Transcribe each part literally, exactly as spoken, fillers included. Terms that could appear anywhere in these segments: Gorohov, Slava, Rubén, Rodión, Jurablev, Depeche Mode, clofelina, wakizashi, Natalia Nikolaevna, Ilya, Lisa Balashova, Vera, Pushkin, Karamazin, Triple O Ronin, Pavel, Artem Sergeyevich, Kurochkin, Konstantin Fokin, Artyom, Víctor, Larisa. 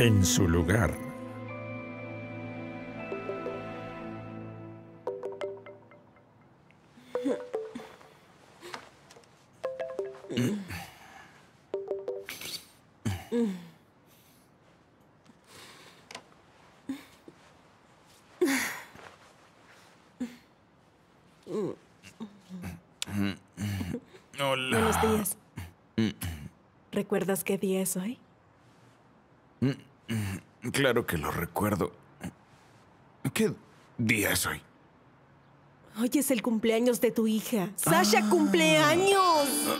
en su lugar. Hola. Buenos días. ¿Recuerdas qué día es hoy? Claro que lo recuerdo. ¿Qué día es hoy? Hoy es el cumpleaños de tu hija. ¡Sasha, ah. cumpleaños!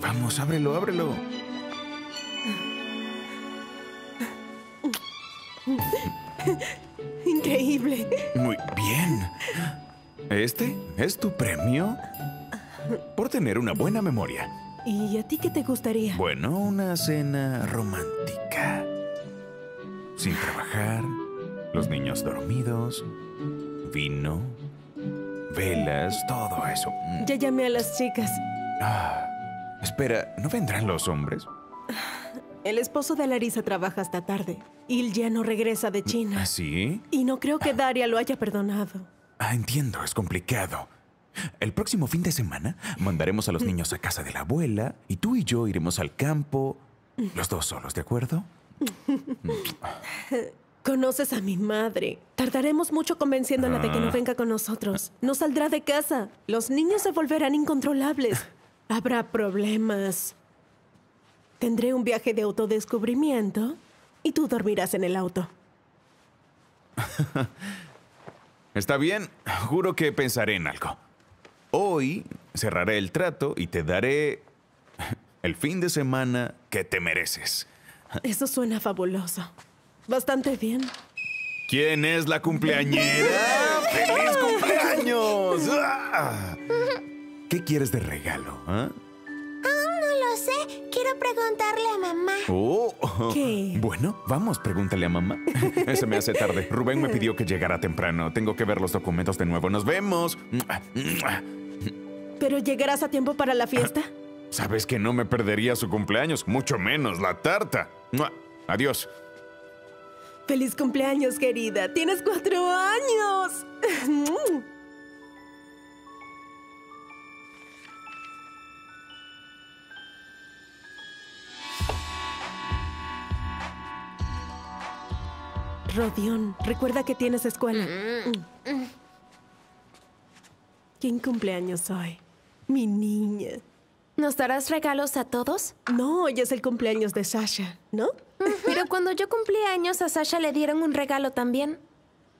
Vamos, ábrelo, ábrelo. Increíble. Muy bien. Este es tu premio por tener una buena memoria. ¿Y a ti qué te gustaría? Bueno, una cena romántica. Sin trabajar, los niños dormidos, vino, velas, todo eso. Ya llamé a las chicas. Ah, espera, ¿no vendrán los hombres? El esposo de Larisa trabaja hasta tarde. Ilya no regresa de China. ¿Ah, sí? Y no creo que Daria lo haya perdonado. Ah, entiendo. Es complicado. El próximo fin de semana mandaremos a los niños a casa de la abuela y tú y yo iremos al campo, los dos solos, ¿de acuerdo? Conoces a mi madre. Tardaremos mucho convenciéndola ah. de que no venga con nosotros. No saldrá de casa. Los niños se volverán incontrolables. Habrá problemas. Tendré un viaje de autodescubrimiento y tú dormirás en el auto. Está bien, juro que pensaré en algo. Hoy cerraré el trato y te daré el fin de semana que te mereces. Eso suena fabuloso. Bastante bien. ¿Quién es la cumpleañera? ¡Feliz cumpleaños! ¿Qué quieres de regalo? ¿Eh? Quiero preguntarle a mamá. Oh. ¿Qué? Bueno, vamos, pregúntale a mamá. Se me hace tarde. Rubén me pidió que llegara temprano. Tengo que ver los documentos de nuevo. ¡Nos vemos! ¿Pero llegarás a tiempo para la fiesta? Sabes que no me perdería su cumpleaños, mucho menos la tarta. Adiós. ¡Feliz cumpleaños, querida! ¡Tienes cuatro años! Rodión, recuerda que tienes escuela. ¿Quién cumpleaños hoy? Mi niña. ¿Nos darás regalos a todos? No, hoy es el cumpleaños de Sasha, ¿no? Uh-huh. Pero cuando yo cumplí años, a Sasha le dieron un regalo también.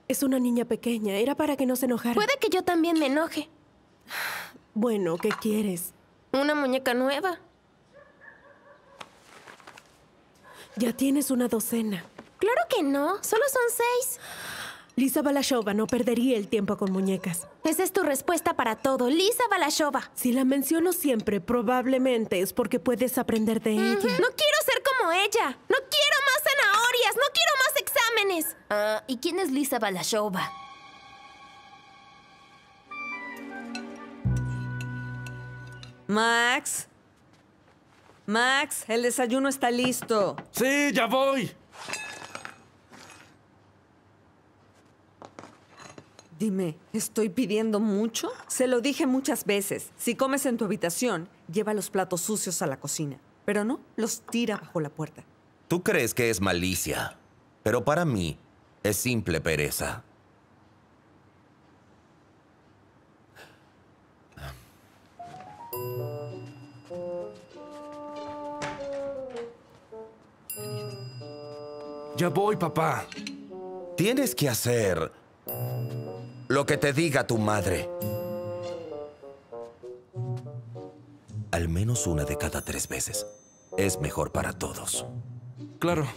Es una niña pequeña, era para que no se enojara. Puede que yo también me enoje. Bueno, ¿qué quieres? Una muñeca nueva. Ya tienes una docena. Claro que no, solo son seis. Lisa Balashova no perdería el tiempo con muñecas. Esa es tu respuesta para todo, Lisa Balashova. Si la menciono siempre, probablemente es porque puedes aprender de ella. No quiero ser como ella. No quiero más zanahorias. No quiero más exámenes. Ah, ¿y quién es Lisa Balashova? Max. Max, el desayuno está listo. Sí, ya voy. Dime, ¿estoy pidiendo mucho? Se lo dije muchas veces. Si comes en tu habitación, lleva los platos sucios a la cocina. Pero no, los tira bajo la puerta. Tú crees que es malicia, pero para mí es simple pereza. Ya voy, papá. Tienes que hacer lo que te diga tu madre. Al menos una de cada tres veces. Es mejor para todos. Claro.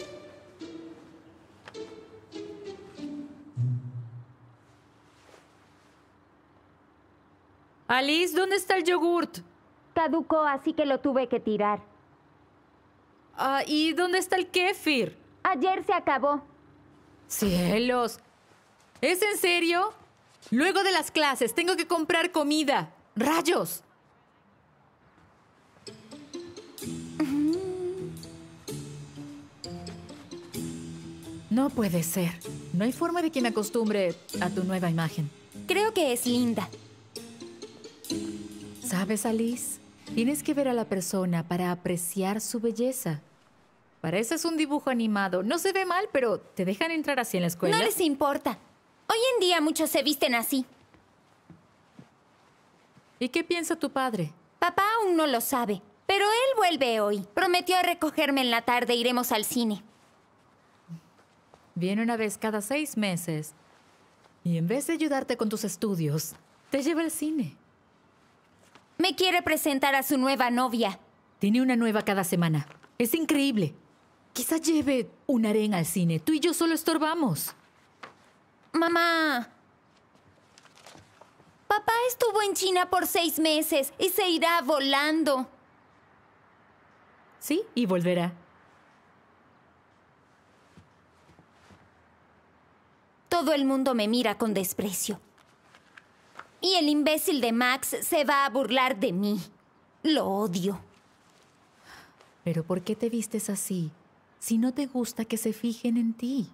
Alice, ¿dónde está el yogurt? Caducó, así que lo tuve que tirar. Ah, ¿y dónde está el kéfir? Ayer se acabó. ¡Cielos! ¿Es en serio? Luego de las clases, tengo que comprar comida. ¡Rayos! No puede ser. No hay forma de que me acostumbre a tu nueva imagen. Creo que es linda. ¿Sabes, Alice? Tienes que ver a la persona para apreciar su belleza. Pareces un dibujo animado. No se ve mal, pero ¿te dejan entrar así en la escuela? No les importa. Hoy en día muchos se visten así. ¿Y qué piensa tu padre? Papá aún no lo sabe, pero él vuelve hoy. Prometió recogerme en la tarde. Iremos al cine. Viene una vez cada seis meses. Y en vez de ayudarte con tus estudios, te lleva al cine. Me quiere presentar a su nueva novia. Tiene una nueva cada semana. Es increíble. Quizá lleve un harén al cine. Tú y yo solo estorbamos. Mamá. Papá estuvo en China por seis meses y se irá volando. Sí, y volverá. Todo el mundo me mira con desprecio. Y el imbécil de Max se va a burlar de mí. Lo odio. ¿Pero por qué te vistes así si no te gusta que se fijen en ti?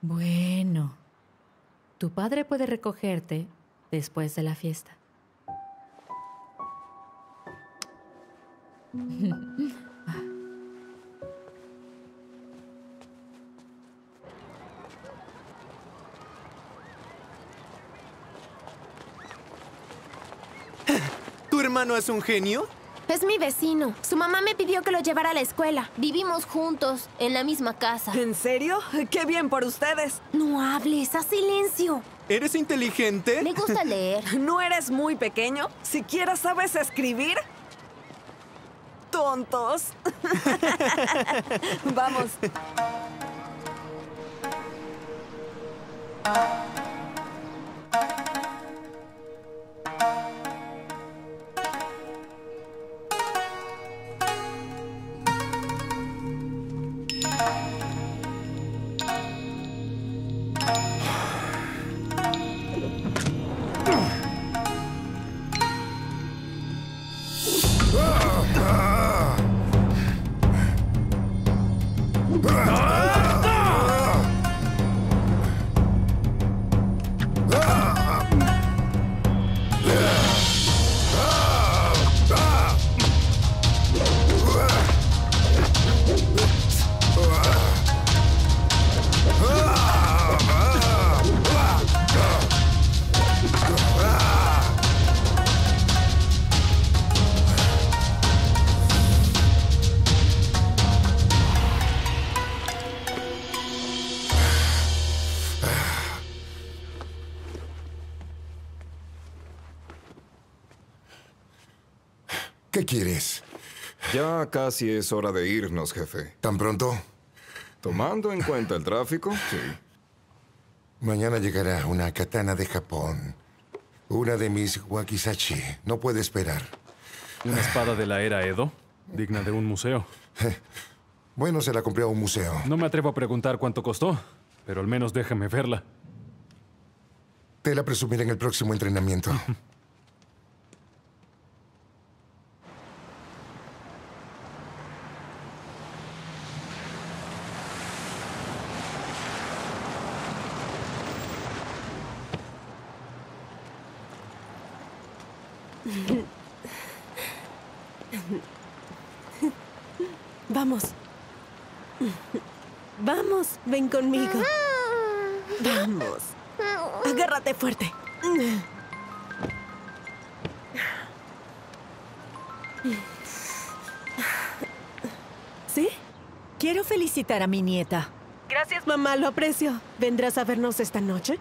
Bueno, tu padre puede recogerte después de la fiesta. ¿Tu hermano es un genio? Es mi vecino. Su mamá me pidió que lo llevara a la escuela. Vivimos juntos, en la misma casa. ¿En serio? ¡Qué bien por ustedes! No hables, haz silencio. ¿Eres inteligente? Me gusta leer. ¿No eres muy pequeño? ¿Siquiera sabes escribir? ¡Tontos! Vamos. ¿Qué quieres? Ya casi es hora de irnos, jefe. ¿Tan pronto? Tomando en cuenta el tráfico, sí. Mañana llegará una katana de Japón. Una de mis wakizashi. No puede esperar. ¿Una espada de la era Edo? Digna de un museo. Bueno, se la compré a un museo. No me atrevo a preguntar cuánto costó, pero al menos déjame verla. Te la presumiré en el próximo entrenamiento. Vamos. Vamos, ven conmigo. Vamos. Agárrate fuerte. ¿Sí? Quiero felicitar a mi nieta. Gracias, mamá, lo aprecio. ¿Vendrás a vernos esta noche?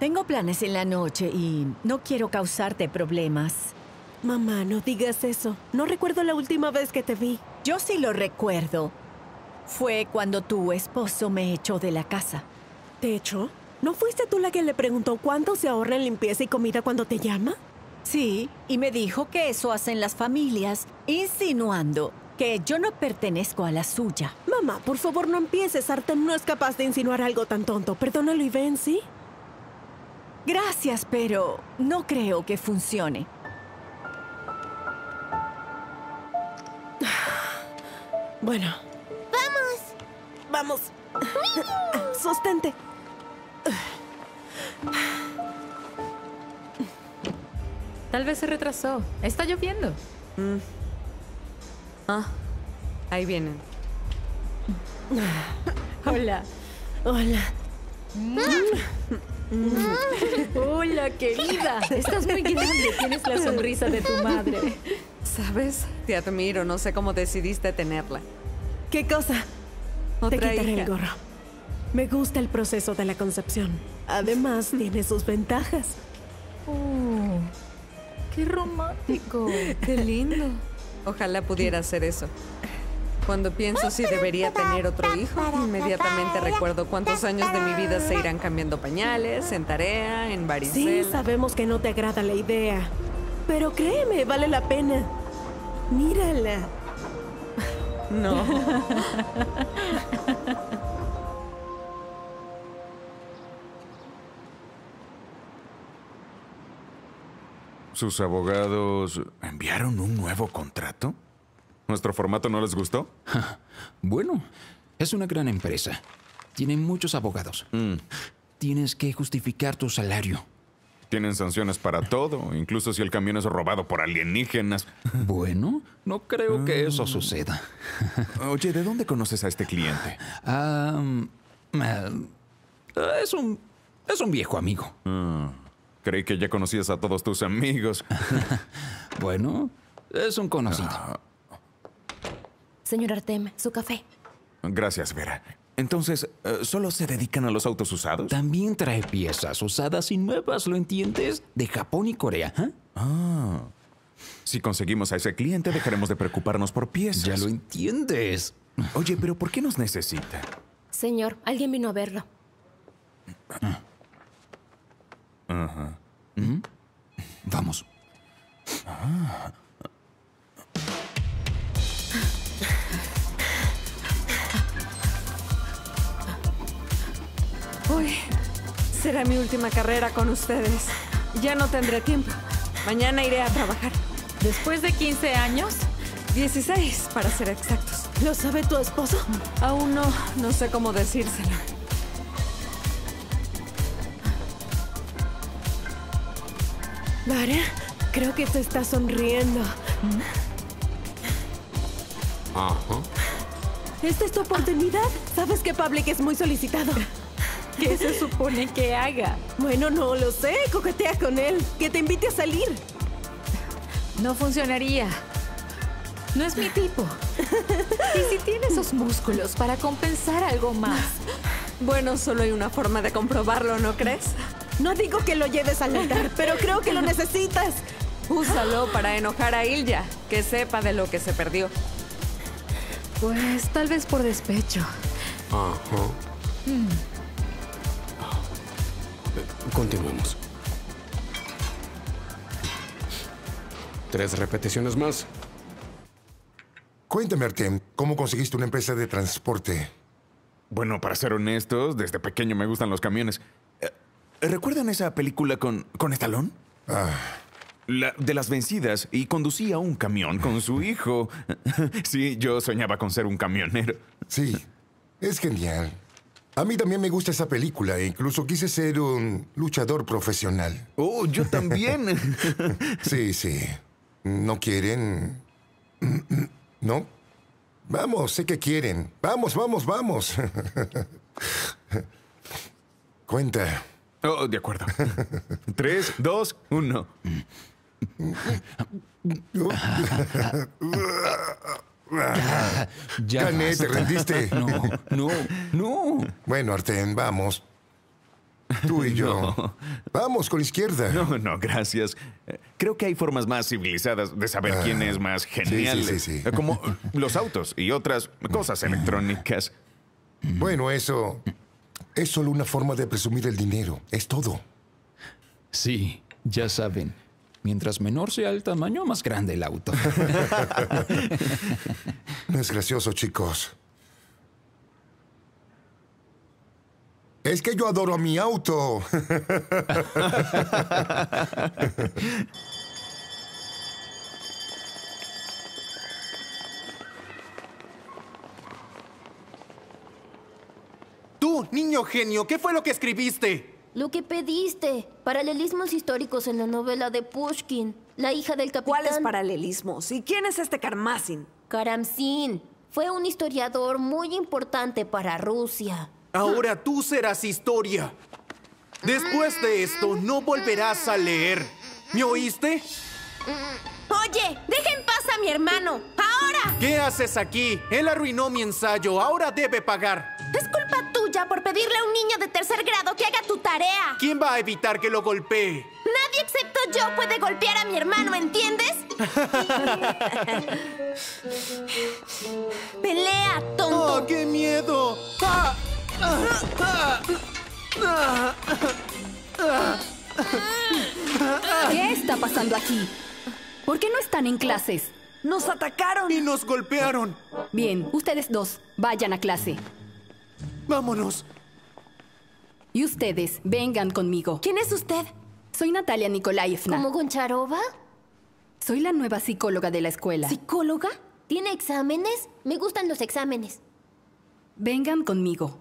Tengo planes en la noche y no quiero causarte problemas. Mamá, no digas eso. No recuerdo la última vez que te vi. Yo sí lo recuerdo. Fue cuando tu esposo me echó de la casa. ¿Te echó? ¿No fuiste tú la que le preguntó cuánto se ahorra en limpieza y comida cuando te llama? Sí, y me dijo que eso hacen las familias, insinuando que yo no pertenezco a la suya. Mamá, por favor, no empieces. Artyom no es capaz de insinuar algo tan tonto. Perdónalo y ven, ¿sí? Gracias, pero no creo que funcione. Bueno. ¡Vamos! ¡Vamos! ¡Sostente! Tal vez se retrasó. Está lloviendo. Mm. Ah, ahí vienen. Hola. Hola. Mm. Mm. Hola, querida. Estás muy grande. Tienes la sonrisa de tu madre. ¿Sabes? Te admiro. No sé cómo decidiste tenerla. ¿Qué cosa? Otra Te quitaré hija. El gorro. Me gusta el proceso de la concepción. Además, tiene sus ventajas. Oh, ¡qué romántico! ¡Qué lindo! Ojalá pudiera hacer eso. Cuando pienso si debería tener otro hijo, inmediatamente recuerdo cuántos años de mi vida se irán cambiando pañales, en tarea, en varicela. Sí, sabemos que no te agrada la idea. Pero créeme, vale la pena. Mírala. No. ¿Sus abogados enviaron un nuevo contrato? ¿Nuestro formato no les gustó? Bueno, es una gran empresa. Tienen muchos abogados. Mm. Tienes que justificar tu salario. Tienen sanciones para todo, incluso si el camión es robado por alienígenas. Bueno, no creo que eso suceda. Oye, ¿de dónde conoces a este cliente? Um, uh, es un, es un viejo amigo. Mm. Creí que ya conocías a todos tus amigos. Bueno, es un conocido. Uh, Señor Artem, su café. Gracias, Vera. Entonces, uh, ¿solo se dedican a los autos usados? También trae piezas usadas y nuevas, ¿lo entiendes? De Japón y Corea. ¿Eh? Ah. Si conseguimos a ese cliente, dejaremos de preocuparnos por piezas. Ya lo entiendes. Oye, pero ¿por qué nos necesita? Señor, alguien vino a verlo. Ah. Ajá. ¿Mm? Vamos. Ah. Uy, será mi última carrera con ustedes. Ya no tendré tiempo. Mañana iré a trabajar. Después de quince años, dieciséis para ser exactos. ¿Lo sabe tu esposo? Aún no, no sé cómo decírselo. Daria, creo que te está sonriendo. Ajá. Esta es tu oportunidad. Sabes que Pavlik es muy solicitado. ¿Qué se supone que haga? Bueno, no lo sé. Coquetea con él. Que te invite a salir. No funcionaría. No es mi tipo. Y si tiene esos músculos para compensar algo más. Bueno, solo hay una forma de comprobarlo, ¿no crees? No digo que lo lleves al altar, pero creo que lo necesitas. Úsalo para enojar a Ilya, que sepa de lo que se perdió. Pues, tal vez por despecho. Ajá. Mm. Continuemos. Tres repeticiones más. Cuéntame, Artem, ¿cómo conseguiste una empresa de transporte? Bueno, para ser honestos, desde pequeño me gustan los camiones. ¿Recuerdan esa película con, con Estalón? Ah. La, de las vencidas, y conducía un camión con su hijo. Sí, yo soñaba con ser un camionero. Sí, es genial. A mí también me gusta esa película e incluso quise ser un luchador profesional. Oh, yo también. Sí, sí. ¿No quieren? ¿No? Vamos, sé que quieren. Vamos, vamos, vamos. Cuenta. Oh, de acuerdo. Tres, dos, uno. Ya, gané, te rendiste. No, no, no. Bueno, Artem, vamos. Tú y yo. No. Vamos, con la izquierda. No, no, gracias. Creo que hay formas más civilizadas de saber ah, quién es más genial. Sí, sí, sí. Como los autos y otras cosas electrónicas. Bueno, eso... Es solo una forma de presumir el dinero. Es todo. Sí, ya saben. Mientras menor sea el tamaño, más grande el auto. No es gracioso, chicos. Es que yo adoro a mi auto. tú, niño genio, ¿qué fue lo que escribiste? Lo que pediste. Paralelismos históricos en la novela de Pushkin. La hija del capitán... ¿Cuáles paralelismos? ¿Y quién es este Karamazin? Karamazin. Fue un historiador muy importante para Rusia. Ahora tú serás historia. Después de esto, no volverás a leer. ¿Me oíste? Oye, deja en paz a mi hermano. ¡Ahora! ¿Qué haces aquí? Él arruinó mi ensayo. Ahora debe pagar. Es culpa tuya por pedirle a un niño de tercer grado que haga tu tarea. ¿Quién va a evitar que lo golpee? Nadie excepto yo puede golpear a mi hermano, ¿entiendes? ¡Pelea, tonto! ¡Oh, qué miedo! ¡Ah! ¡Ah! ¡Ah! ¡Ah! ¡Ah! ¿Qué está pasando aquí? ¿Por qué no están en clases? ¡Nos atacaron! ¡Y nos golpearon! Bien, ustedes dos, vayan a clase. ¡Vámonos! Y ustedes, vengan conmigo. ¿Quién es usted? Soy Natalia Nikolaevna. ¿Como Goncharova? Soy la nueva psicóloga de la escuela. ¿Psicóloga? ¿Tiene exámenes? Me gustan los exámenes. Vengan conmigo.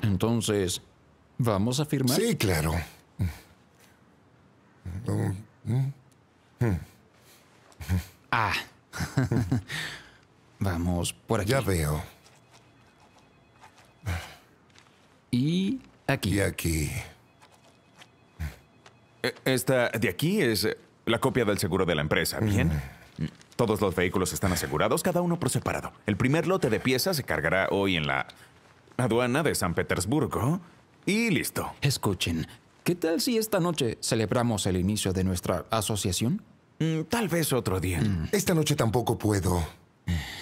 Entonces, ¿vamos a firmar? Sí, claro. Ah. Vamos, por aquí. Ya veo. Y aquí. Y aquí. Esta de aquí es la copia del seguro de la empresa, ¿bien? Mm. Todos los vehículos están asegurados, cada uno por separado. El primer lote de piezas se cargará hoy en la... aduana de San Petersburgo y listo. Escuchen, ¿qué tal si esta noche celebramos el inicio de nuestra asociación? Mm, tal vez otro día. Mm. Esta noche tampoco puedo.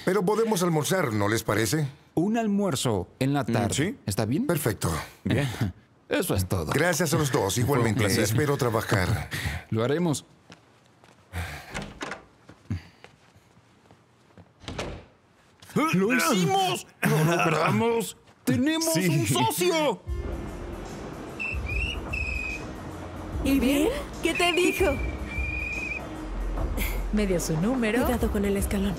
Pero podemos almorzar, ¿no les parece? Un almuerzo en la tarde. ¿Sí? ¿Está bien? Perfecto. Bien. Eso es todo. Gracias a los dos. Igualmente, espero trabajar. Lo haremos. ¡Lo hicimos! ¡Lo logramos! ¡Tenemos sí. un socio! ¿Y bien? ¿Qué te dijo? Me dio su número. Cuidado con el escalón.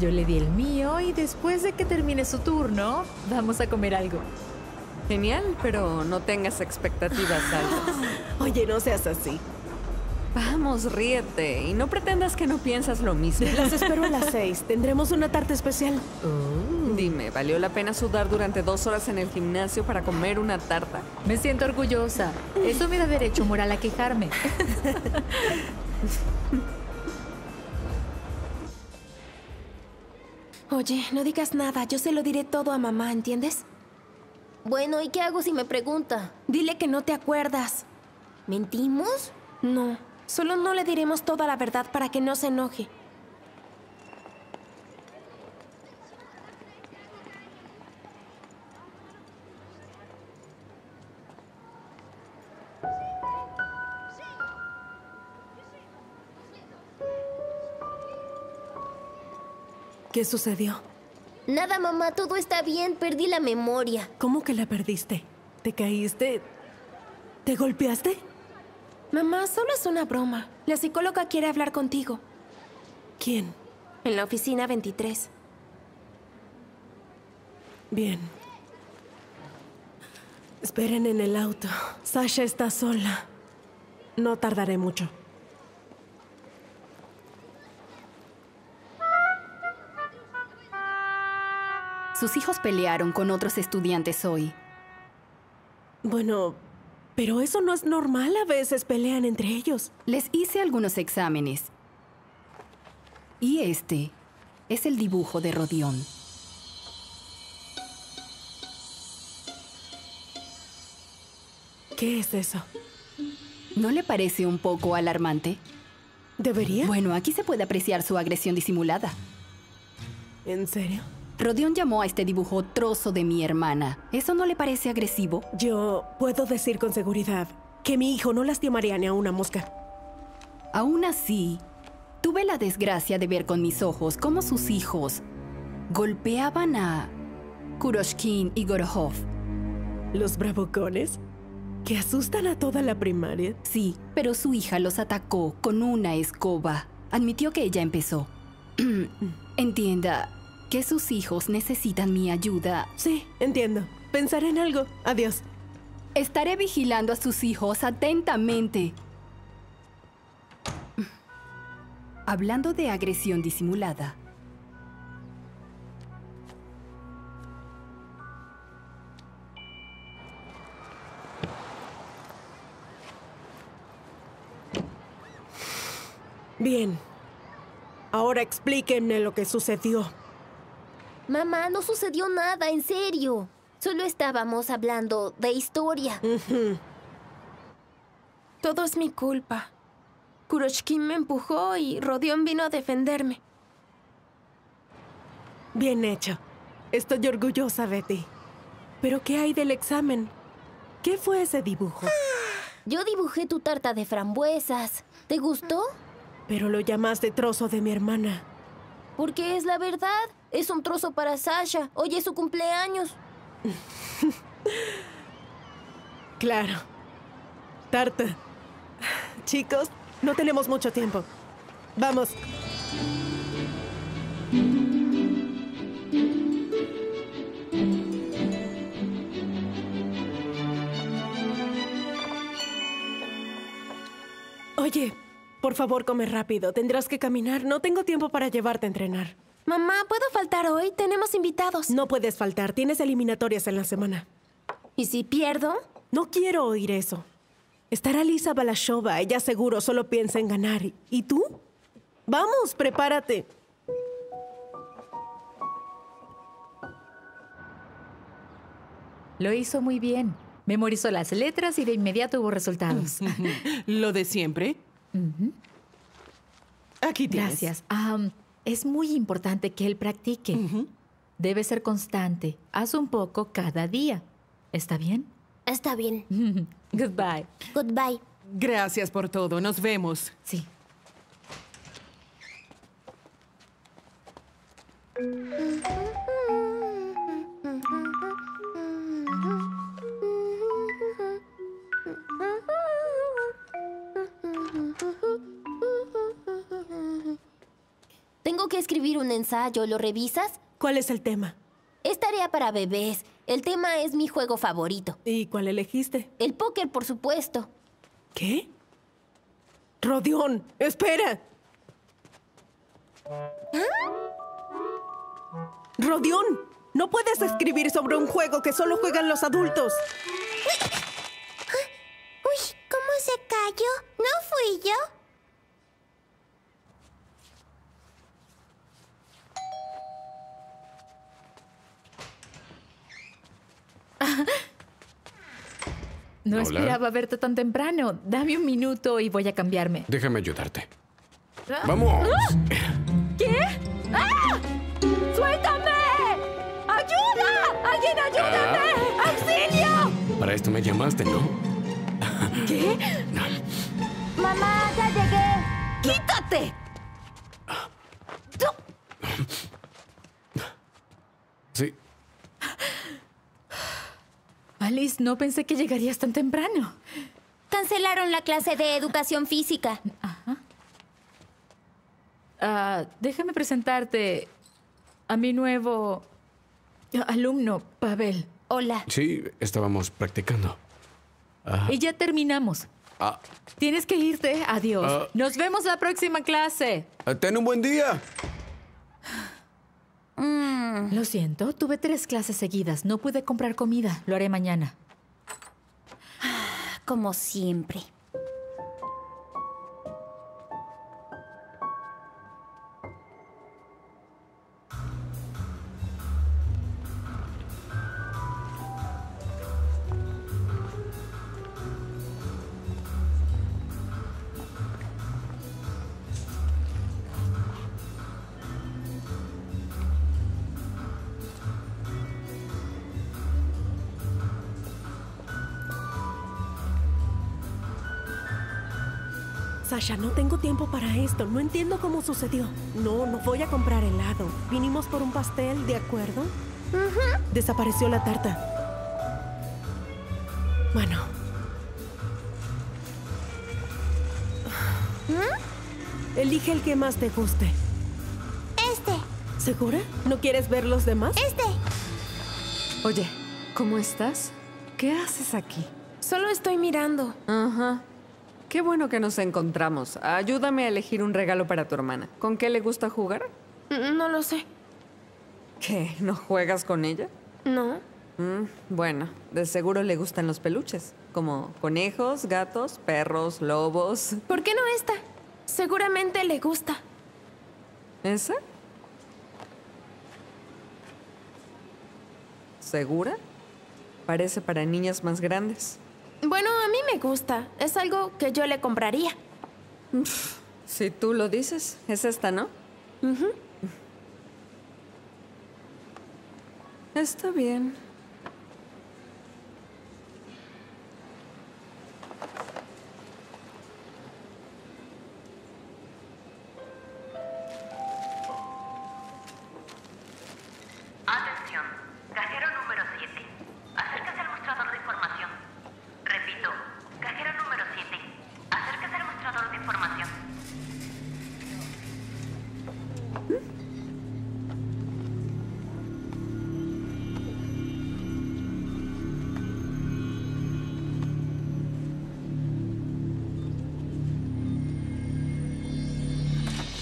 Yo le di el mío y después de que termine su turno, vamos a comer algo. Genial, pero no tengas expectativas altas. Oye, no seas así. Vamos, ríete y no pretendas que no piensas lo mismo. Las espero a las seis. Tendremos una tarta especial. Oh. Dime, ¿valió la pena sudar durante dos horas en el gimnasio para comer una tarta? Me siento orgullosa. Eso me da derecho moral a quejarme. Oye, no digas nada. Yo se lo diré todo a mamá, ¿entiendes? Bueno, ¿y qué hago si me pregunta? Dile que no te acuerdas. ¿Mentimos? No. Solo no le diremos toda la verdad para que no se enoje. ¿Qué sucedió? Nada, mamá. Todo está bien. Perdí la memoria. ¿Cómo que la perdiste? ¿Te caíste? ¿Te golpeaste? Mamá, solo es una broma. La psicóloga quiere hablar contigo. ¿Quién? En la oficina veintitrés. Bien. Esperen en el auto. Sasha está sola. No tardaré mucho. Sus hijos pelearon con otros estudiantes hoy. Bueno... pero eso no es normal, a veces pelean entre ellos. Les hice algunos exámenes. Y este es el dibujo de Rodión. ¿Qué es eso? ¿No le parece un poco alarmante? ¿Debería? Bueno, aquí se puede apreciar su agresión disimulada. ¿En serio? Rodión llamó a este dibujo trozo de mi hermana. ¿Eso no le parece agresivo? Yo puedo decir con seguridad que mi hijo no lastimaría ni a una mosca. Aún así, tuve la desgracia de ver con mis ojos cómo sus hijos golpeaban a Kurochkin y Gorohov. ¿Los bravucones? ¿Que asustan a toda la primaria? Sí, pero su hija los atacó con una escoba. Admitió que ella empezó. Entienda que sus hijos necesitan mi ayuda. Sí, entiendo. Pensaré en algo. Adiós. Estaré vigilando a sus hijos atentamente. Hablando de agresión disimulada. Bien. Ahora explíquenme lo que sucedió. Mamá, no sucedió nada, en serio. Solo estábamos hablando de historia. Uh-huh. Todo es mi culpa. Kurochkin me empujó y Rodión vino a defenderme. Bien hecho. Estoy orgullosa de ti. ¿Pero qué hay del examen? ¿Qué fue ese dibujo? Yo dibujé tu tarta de frambuesas. ¿Te gustó? Pero lo llamaste trozo de mi hermana. Porque es la verdad. Es un trozo para Sasha. Hoy es su cumpleaños. Claro. Tarta. Chicos, no tenemos mucho tiempo. Vamos. Oye, por favor, come rápido. Tendrás que caminar. No tengo tiempo para llevarte a entrenar. Mamá, ¿puedo faltar hoy? Tenemos invitados. No puedes faltar. Tienes eliminatorias en la semana. ¿Y si pierdo? No quiero oír eso. Estará Lisa Balashova. Ella seguro solo piensa en ganar. ¿Y tú? Vamos, prepárate. Lo hizo muy bien. Memorizó las letras y de inmediato hubo resultados. ¿Lo de siempre? Uh-huh. Aquí tienes. Gracias. Um, es muy importante que él practique. Uh-huh. Debe ser constante. Haz un poco cada día. ¿Está bien? Está bien. Goodbye. Goodbye. Gracias por todo. Nos vemos. Sí. Tengo que escribir un ensayo. ¿Lo revisas? ¿Cuál es el tema? Es tarea para bebés. El tema es mi juego favorito. ¿Y cuál elegiste? El póker, por supuesto. ¿Qué? Rodión, espera. ¿Ah? Rodión, no puedes escribir sobre un juego que solo juegan los adultos. Uy, ¿cómo se cayó? ¿No fui yo? No Hola. Esperaba verte tan temprano. Dame un minuto y voy a cambiarme. Déjame ayudarte. ¿Ah? ¡Vamos! ¿Qué? ¡Ah! ¡Suéltame! ¡Ayuda! ¡Alguien ayúdame! Ah. ¡Auxilio! Para esto me llamaste, ¿no? ¿Qué? No. Mamá, ya llegué. ¡Quítate! Sí. Alice, no pensé que llegarías tan temprano. Cancelaron la clase de educación física. Ajá. Uh, déjame presentarte a mi nuevo alumno, Pavel. Hola. Sí, estábamos practicando. Uh, y ya terminamos. Uh, Tienes que irte. Adiós. Uh, Nos vemos la próxima clase. Uh, ten un buen día. Mm. Lo siento, tuve tres clases seguidas. No pude comprar comida. Lo haré mañana. Como siempre. Sasha, no tengo tiempo para esto. No entiendo cómo sucedió. No, no voy a comprar helado. Vinimos por un pastel, ¿de acuerdo? Uh-huh. Desapareció la tarta. Bueno, ¿Mm? Elige el que más te guste. Este. ¿Segura? ¿No quieres ver los demás? Este. Oye, ¿cómo estás? ¿Qué haces aquí? Solo estoy mirando. Ajá. Qué bueno que nos encontramos. Ayúdame a elegir un regalo para tu hermana. ¿Con qué le gusta jugar? No lo sé. ¿Qué? ¿No juegas con ella? No. Mm, bueno, de seguro le gustan los peluches. Como conejos, gatos, perros, lobos. ¿Por qué no esta? Seguramente le gusta. ¿Esa? ¿Segura? Parece para niñas más grandes. Bueno, a mí me gusta. Es algo que yo le compraría. Pff, si tú lo dices, es esta, ¿no? Uh-huh. Está bien. Atención, cajero número siete. Acérquese al mostrador de información. Repito, cajero número siete. Acérquese al mostrador de información.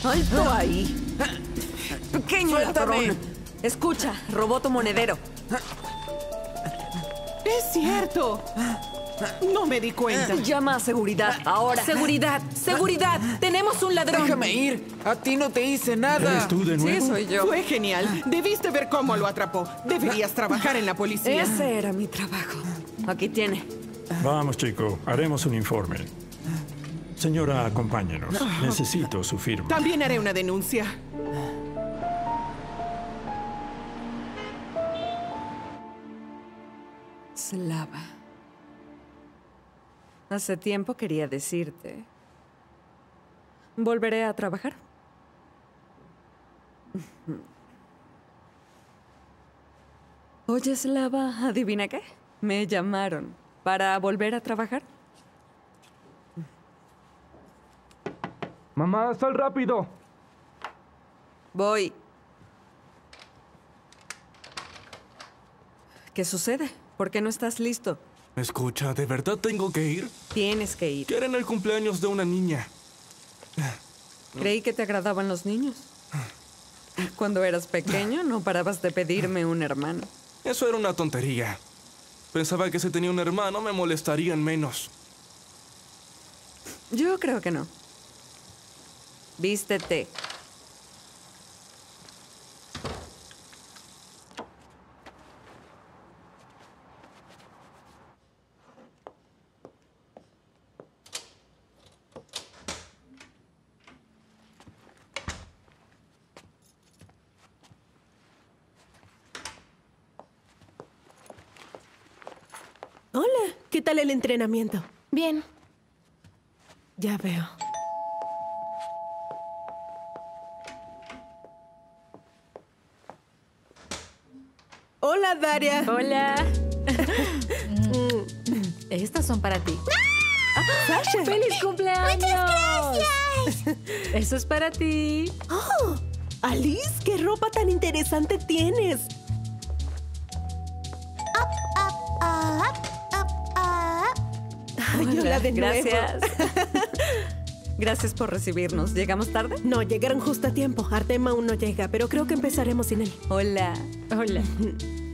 ¡Alto ahí! ¡Pequeño ladrón! Escucha, robó tu monedero. ¡Es cierto! No me di cuenta. Llama a seguridad, ahora. ¡Seguridad! ¡Seguridad! ¡Tenemos un ladrón! ¡Déjame ir! ¡A ti no te hice nada! ¿Eres tú de nuevo? Sí, soy yo. Fue genial. Debiste ver cómo lo atrapó. Deberías trabajar en la policía. Ese era mi trabajo. Aquí tiene. Vamos, chico. Haremos un informe. Señora, acompáñenos. Necesito su firma. También haré una denuncia. Slava. Hace tiempo quería decirte. Volveré a trabajar. Oye, Slava, ¿adivina qué? Me llamaron para volver a trabajar. Mamá, sal rápido. Voy. ¿Qué sucede? ¿Por qué no estás listo? Escucha, ¿de verdad tengo que ir? Tienes que ir. Quieren el cumpleaños de una niña. Creí que te agradaban los niños. Cuando eras pequeño no parabas de pedirme un hermano. Eso era una tontería. Pensaba que si tenía un hermano me molestarían menos. Yo creo que no. Vístete. Hola, ¿qué tal el entrenamiento? Bien. Ya veo. Hola, Daria. Hola. Estas son para ti. ¡Ah! ¡Sasha! ¡Feliz cumpleaños! ¡Muchas gracias! Eso es para ti. ¡Oh! Alice, qué ropa tan interesante tienes. Up, up, up, up, up. Ay, hola, hola de nuevo. Gracias. Gracias por recibirnos. ¿Llegamos tarde? No, llegaron justo a tiempo. Artyom aún no llega, pero creo que empezaremos sin él. Hola. Hola.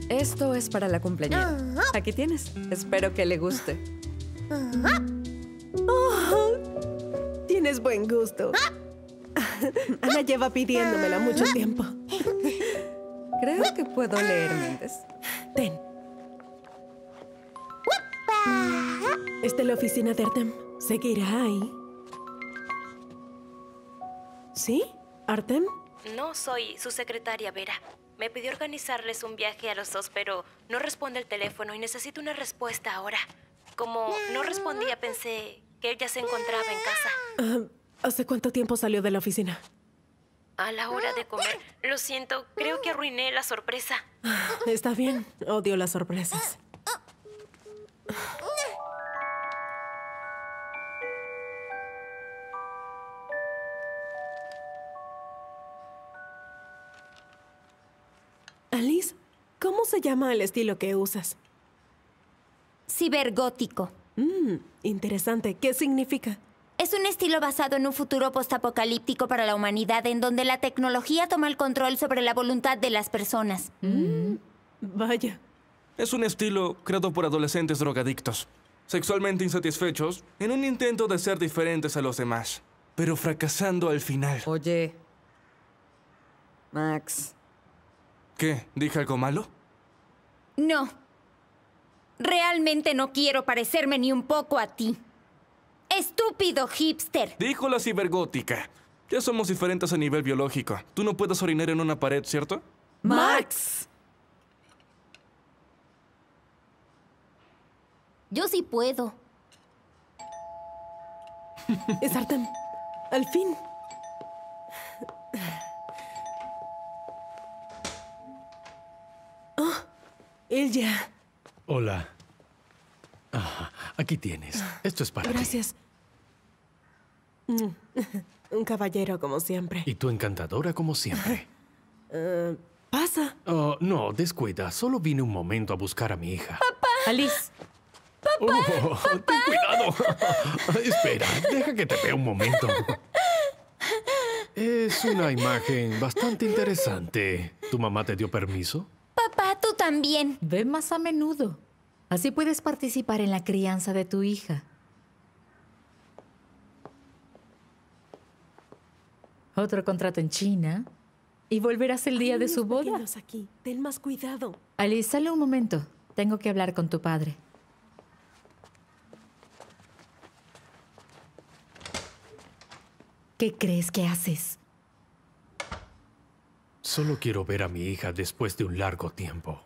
Esto es para la cumpleañera. Aquí tienes. Espero que le guste. Oh, tienes buen gusto. Ana lleva pidiéndomela mucho tiempo. Creo que puedo leer mentes. Ten. Esta es la oficina de Artyom. ¿Seguirá ahí? ¿Sí? ¿Artyom? No, soy su secretaria, Vera. Me pidió organizarles un viaje a los dos, pero no responde el teléfono y necesito una respuesta ahora. Como no respondía, pensé que ella se encontraba en casa. Uh, ¿Hace cuánto tiempo salió de la oficina? A la hora de comer. Lo siento, creo que arruiné la sorpresa. Está bien, odio las sorpresas. se llama el estilo que usas? Cibergótico. Mm, interesante. ¿Qué significa? Es un estilo basado en un futuro postapocalíptico para la humanidad en donde la tecnología toma el control sobre la voluntad de las personas. Mm. Vaya. Es un estilo creado por adolescentes drogadictos, sexualmente insatisfechos, en un intento de ser diferentes a los demás, pero fracasando al final. Oye, Max. ¿Qué? ¿Dije algo malo? No. Realmente no quiero parecerme ni un poco a ti. ¡Estúpido hipster! Dijo la cibergótica. Ya somos diferentes a nivel biológico. Tú no puedes orinar en una pared, ¿cierto? ¡Max! Yo sí puedo. Es Artyom. Al fin. Oh, Ilya. Hola. Ah, aquí tienes. Esto es para Gracias. ti. Gracias. Un caballero como siempre. Y tú encantadora como siempre. Uh, pasa. Oh, no, descuida. Solo vine un momento a buscar a mi hija. Papá. Alice. Papá. Oh, papá. Ten cuidado. Espera, deja que te vea un momento. Es una imagen bastante interesante. ¿Tu mamá te dio permiso? Papá, tú también. Ve más a menudo. Así puedes participar en la crianza de tu hija. Otro contrato en China y volverás el día de su boda. Aquí. Ten más cuidado. Alice, sale un momento. Tengo que hablar con tu padre. ¿Qué crees que haces? Solo quiero ver a mi hija después de un largo tiempo.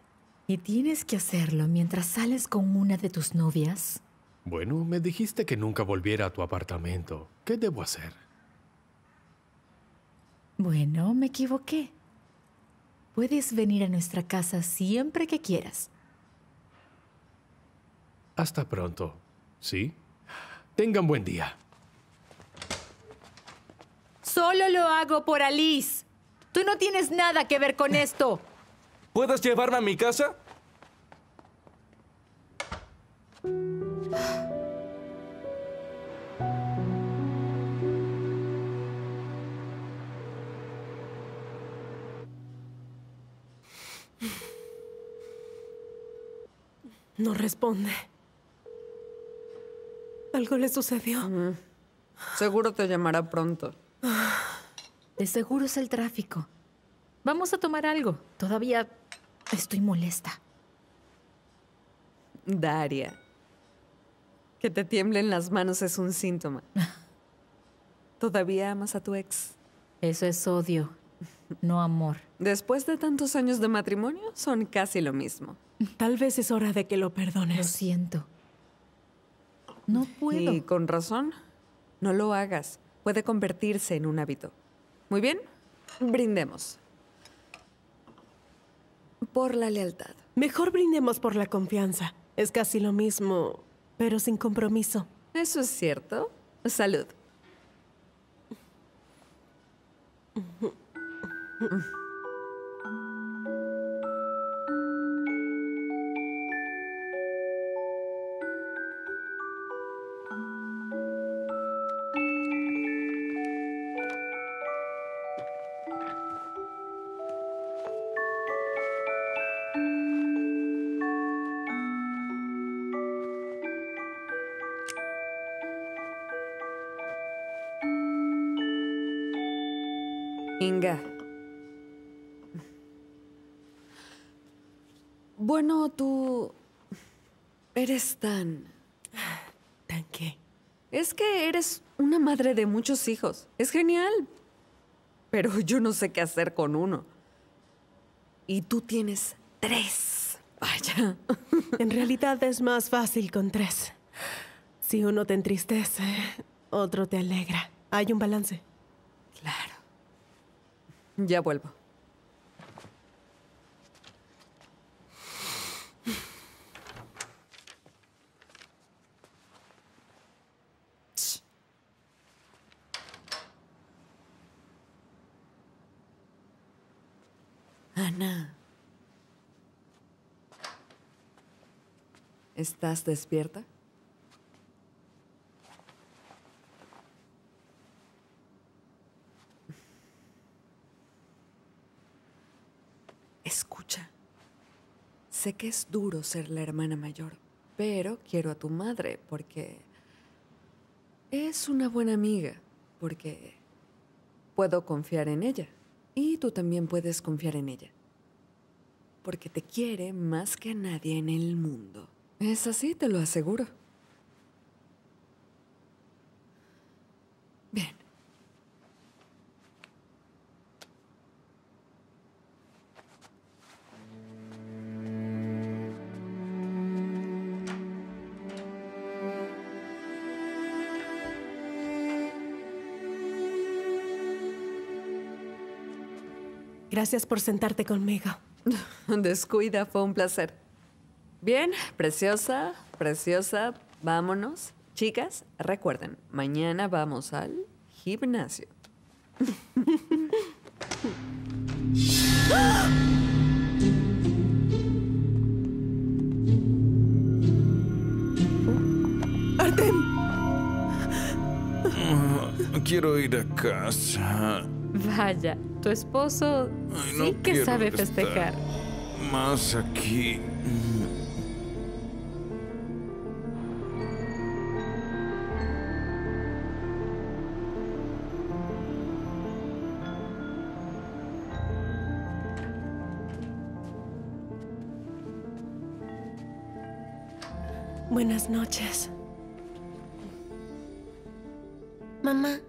¿Y tienes que hacerlo mientras sales con una de tus novias? Bueno, me dijiste que nunca volviera a tu apartamento. ¿Qué debo hacer? Bueno, me equivoqué. Puedes venir a nuestra casa siempre que quieras. Hasta pronto, ¿sí? Tengan buen día. Solo lo hago por Alice. Tú no tienes nada que ver con esto. ¿Puedes llevarme a mi casa? No responde. Algo le sucedió. Mm. Seguro te llamará pronto. De seguro es el tráfico. Vamos a tomar algo. Todavía estoy molesta. Daria, que te tiemblen las manos es un síntoma. ¿Todavía amas a tu ex? Eso es odio, no amor. Después de tantos años de matrimonio, son casi lo mismo. Tal vez es hora de que lo perdones. Lo siento. No puedo. Y con razón, no lo hagas. Puede convertirse en un hábito. Muy bien, brindemos. Por la lealtad. Mejor brindemos por la confianza. Es casi lo mismo, pero sin compromiso. Eso es cierto. Salud. Inga. Bueno, tú... eres tan... ¿Tan qué? Es que eres una madre de muchos hijos. Es genial. Pero yo no sé qué hacer con uno. Y tú tienes tres. Vaya. En realidad es más fácil con tres. Si uno te entristece, otro te alegra. Hay un balance. Claro. Ya vuelvo. Ana. ¿Estás despierta? Escucha. Sé que es duro ser la hermana mayor, pero quiero a tu madre porque es una buena amiga, porque puedo confiar en ella y tú también puedes confiar en ella. Porque te quiere más que a nadie en el mundo. Es así, te lo aseguro. Bien. Gracias por sentarte conmigo. Descuida, fue un placer. Bien, preciosa, preciosa, vámonos. Chicas, recuerden, mañana vamos al gimnasio. ¡Artem! Uh, quiero ir a casa. Vaya, tu esposo Ay, no sí que sabe festejar. Más aquí. Buenas noches. Mamá.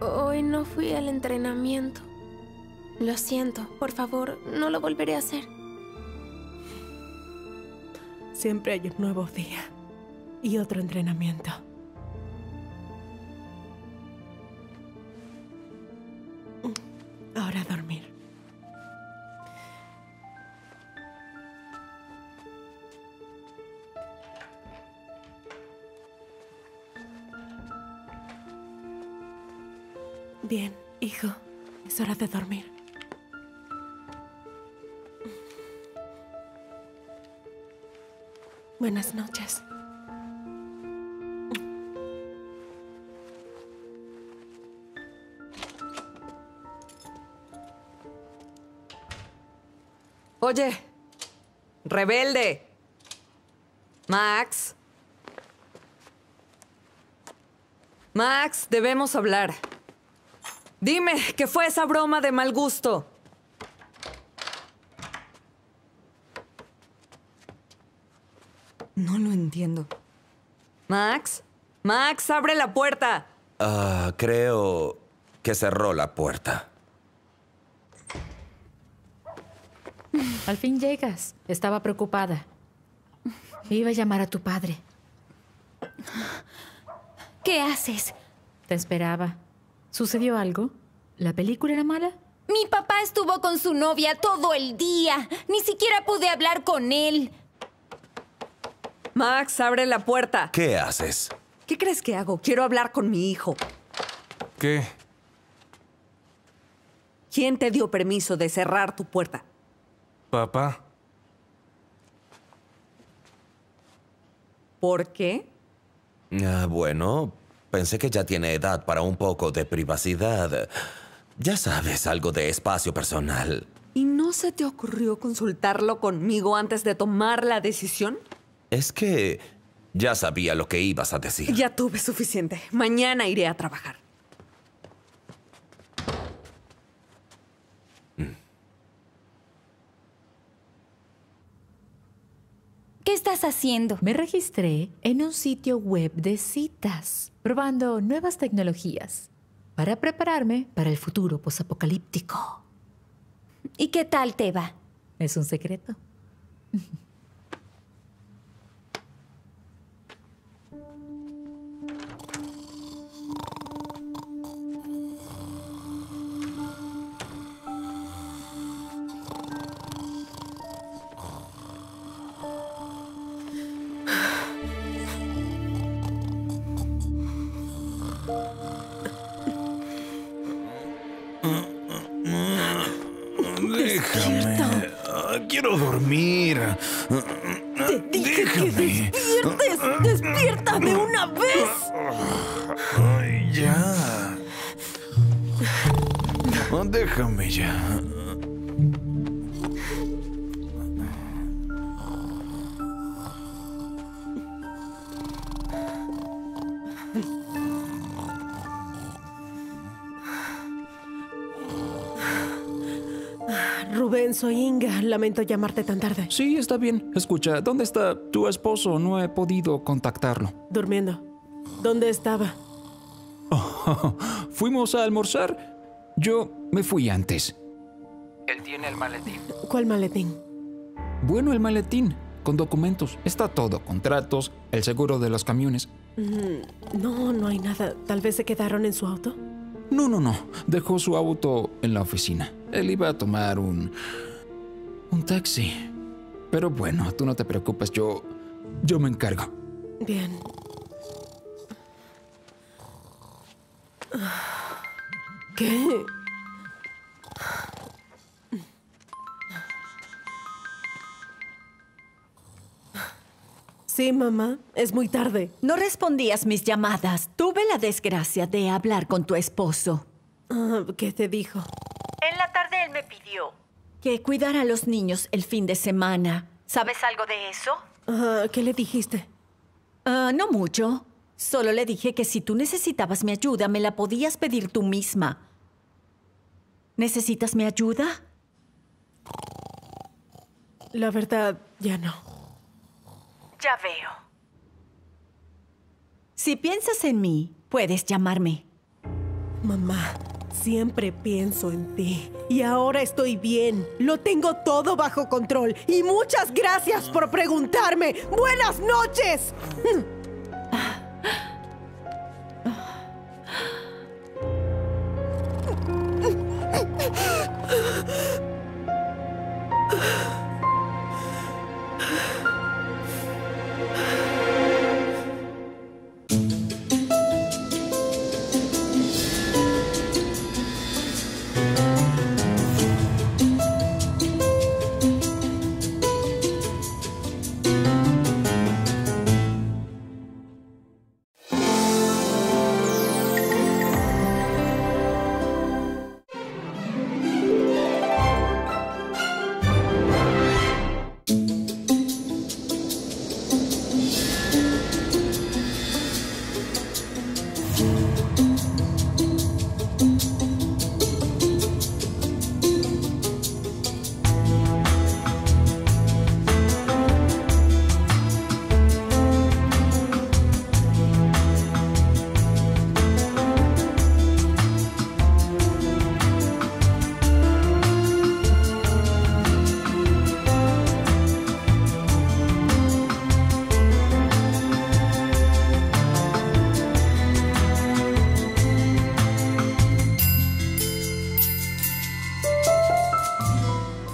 Hoy no fui al entrenamiento. Lo siento, por favor, no lo volveré a hacer. Siempre hay un nuevo día y otro entrenamiento. Ahora a dormir. Bien, hijo. Es hora de dormir. Buenas noches. Oye, rebelde. Max. Max, debemos hablar. Dime, ¿qué fue esa broma de mal gusto? No lo entiendo. ¿Max? ¡Max, abre la puerta! Ah, uh, creo que cerró la puerta. Al fin llegas. Estaba preocupada. Iba a llamar a tu padre. ¿Qué haces? Te esperaba. ¿Sucedió algo? ¿La película era mala? Mi papá estuvo con su novia todo el día. Ni siquiera pude hablar con él. Max, abre la puerta. ¿Qué haces? ¿Qué crees que hago? Quiero hablar con mi hijo. ¿Qué? ¿Quién te dio permiso de cerrar tu puerta? Papá. ¿Por qué? Ah, bueno... Pensé que ya tiene edad para un poco de privacidad. Ya sabes, algo de espacio personal. ¿Y no se te ocurrió consultarlo conmigo antes de tomar la decisión? Es que ya sabía lo que ibas a decir. Ya tuve suficiente. Mañana iré a trabajar. ¿Qué estás haciendo? Me registré en un sitio web de citas, probando nuevas tecnologías para prepararme para el futuro posapocalíptico. ¿Y qué tal te va? Es un secreto. Déjame. Quiero dormir. Déjame. Déjame ya. Rubén, soy Inga. Lamento llamarte tan tarde. Sí, está bien. Escucha, ¿dónde está tu esposo? No he podido contactarlo. Durmiendo. ¿Dónde estaba? Oh, fuimos a almorzar. Yo me fui antes. Él tiene el maletín. ¿Cuál maletín? Bueno, el maletín. Con documentos. Está todo. Contratos, el seguro de los camiones. No, no hay nada. ¿Tal vez se quedaron en su auto? No, no, no. Dejó su auto en la oficina. Él iba a tomar un... un taxi. Pero bueno, tú no te preocupes. Yo... yo me encargo. Bien. ¿Qué? Sí, mamá. Es muy tarde. No respondías mis llamadas. Tuve la desgracia de hablar con tu esposo. Ah, ¿qué te dijo? En la tarde él me pidió que cuidara a los niños el fin de semana. ¿Sabes algo de eso? Ah, ¿qué le dijiste? Ah, no mucho. Solo le dije que si tú necesitabas mi ayuda, me la podías pedir tú misma. ¿Necesitas mi ayuda? La verdad, ya no. Ya veo. Si piensas en mí, puedes llamarme. Mamá, siempre pienso en ti. Y ahora estoy bien. Lo tengo todo bajo control. Y muchas gracias por preguntarme. ¡Buenas noches!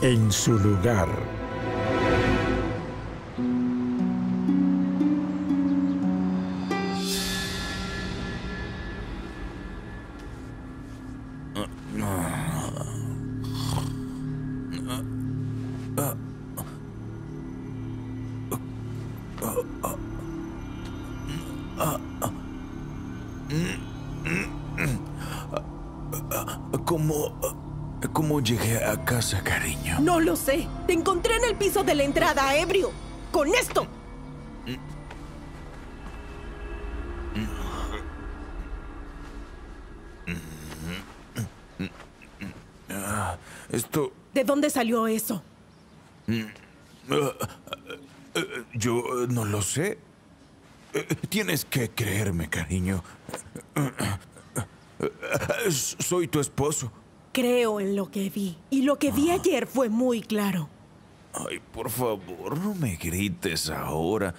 En su lugar. Llegué a casa, cariño. No lo sé. Te encontré en el piso de la entrada, ebrio. ¡Con esto! Esto... ¿De dónde salió eso? Yo no lo sé. Tienes que creerme, cariño. Soy tu esposo. Creo en lo que vi. Y lo que vi ayer fue muy claro. Ay, por favor, no me grites ahora.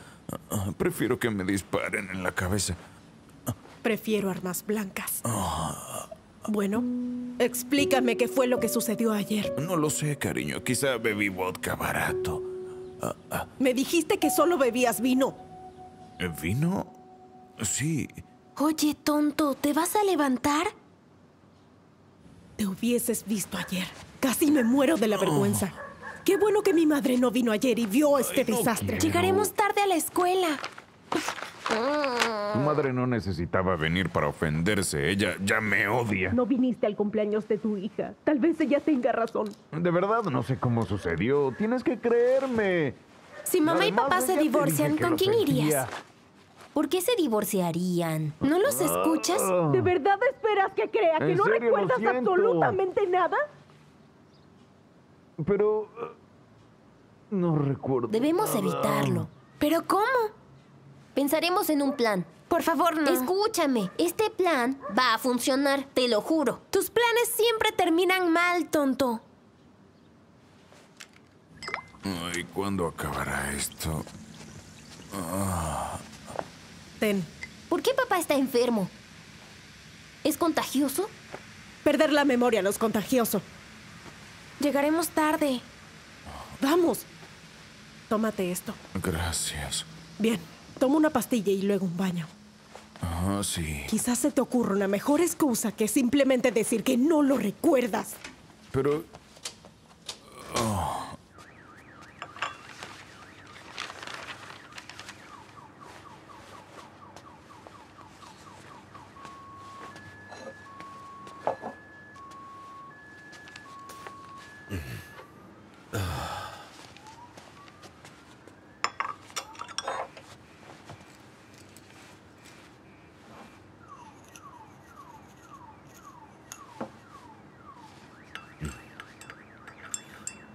Prefiero que me disparen en la cabeza. Prefiero armas blancas. Oh. Bueno, explícame qué fue lo que sucedió ayer. No lo sé, cariño. Quizá bebí vodka barato. Me dijiste que solo bebías vino. ¿Vino? Sí. Oye, tonto, ¿te vas a levantar? Te hubieses visto ayer. Casi me muero de la vergüenza. Qué bueno que mi madre no vino ayer y vio este desastre. Llegaremos tarde a la escuela. Tu madre no necesitaba venir para ofenderse. Ella ya me odia. No viniste al cumpleaños de tu hija. Tal vez ella tenga razón. De verdad, no sé cómo sucedió. Tienes que creerme. Si mamá Además, y papá se divorcian, ¿con quién sentía? irías? ¿Por qué se divorciarían? ¿No los escuchas? ¿De verdad esperas que crea que no recuerdas absolutamente nada? Pero... no recuerdo. Debemos nada. evitarlo. ¿Pero cómo? Pensaremos en un plan. Por favor, no. Escúchame. Este plan va a funcionar, te lo juro. Tus planes siempre terminan mal, tonto. Ay, ¿cuándo acabará esto? Ah... Ten. ¿Por qué papá está enfermo? ¿Es contagioso? Perder la memoria no es contagioso. Llegaremos tarde. ¡Vamos! Tómate esto. Gracias. Bien, toma una pastilla y luego un baño. Ah, sí. Quizás se te ocurra una mejor excusa que simplemente decir que no lo recuerdas. Pero... Oh.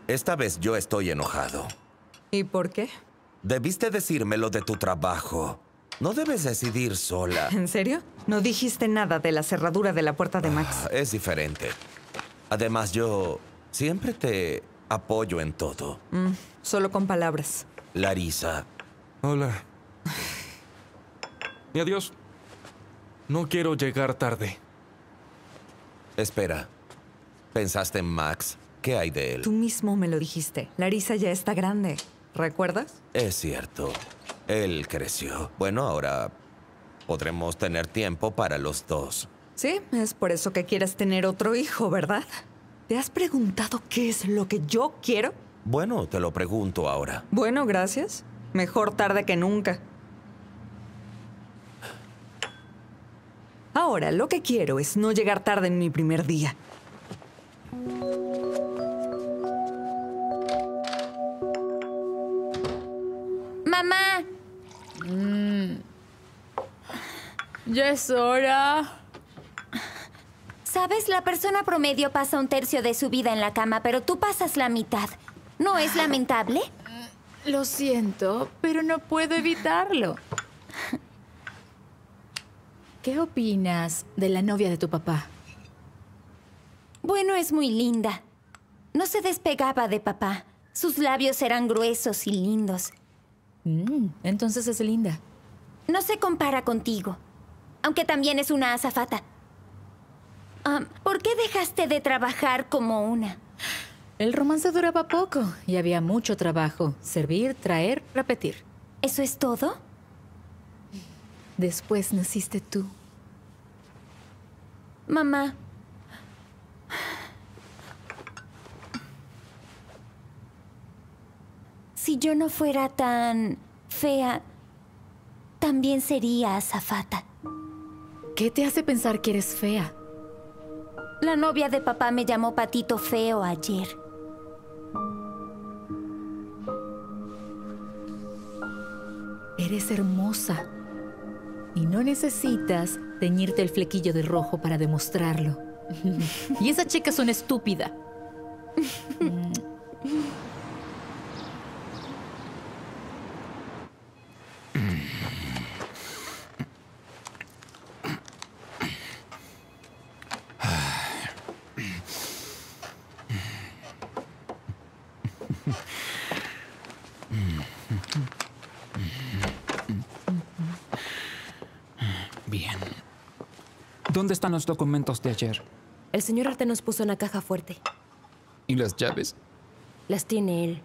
Esta vez yo estoy enojado. ¿Y por qué? Debiste decirme lo de tu trabajo. No debes decidir sola. ¿En serio? No dijiste nada de la cerradura de la puerta de Max. Ah, es diferente. Además, yo siempre te apoyo en todo. Mm, solo con palabras. Larisa. Hola. Y adiós. No quiero llegar tarde. Espera. ¿Pensaste en Max? ¿Qué hay de él? Tú mismo me lo dijiste. Larisa ya está grande. ¿Recuerdas? Es cierto. Él creció. Bueno, ahora podremos tener tiempo para los dos. Sí, es por eso que quieres tener otro hijo, ¿verdad? ¿Te has preguntado qué es lo que yo quiero? Bueno, te lo pregunto ahora. Bueno, gracias. Mejor tarde que nunca. Ahora, lo que quiero es no llegar tarde en mi primer día. ¡Mamá! Mm. Ya es hora. ¿Sabes? La persona promedio pasa un tercio de su vida en la cama, pero tú pasas la mitad. ¿No es lamentable? Lo siento, pero no puedo evitarlo. ¿Qué opinas de la novia de tu papá? Bueno, es muy linda. No se despegaba de papá. Sus labios eran gruesos y lindos. Mm, entonces es linda. No se compara contigo. Aunque también es una azafata. Um, ¿Por qué dejaste de trabajar como una? El romance duraba poco y había mucho trabajo. Servir, traer, repetir. ¿Eso es todo? Después naciste tú. Mamá. Si yo no fuera tan fea, también sería azafata. ¿Qué te hace pensar que eres fea? La novia de papá me llamó patito feo ayer. Eres hermosa. Y no necesitas teñirte el flequillo de rojo para demostrarlo. Y esa chica es una estúpida. ¿Dónde están los documentos de ayer? El señor Arte nos puso una caja fuerte. ¿Y las llaves? Las tiene él.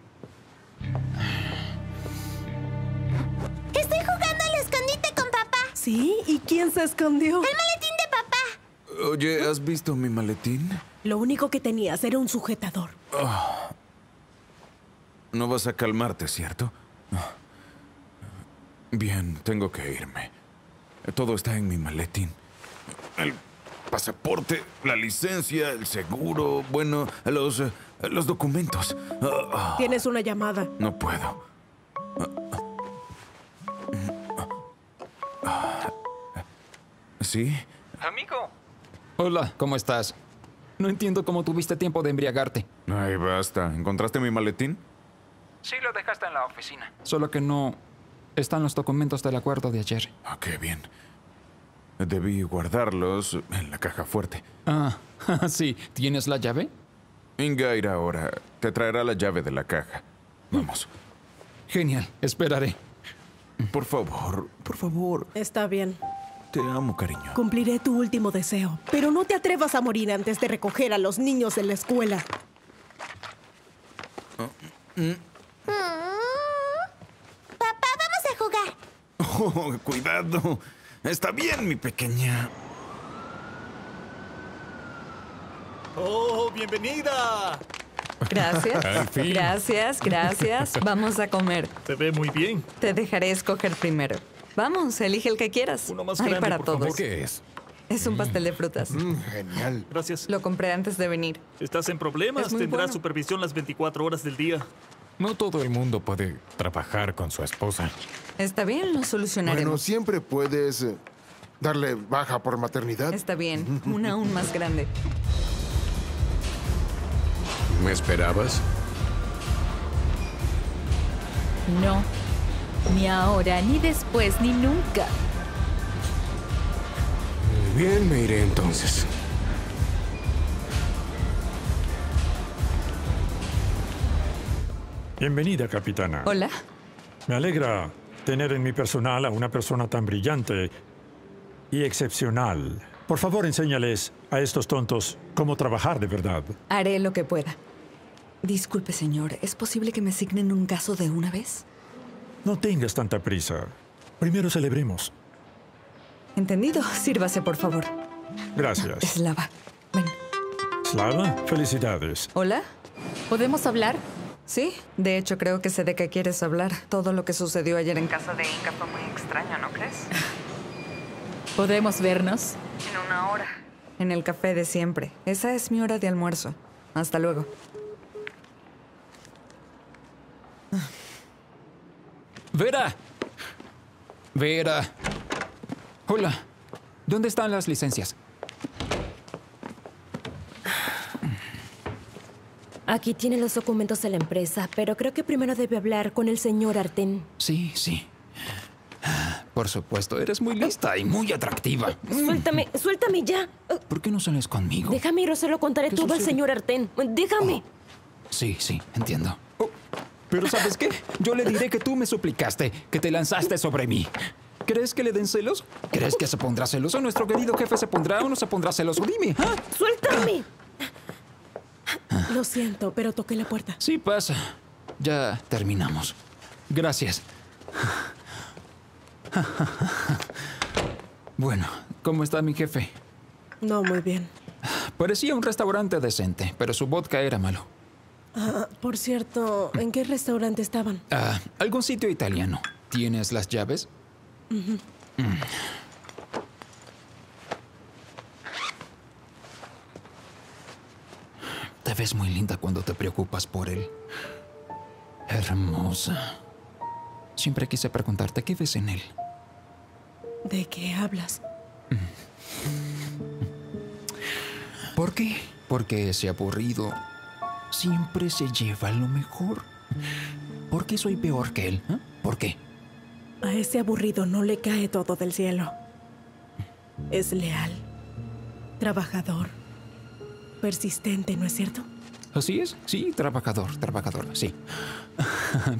¡Estoy jugando al escondite con papá! ¿Sí? ¿Y quién se escondió? ¡El maletín de papá! Oye, ¿has visto mi maletín? Lo único que tenías era un sujetador. Oh. No vas a calmarte, ¿cierto? Bien, tengo que irme. Todo está en mi maletín. El pasaporte, la licencia, el seguro, bueno, los, los documentos. Tienes una llamada. No puedo. ¿Sí? Amigo. Hola, ¿cómo estás? No entiendo cómo tuviste tiempo de embriagarte. Ay, basta. ¿Encontraste mi maletín? Sí, lo dejaste en la oficina. Solo que no... están los documentos del acuerdo de ayer. Ah, qué bien. Debí guardarlos en la caja fuerte. Ah, sí. ¿Tienes la llave? Inga irá ahora. Te traerá la llave de la caja. Vamos. Genial. Esperaré. Por favor, por favor. Está bien. Te amo, cariño. Cumpliré tu último deseo, pero no te atrevas a morir antes de recoger a los niños en la escuela. Oh. Mm. Mm. Papá, vamos a jugar. Oh, cuidado. Está bien, mi pequeña. Oh, bienvenida. Gracias. Al fin. Gracias, gracias. Vamos a comer. Te ve muy bien. Te dejaré escoger primero. Vamos, elige el que quieras. Uno más grande, hay para todos. Favor. ¿Qué es? Es un pastel de frutas. Mm, genial. Gracias. Lo compré antes de venir. Estás en problemas. Tendrás bueno. supervisión las veinticuatro horas del día. No todo el mundo puede trabajar con su esposa. Está bien, lo solucionaremos. Bueno, siempre puedes darle baja por maternidad. Está bien, una aún más grande. ¿Me esperabas? No. Ni ahora, ni después, ni nunca. Bien, me iré entonces. Bienvenida, capitana. Hola. Me alegra tener en mi personal a una persona tan brillante y excepcional. Por favor, enséñales a estos tontos cómo trabajar de verdad. Haré lo que pueda. Disculpe, señor. ¿Es posible que me asignen un caso de una vez? No tengas tanta prisa. Primero celebremos. Entendido. Sírvase, por favor. Gracias. Slava, ven. Slava, felicidades. Hola. ¿Podemos hablar? Sí. De hecho, creo que sé de qué quieres hablar. Todo lo que sucedió ayer en casa de Inga fue muy extraño, ¿no crees? ¿Podemos vernos? En una hora. En el café de siempre. Esa es mi hora de almuerzo. Hasta luego. ¡Vera! ¡Vera! Hola. ¿Dónde están las licencias? Aquí tienen los documentos de la empresa, pero creo que primero debe hablar con el señor Artyom. Sí, sí. Por supuesto, eres muy lista y muy atractiva. Suéltame, suéltame ya. ¿Por qué no sales conmigo? Déjame ir o se lo contaré todo al señor Artyom. Déjame. Oh. Sí, sí, entiendo. Oh. Pero ¿sabes qué? Yo le diré que tú me suplicaste, que te lanzaste sobre mí. ¿Crees que le den celos? ¿Crees que se pondrá celoso? ¿Nuestro querido jefe se pondrá o no se pondrá celoso? Dime. ¿Ah? ¡Suéltame! Ah. Lo siento, pero toqué la puerta. Sí pasa. Ya terminamos. Gracias. Bueno, ¿cómo está mi jefe? No, muy bien. Parecía un restaurante decente, pero su vodka era malo. Uh, por cierto, ¿en qué restaurante estaban? Uh, algún sitio italiano. ¿Tienes las llaves? Uh-huh. Mm. Te ves muy linda cuando te preocupas por él. Hermosa. Siempre quise preguntarte, ¿qué ves en él? ¿De qué hablas? ¿Por qué? Porque ese aburrido... siempre se lleva lo mejor. ¿Por qué soy peor que él? ¿Eh? ¿Por qué? A ese aburrido no le cae todo del cielo. Es leal, trabajador, persistente, ¿no es cierto? Así es, sí, trabajador, trabajador, sí.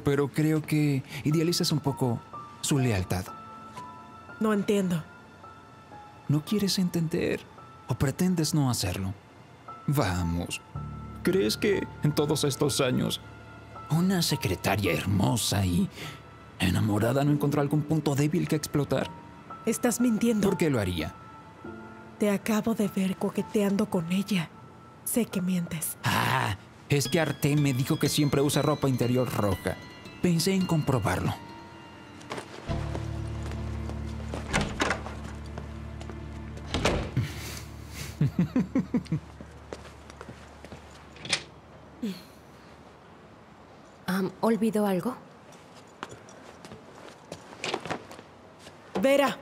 Pero creo que idealizas un poco su lealtad. No entiendo. ¿No quieres entender o pretendes no hacerlo? Vamos. ¿Crees que en todos estos años una secretaria hermosa y enamorada no encontró algún punto débil que explotar? Estás mintiendo. ¿Por qué lo haría? Te acabo de ver coqueteando con ella. Sé que mientes. Ah, es que Artyom me dijo que siempre usa ropa interior roja. Pensé en comprobarlo. um, ¿Olvidó algo? Vera,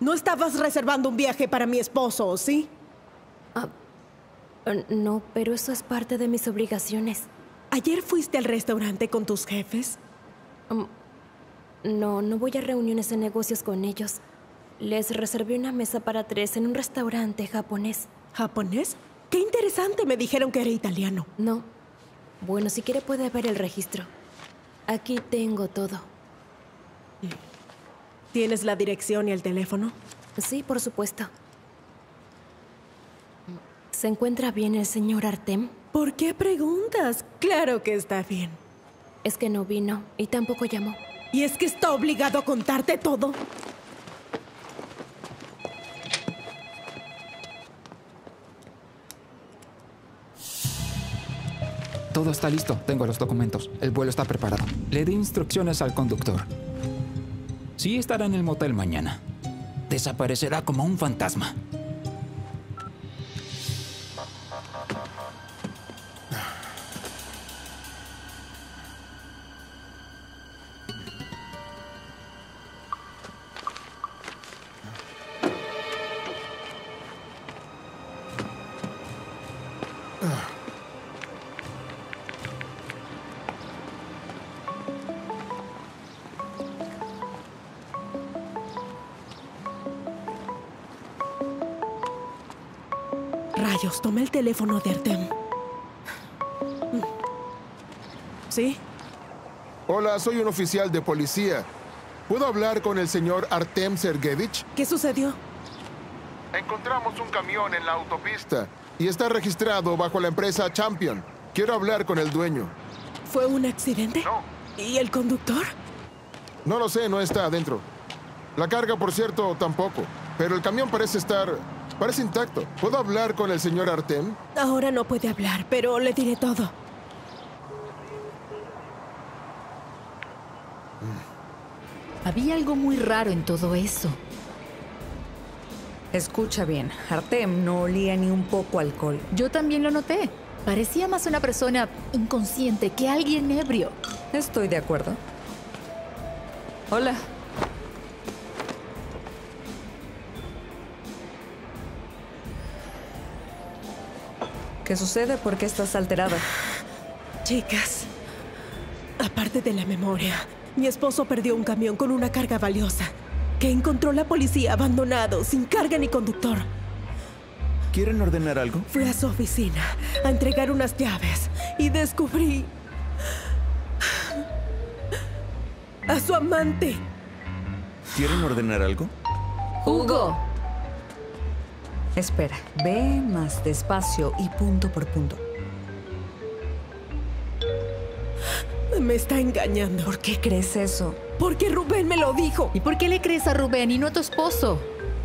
¿no estabas reservando un viaje para mi esposo, sí? Uh, no, pero eso es parte de mis obligaciones. ¿Ayer fuiste al restaurante con tus jefes? Um, no, no voy a reuniones de negocios con ellos. Les reservé una mesa para tres en un restaurante japonés. ¿Japonés? ¡Qué interesante! Me dijeron que era italiano. No. Bueno, si quiere puede ver el registro. Aquí tengo todo. ¿Tienes la dirección y el teléfono? Sí, por supuesto. ¿Se encuentra bien el señor Artem? ¿Por qué preguntas? Claro que está bien. Es que no vino y tampoco llamó. ¿Y es que está obligado a contarte todo? Todo está listo. Tengo los documentos. El vuelo está preparado. Le di instrucciones al conductor. Sí estará en el motel mañana. Desaparecerá como un fantasma. Tomé el teléfono de Artem. ¿Sí? Hola, soy un oficial de policía. ¿Puedo hablar con el señor Artem Sergeyevich? ¿Qué sucedió? Encontramos un camión en la autopista y está registrado bajo la empresa Champion. Quiero hablar con el dueño. ¿Fue un accidente? No. ¿Y el conductor? No lo sé, no está adentro. La carga, por cierto, tampoco. Pero el camión parece estar... Parece intacto. ¿Puedo hablar con el señor Artem? Ahora no puede hablar, pero le diré todo. Había algo muy raro en todo eso. Escucha bien, Artem no olía ni un poco alcohol. Yo también lo noté. Parecía más una persona inconsciente que alguien ebrio. Estoy de acuerdo. Hola. ¿Qué sucede? ¿Por qué estás alterada? Chicas, aparte de la memoria, mi esposo perdió un camión con una carga valiosa que encontró la policía abandonado, sin carga ni conductor. ¿Quieren ordenar algo? Fui a su oficina a entregar unas llaves y descubrí a su amante. ¿Quieren ordenar algo? ¡Hugo! Espera, ve más despacio y punto por punto. Me está engañando. ¿Por qué crees eso? Porque Rubén me lo dijo. ¿Y por qué le crees a Rubén y no a tu esposo?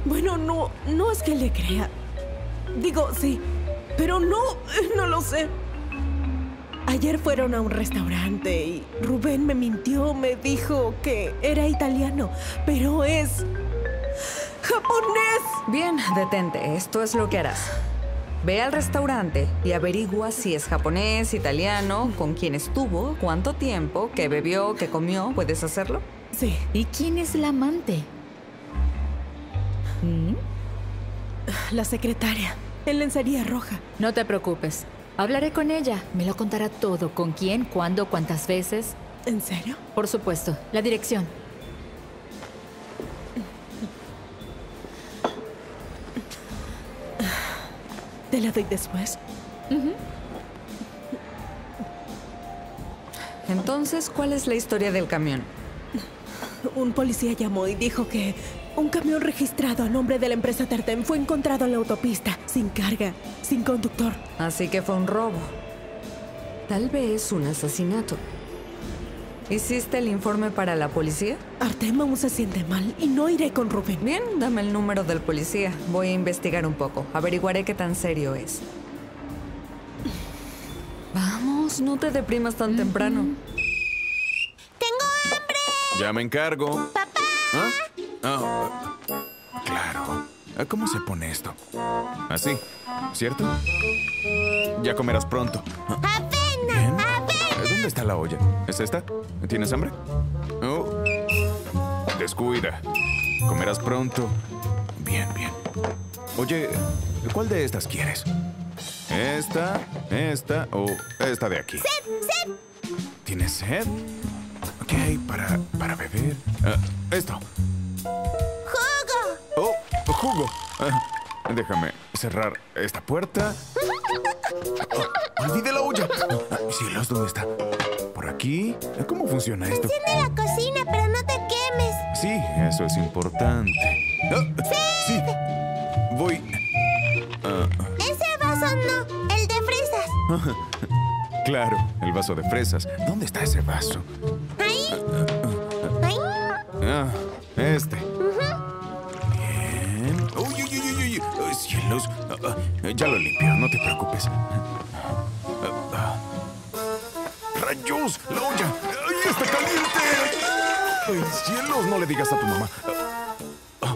Bueno, no, no es que le crea. Digo, sí, pero no, no lo sé. Ayer fueron a un restaurante y Rubén me mintió, me dijo que era italiano, pero es... ¡japonés! Bien, detente. Esto es lo que harás. Ve al restaurante y averigua si es japonés, italiano, con quién estuvo, cuánto tiempo, qué bebió, qué comió. ¿Puedes hacerlo? Sí. ¿Y quién es la amante? ¿Mm? La secretaria. En lencería roja. No te preocupes. Hablaré con ella. Me lo contará todo. ¿Con quién, cuándo, cuántas veces? ¿En serio? Por supuesto. La dirección. ¿Te la doy después? Uh-huh. Entonces, ¿cuál es la historia del camión? Un policía llamó y dijo que un camión registrado a nombre de la empresa Artem fue encontrado en la autopista, sin carga, sin conductor. Así que fue un robo. Tal vez un asesinato. ¿Hiciste el informe para la policía? Artem aún se siente mal y no iré con Rubén. Bien, dame el número del policía. Voy a investigar un poco. Averiguaré qué tan serio es. Vamos, no te deprimas tan temprano. ¡Tengo hambre! Ya me encargo. ¡Papá! ¿Ah? Oh, claro. ¿Cómo se pone esto? Así, ¿cierto? Ya comerás pronto. ¡Apenas! ¡Apenas! ¿Dónde está la olla? ¿Es esta? ¿Tienes hambre? Oh. Descuida. Comerás pronto. Bien, bien. Oye, ¿cuál de estas quieres? ¿Esta, esta o esta de aquí? ¡Sed! ¡Sed! ¿Tienes sed? ¿Qué hay para, para beber? Uh, esto. ¡Jugo! ¡Oh, jugo! Uh, déjame cerrar esta puerta. Oh, ¡olvide la olla! Uh, cielos, ¿dónde está? ¿Por aquí? ¿Cómo funciona esto? Enciende la cocina, pero no te quemes. Sí, eso es importante. Oh, ¡sed! Sí. Voy. Uh, Ese vaso no, el de fresas. Claro, el vaso de fresas. ¿Dónde está ese vaso? Ahí. Ahí. Ah, este. Uh-huh. Bien. Uy, uy, uy, uy, uy. Cielos. Uh, uh, ya lo limpio, no te preocupes. Uh, uh. ¡Rayos! ¡La olla! ¡Ay, está caliente! ¡Ay, cielos! No le digas a tu mamá. Uh,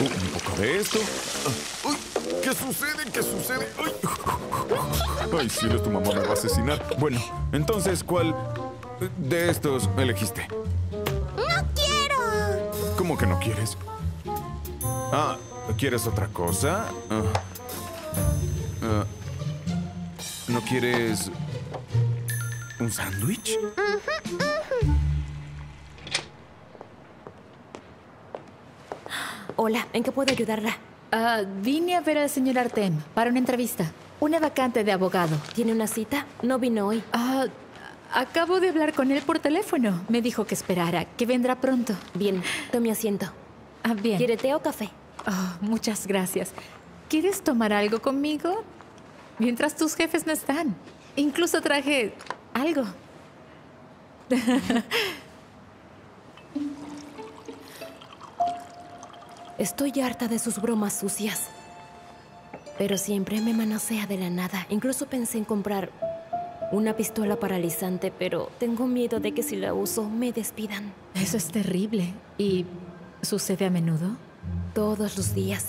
un poco de esto. Uh, uy, ¿qué sucede? ¿Qué sucede? Ay, uh, uh, ay, si eres tu mamá me va a asesinar. Bueno, entonces, ¿cuál de estos elegiste? ¡No quiero! ¿Cómo que no quieres? Ah, ¿quieres otra cosa? Uh, uh, ¿No quieres un sándwich? Uh-huh, uh-huh. Hola, ¿en qué puedo ayudarla? Uh, vine a ver al señor Artyom para una entrevista. Una vacante de abogado. ¿Tiene una cita? No vino hoy. Uh, acabo de hablar con él por teléfono. Me dijo que esperara, que vendrá pronto. Bien, tome asiento. Ah, bien. ¿Quiere té o café? Oh, muchas gracias. ¿Quieres tomar algo conmigo? Mientras tus jefes no están. Incluso traje algo. Estoy harta de sus bromas sucias. Pero siempre me manosea de la nada. Incluso pensé en comprar una pistola paralizante, pero tengo miedo de que si la uso me despidan. Eso es terrible. ¿Y sucede a menudo? Todos los días.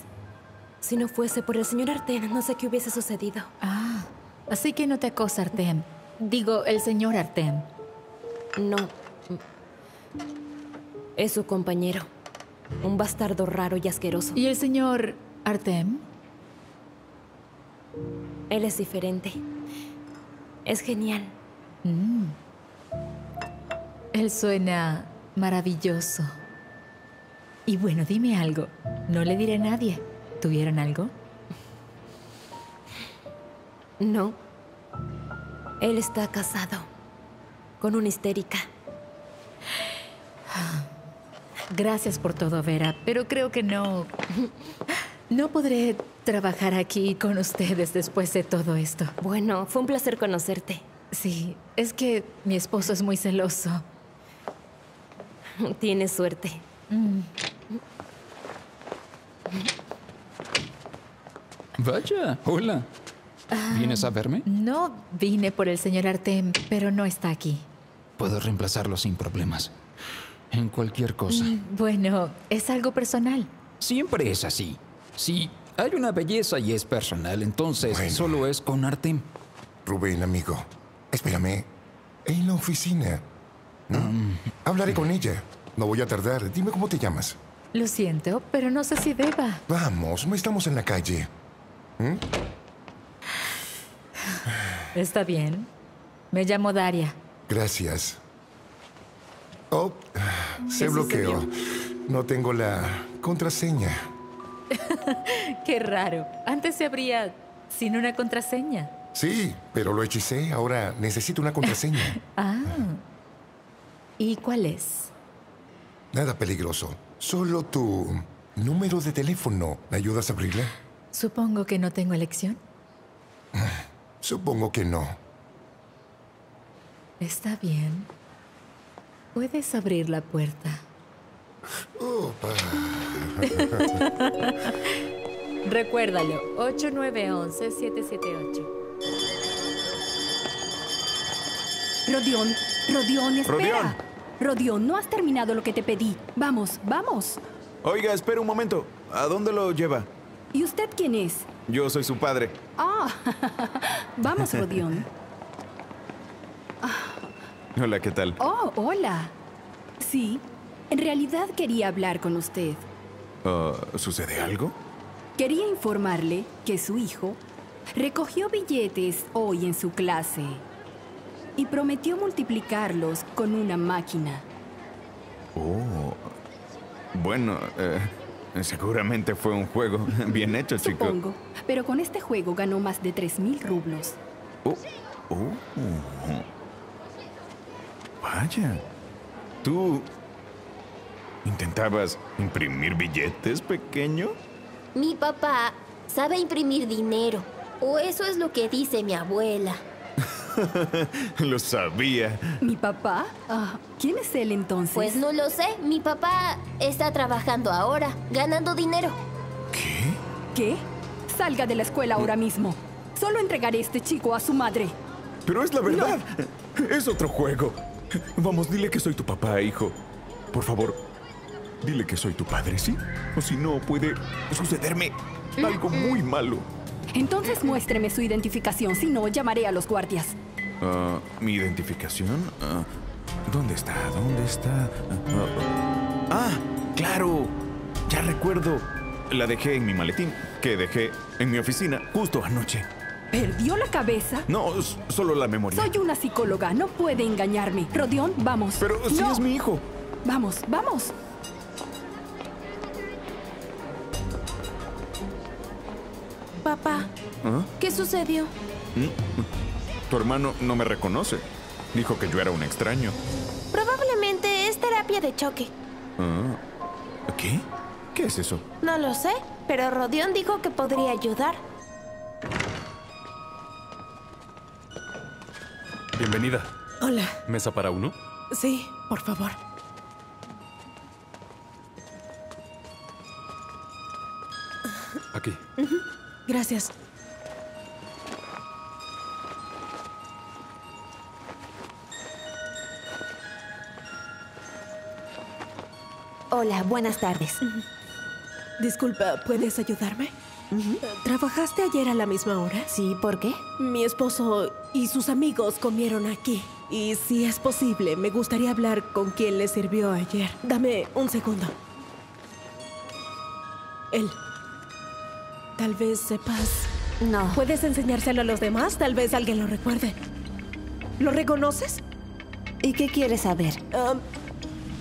Si no fuese por el señor Artyom, no sé qué hubiese sucedido. Ah, así que no te acosa, Artyom. Digo, el señor Artyom. No. Es su compañero. Un bastardo raro y asqueroso. ¿Y el señor Artyom? Él es diferente. Es genial. Mm. Él suena maravilloso. Y bueno, dime algo. No le diré a nadie. ¿Tuvieron algo? No. Él está casado con una histérica. Gracias por todo, Vera, pero creo que no... No podré trabajar aquí con ustedes después de todo esto. Bueno, fue un placer conocerte. Sí, es que mi esposo es muy celoso. Tienes suerte. Mm. Vaya, hola. Um, ¿Vienes a verme? No vine por el señor Artyom, pero no está aquí. Puedo reemplazarlo sin problemas. En cualquier cosa. Bueno, es algo personal. Siempre es así. Si hay una belleza y es personal, entonces bueno, solo es con Artyom. Rubén, amigo, espérame en la oficina. ¿No? Um, Hablaré con ella. No voy a tardar. Dime cómo te llamas. Lo siento, pero no sé si deba. Vamos, no estamos en la calle. ¿Mm? Está bien. Me llamo Daria. Gracias. Oh, se bloqueó. No tengo la contraseña. Qué raro. Antes se abría sin una contraseña. Sí, pero lo hechicé. Ahora necesito una contraseña. Ah. ¿Y cuál es? Nada peligroso. Solo tu número de teléfono. ¿Me ayudas a abrirla? Supongo que no tengo elección. Supongo que no. Está bien. Puedes abrir la puerta. Opa. Recuérdalo, ocho nueve uno uno siete siete ocho. Rodión, Rodión, espera. Rodión. Rodión, no has terminado lo que te pedí. Vamos, vamos. Oiga, espera un momento. ¿A dónde lo lleva? ¿Y usted quién es? Yo soy su padre. Ah, vamos, Rodión. Hola, ¿qué tal? Oh, hola. Sí, en realidad quería hablar con usted. Uh, ¿Sucede algo? Quería informarle que su hijo recogió billetes hoy en su clase y prometió multiplicarlos con una máquina. Oh, bueno, eh, seguramente fue un juego bien hecho, chico. Supongo, pero con este juego ganó más de tres mil rublos. Oh, oh, oh. Vaya, ¿tú intentabas imprimir billetes, pequeño? Mi papá sabe imprimir dinero, o eso es lo que dice mi abuela. Lo sabía. ¿Mi papá? Uh, ¿Quién es él entonces? Pues no lo sé. Mi papá está trabajando ahora, ganando dinero. ¿Qué? ¿Qué? Salga de la escuela ahora mismo. Solo entregaré a este chico a su madre. Pero es la verdad. No. Es otro juego. Vamos, dile que soy tu papá, hijo. Por favor, dile que soy tu padre, ¿sí? O si no, puede sucederme algo muy malo. Entonces muéstreme su identificación, si no, llamaré a los guardias. Uh, ¿Mi identificación? Uh, ¿Dónde está? ¿Dónde está? Uh, uh, ¡Ah! ¡Claro! Ya recuerdo. La dejé en mi maletín, que dejé en mi oficina justo anoche. ¿Perdió la cabeza? No, solo la memoria. Soy una psicóloga, no puede engañarme. Rodión, vamos. Pero si no. Es mi hijo. Vamos, vamos. Papá, ¿ah? ¿Qué sucedió? Tu hermano no me reconoce. Dijo que yo era un extraño. Probablemente es terapia de choque. Ah, ¿qué? ¿Qué es eso? No lo sé, pero Rodión dijo que podría ayudar. Bienvenida. Hola. ¿Mesa para uno? Sí, por favor. Aquí. Uh-huh. Gracias. Hola, buenas tardes. Uh-huh. Disculpa, ¿puedes ayudarme? Uh-huh. ¿Trabajaste ayer a la misma hora? Sí, ¿por qué? Mi esposo y sus amigos comieron aquí. Y si es posible, me gustaría hablar con quien le sirvió ayer. Dame un segundo. Él. Tal vez sepas. No. ¿Puedes enseñárselo a los demás? Tal vez alguien lo recuerde. ¿Lo reconoces? ¿Y qué quieres saber? Um,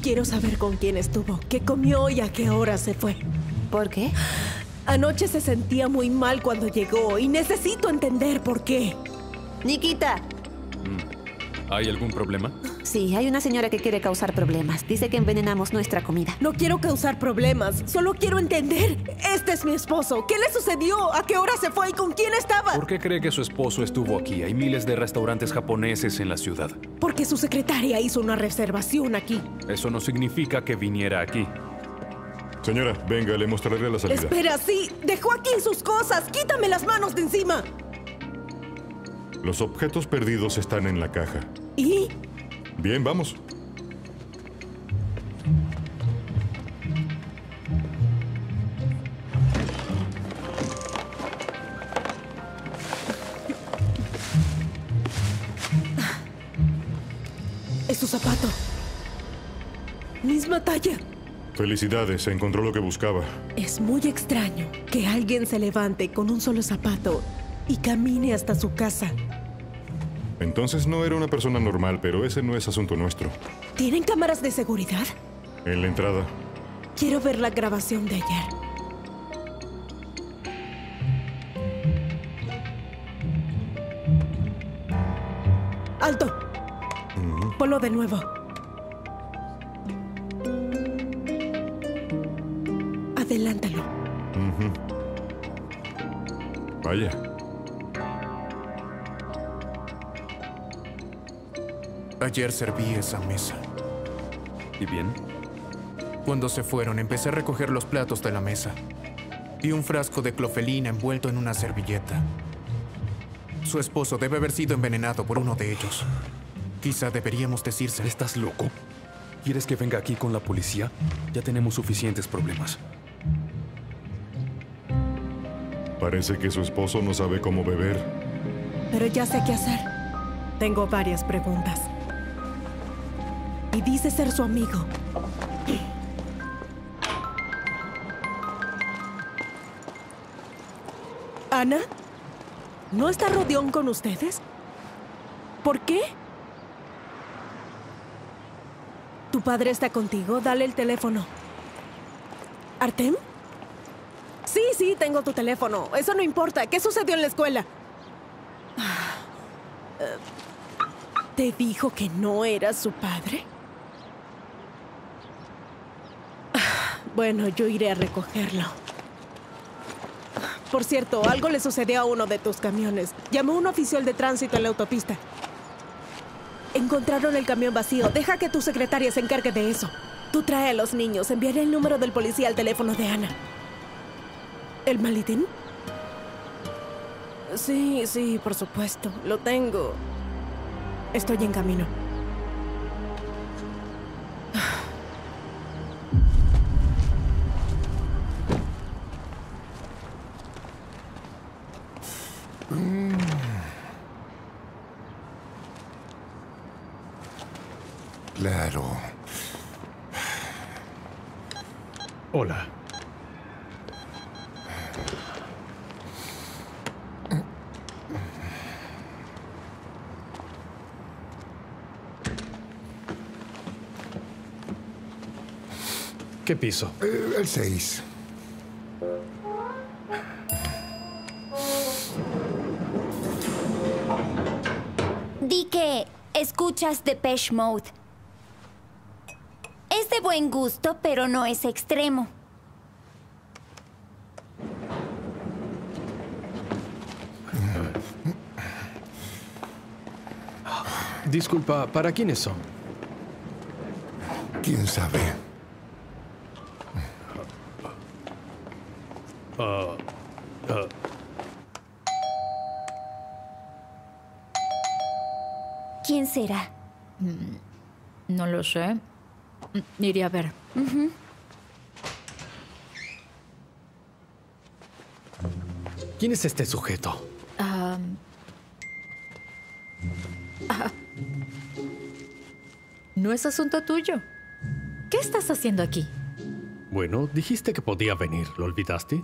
quiero saber con quién estuvo, qué comió y a qué hora se fue. ¿Por qué? Anoche se sentía muy mal cuando llegó y necesito entender por qué. Nikita. ¿Hay algún problema? Sí, hay una señora que quiere causar problemas. Dice que envenenamos nuestra comida. No quiero causar problemas. Solo quiero entender. Este es mi esposo. ¿Qué le sucedió? ¿A qué hora se fue y con quién estaba? ¿Por qué cree que su esposo estuvo aquí? Hay miles de restaurantes japoneses en la ciudad. Porque su secretaria hizo una reservación aquí. Eso no significa que viniera aquí. Señora, venga, le mostraré la salida. Espera, sí. Dejó aquí sus cosas. Quítame las manos de encima. Los objetos perdidos están en la caja. ¿Y? Bien, vamos. Es su zapato. Misma talla. Felicidades, se encontró lo que buscaba. Es muy extraño que alguien se levante con un solo zapato y camine hasta su casa. Entonces no era una persona normal, pero ese no es asunto nuestro. ¿Tienen cámaras de seguridad? En la entrada. Quiero ver la grabación de ayer. ¡Alto! Uh-huh. Ponlo de nuevo. Adelántalo. Uh-huh. Vaya. Ayer serví esa mesa. ¿Y bien? Cuando se fueron, empecé a recoger los platos de la mesa. Vi un frasco de clofelina envuelto en una servilleta. Su esposo debe haber sido envenenado por uno de ellos. Quizá deberíamos decírselo. ¿Estás loco? ¿Quieres que venga aquí con la policía? Ya tenemos suficientes problemas. Parece que su esposo no sabe cómo beber. Pero ya sé qué hacer. Tengo varias preguntas. Y dice ser su amigo. ¿Ana? ¿No está Rodión con ustedes? ¿Por qué? Tu padre está contigo. Dale el teléfono. ¿Artem? Sí, sí, tengo tu teléfono. Eso no importa. ¿Qué sucedió en la escuela? ¿Te dijo que no eras su padre? Bueno, yo iré a recogerlo. Por cierto, algo le sucedió a uno de tus camiones. Llamó un oficial de tránsito en la autopista. Encontraron el camión vacío. Deja que tu secretaria se encargue de eso. Tú trae a los niños. Enviaré el número del policía al teléfono de Ana. ¿El maletín? Sí, sí, por supuesto. Lo tengo. Estoy en camino. Claro. Hola. ¿Qué piso? Eh, el seis. Di que escuchas Depeche Mode. Es de buen gusto, pero no es extremo. Disculpa, ¿para quiénes son? ¿Quién sabe? Uh, uh. ¿Quién será? No lo sé. Iré a ver. Uh-huh. ¿Quién es este sujeto? Um. Ah. No es asunto tuyo. ¿Qué estás haciendo aquí? Bueno, dijiste que podía venir. ¿Lo olvidaste?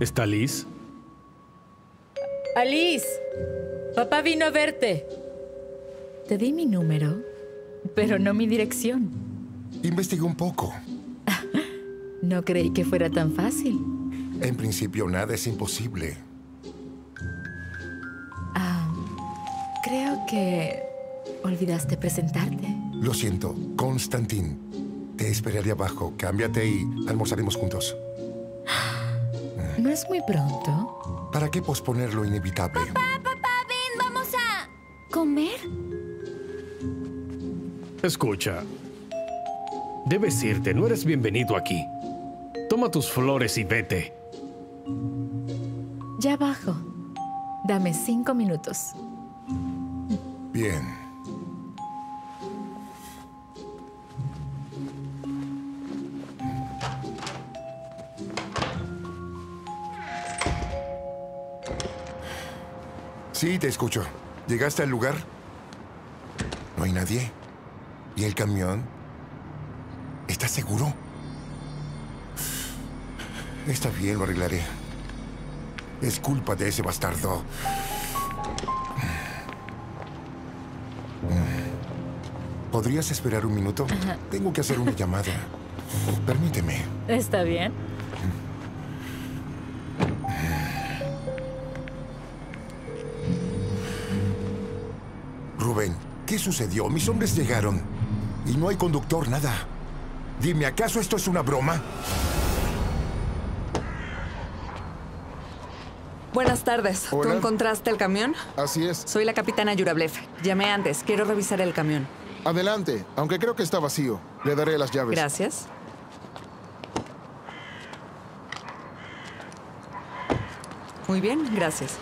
¿Está Liz? ¡Alice! Papá vino a verte. Te di mi número, pero no mi dirección. Investigué un poco. No creí que fuera tan fácil. En principio, nada es imposible. Ah, creo que olvidaste presentarte. Lo siento, Konstantin. Te esperaré abajo. Cámbiate y almorzaremos juntos. ¿No es muy pronto? ¿Para qué posponer lo inevitable? ¡Papá, papá, ven! ¡Vamos a... comer! Escucha. Debes irte. No eres bienvenido aquí. Toma tus flores y vete. Ya bajo. Dame cinco minutos. Bien. Sí, te escucho. ¿Llegaste al lugar? No hay nadie. ¿Y el camión? ¿Estás seguro? Está bien, lo arreglaré. Es culpa de ese bastardo. ¿Podrías esperar un minuto? Ajá. Tengo que hacer una llamada. Permíteme. Está bien. ¿Qué sucedió? Mis hombres llegaron. Y no hay conductor, nada. Dime, ¿acaso esto es una broma? Buenas tardes. Hola. ¿Tú encontraste el camión? Así es. Soy la capitana Jurablev. Llamé antes. Quiero revisar el camión. Adelante, aunque creo que está vacío. Le daré las llaves. Gracias. Muy bien, gracias.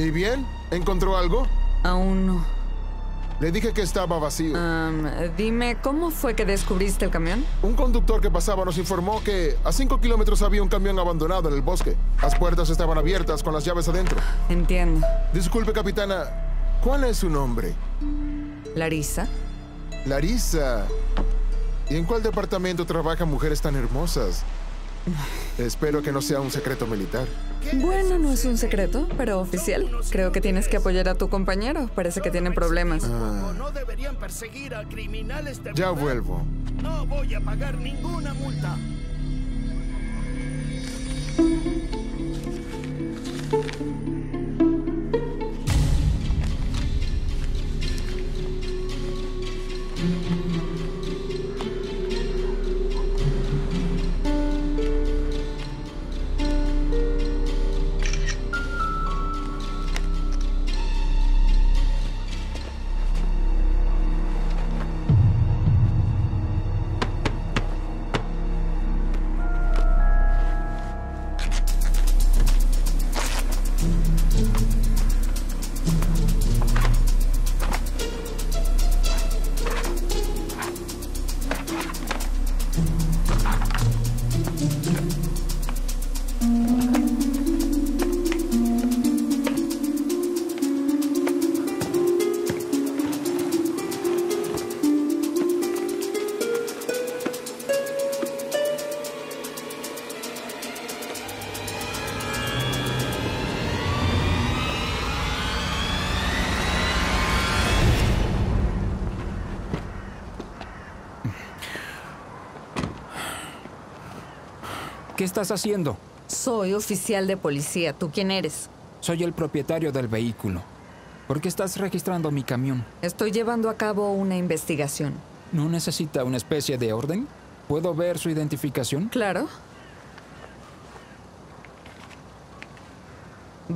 ¿Y bien? ¿Encontró algo? Aún no. Le dije que estaba vacío. Um, dime, ¿cómo fue que descubriste el camión? Un conductor que pasaba nos informó que a cinco kilómetros había un camión abandonado en el bosque. Las puertas estaban abiertas con las llaves adentro. Entiendo. Disculpe, capitana, ¿cuál es su nombre? Larisa. Larisa. ¿Y en cuál departamento trabajan mujeres tan hermosas? Espero que no sea un secreto militar. Bueno, no es un secreto, pero oficial. Creo que tienes que apoyar a tu compañero. Parece que tienen problemas. Ah. Ya vuelvo. No voy a pagar ninguna multa. ¿Qué estás haciendo? Soy oficial de policía. ¿Tú quién eres? Soy el propietario del vehículo. ¿Por qué estás registrando mi camión? Estoy llevando a cabo una investigación. ¿No necesita una especie de orden? ¿Puedo ver su identificación? Claro.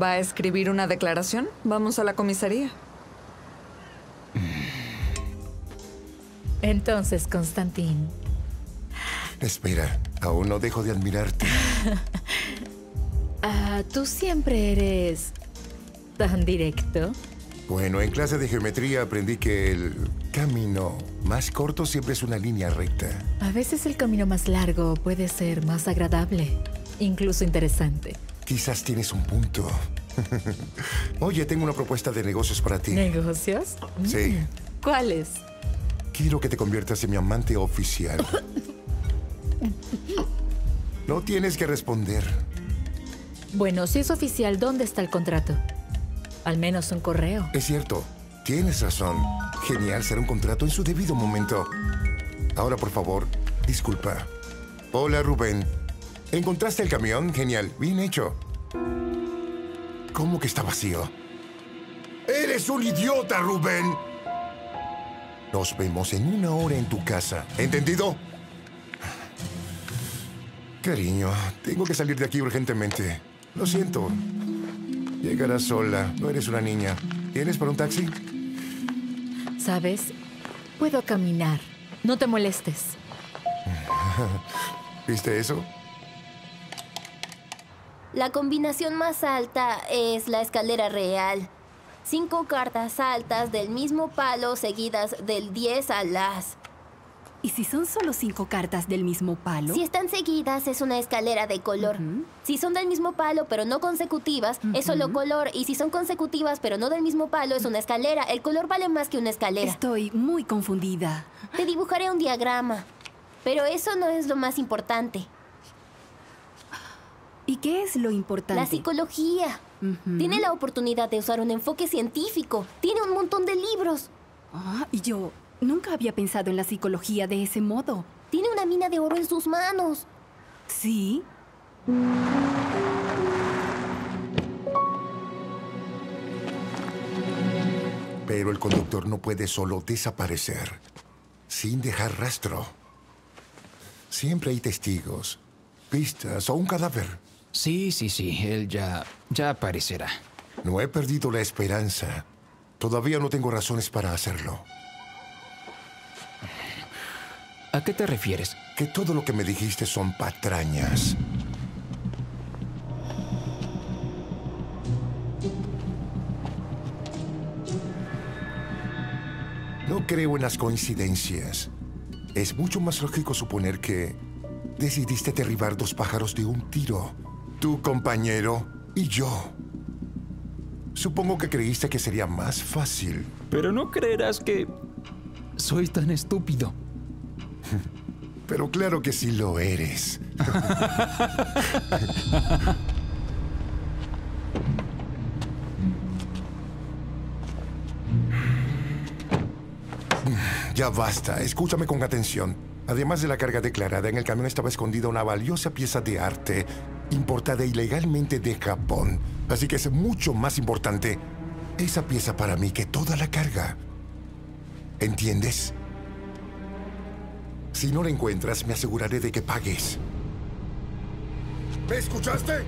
¿Va a escribir una declaración? Vamos a la comisaría. Entonces, Konstantin... Espera, aún no dejo de admirarte. Ah, tú siempre eres tan directo. Bueno, en clase de geometría aprendí que el camino más corto siempre es una línea recta. A veces el camino más largo puede ser más agradable, incluso interesante. Quizás tienes un punto. Oye, tengo una propuesta de negocios para ti. ¿Negocios? Sí. ¿Cuáles? Quiero que te conviertas en mi amante oficial. No tienes que responder. Bueno, si es oficial, ¿dónde está el contrato? Al menos un correo. Es cierto, tienes razón. Genial, será un contrato en su debido momento. Ahora, por favor, disculpa. Hola, Rubén. ¿Encontraste el camión? Genial, bien hecho. ¿Cómo que está vacío? ¡Eres un idiota, Rubén! Nos vemos en una hora en tu casa, ¿entendido? Cariño, tengo que salir de aquí urgentemente. Lo siento. Llegarás sola. No eres una niña. ¿Tienes para un taxi? ¿Sabes? Puedo caminar. No te molestes. ¿Viste eso? La combinación más alta es la escalera real. Cinco cartas altas del mismo palo seguidas del diez al as. ¿Y si son solo cinco cartas del mismo palo? Si están seguidas, es una escalera de color. Uh-huh. Si son del mismo palo, pero no consecutivas, uh-huh. es solo color. Y si son consecutivas, pero no del mismo palo, es una escalera. El color vale más que una escalera. Estoy muy confundida. Te dibujaré un diagrama. Pero eso no es lo más importante. ¿Y qué es lo importante? La psicología. Uh-huh. Tiene la oportunidad de usar un enfoque científico. Tiene un montón de libros. Ah, y yo... nunca había pensado en la psicología de ese modo. Tiene una mina de oro en sus manos. ¿Sí? Pero el conductor no puede solo desaparecer, sin dejar rastro. Siempre hay testigos, pistas o un cadáver. Sí, sí, sí. Él ya, ya aparecerá. No he perdido la esperanza. Todavía no tengo razones para hacerlo. ¿A qué te refieres? Que todo lo que me dijiste son patrañas. no creo en las coincidencias. Es mucho más lógico suponer que decidiste derribar dos pájaros de un tiro. Tu compañero y yo. Supongo que creíste que sería más fácil. Pero no creerás que soy tan estúpido. Pero claro que sí lo eres. Ya basta, escúchame con atención. Además de la carga declarada, en el camión estaba escondida una valiosa pieza de arte importada ilegalmente de Japón. Así que es mucho más importante esa pieza para mí que toda la carga. ¿Entiendes? Si no la encuentras, me aseguraré de que pagues. ¿Me escuchaste?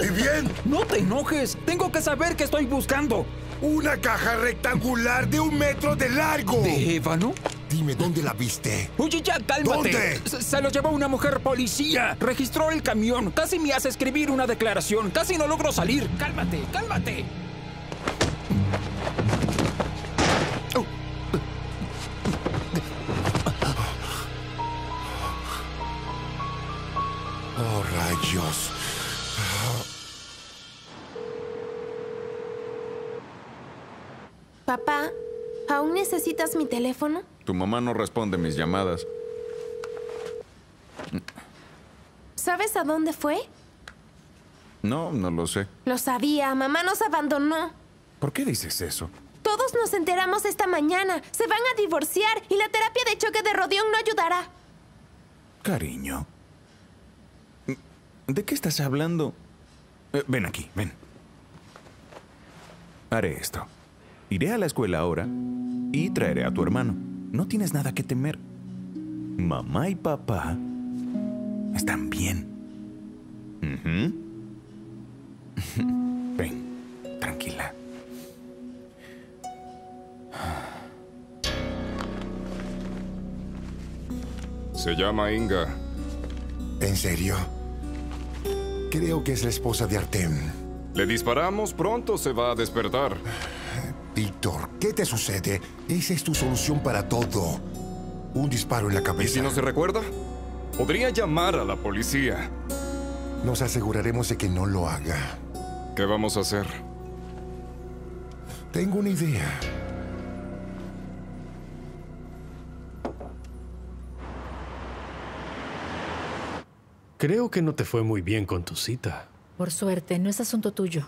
¿Y bien? ¡No te enojes! ¡Tengo que saber qué estoy buscando! ¡Una caja rectangular de un metro de largo! ¿De ébano? Dime, ¿dónde la viste? Oye, ya, cálmate. ¿Dónde? Se, se lo llevó una mujer policía. Registró el camión. Casi me hace escribir una declaración. Casi no logro salir. Cálmate, cálmate. Oh, rayos. Papá, ¿aún necesitas mi teléfono? Tu mamá no responde mis llamadas. ¿Sabes a dónde fue? No, no lo sé. Lo sabía. Mamá nos abandonó. ¿Por qué dices eso? Todos nos enteramos esta mañana. Se van a divorciar y la terapia de choque de Rodión no ayudará. Cariño. ¿De qué estás hablando? Eh, ven aquí, ven. Haré esto. Iré a la escuela ahora y traeré a tu hermano. No tienes nada que temer. Mamá y papá están bien. Uh-huh. Ven, tranquila. Se llama Inga. ¿En serio? Creo que es la esposa de Artyom. Le disparamos, pronto se va a despertar. Víctor, ¿qué te sucede? Esa es tu solución para todo. Un disparo en la cabeza. ¿Y si no se recuerda? Podría llamar a la policía. Nos aseguraremos de que no lo haga. ¿Qué vamos a hacer? Tengo una idea. Creo que no te fue muy bien con tu cita. Por suerte, no es asunto tuyo.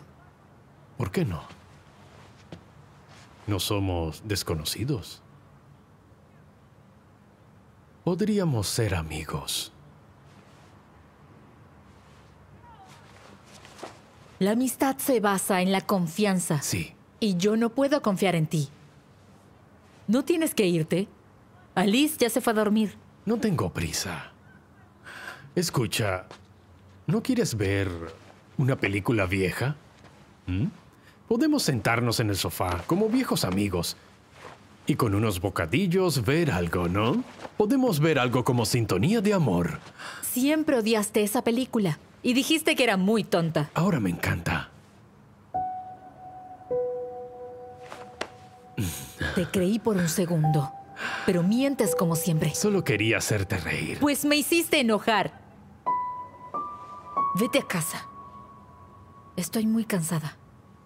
¿Por qué no? No somos desconocidos. Podríamos ser amigos. La amistad se basa en la confianza. Sí. Y yo no puedo confiar en ti. No tienes que irte. Alice ya se fue a dormir. No tengo prisa. Escucha, ¿no quieres ver una película vieja? ¿Mm? Podemos sentarnos en el sofá, como viejos amigos. Y con unos bocadillos ver algo, ¿no? Podemos ver algo como Sintonía de Amor. Siempre odiaste esa película. Y dijiste que era muy tonta. Ahora me encanta. Te creí por un segundo. Pero mientes como siempre. Solo quería hacerte reír. Pues me hiciste enojar. Vete a casa. Estoy muy cansada.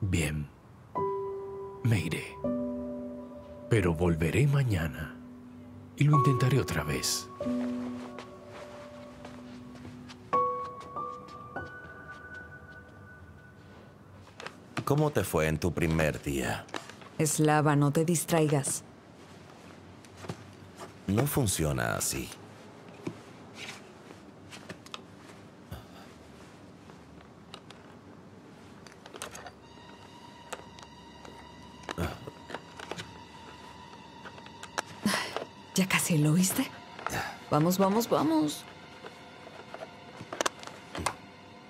Bien, me iré, pero volveré mañana y lo intentaré otra vez. ¿Cómo te fue en tu primer día? Slava, no te distraigas. No funciona así. ¿Ya casi lo oíste? Vamos, vamos, vamos.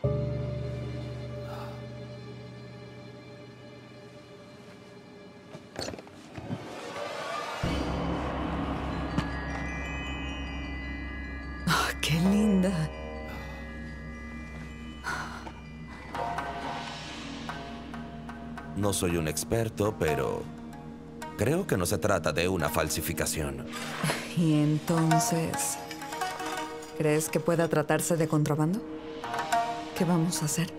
Oh, ¡qué linda! No soy un experto, pero Creo que no se trata de una falsificación. ¿Y entonces? ¿Crees que pueda tratarse de contrabando? ¿Qué vamos a hacer?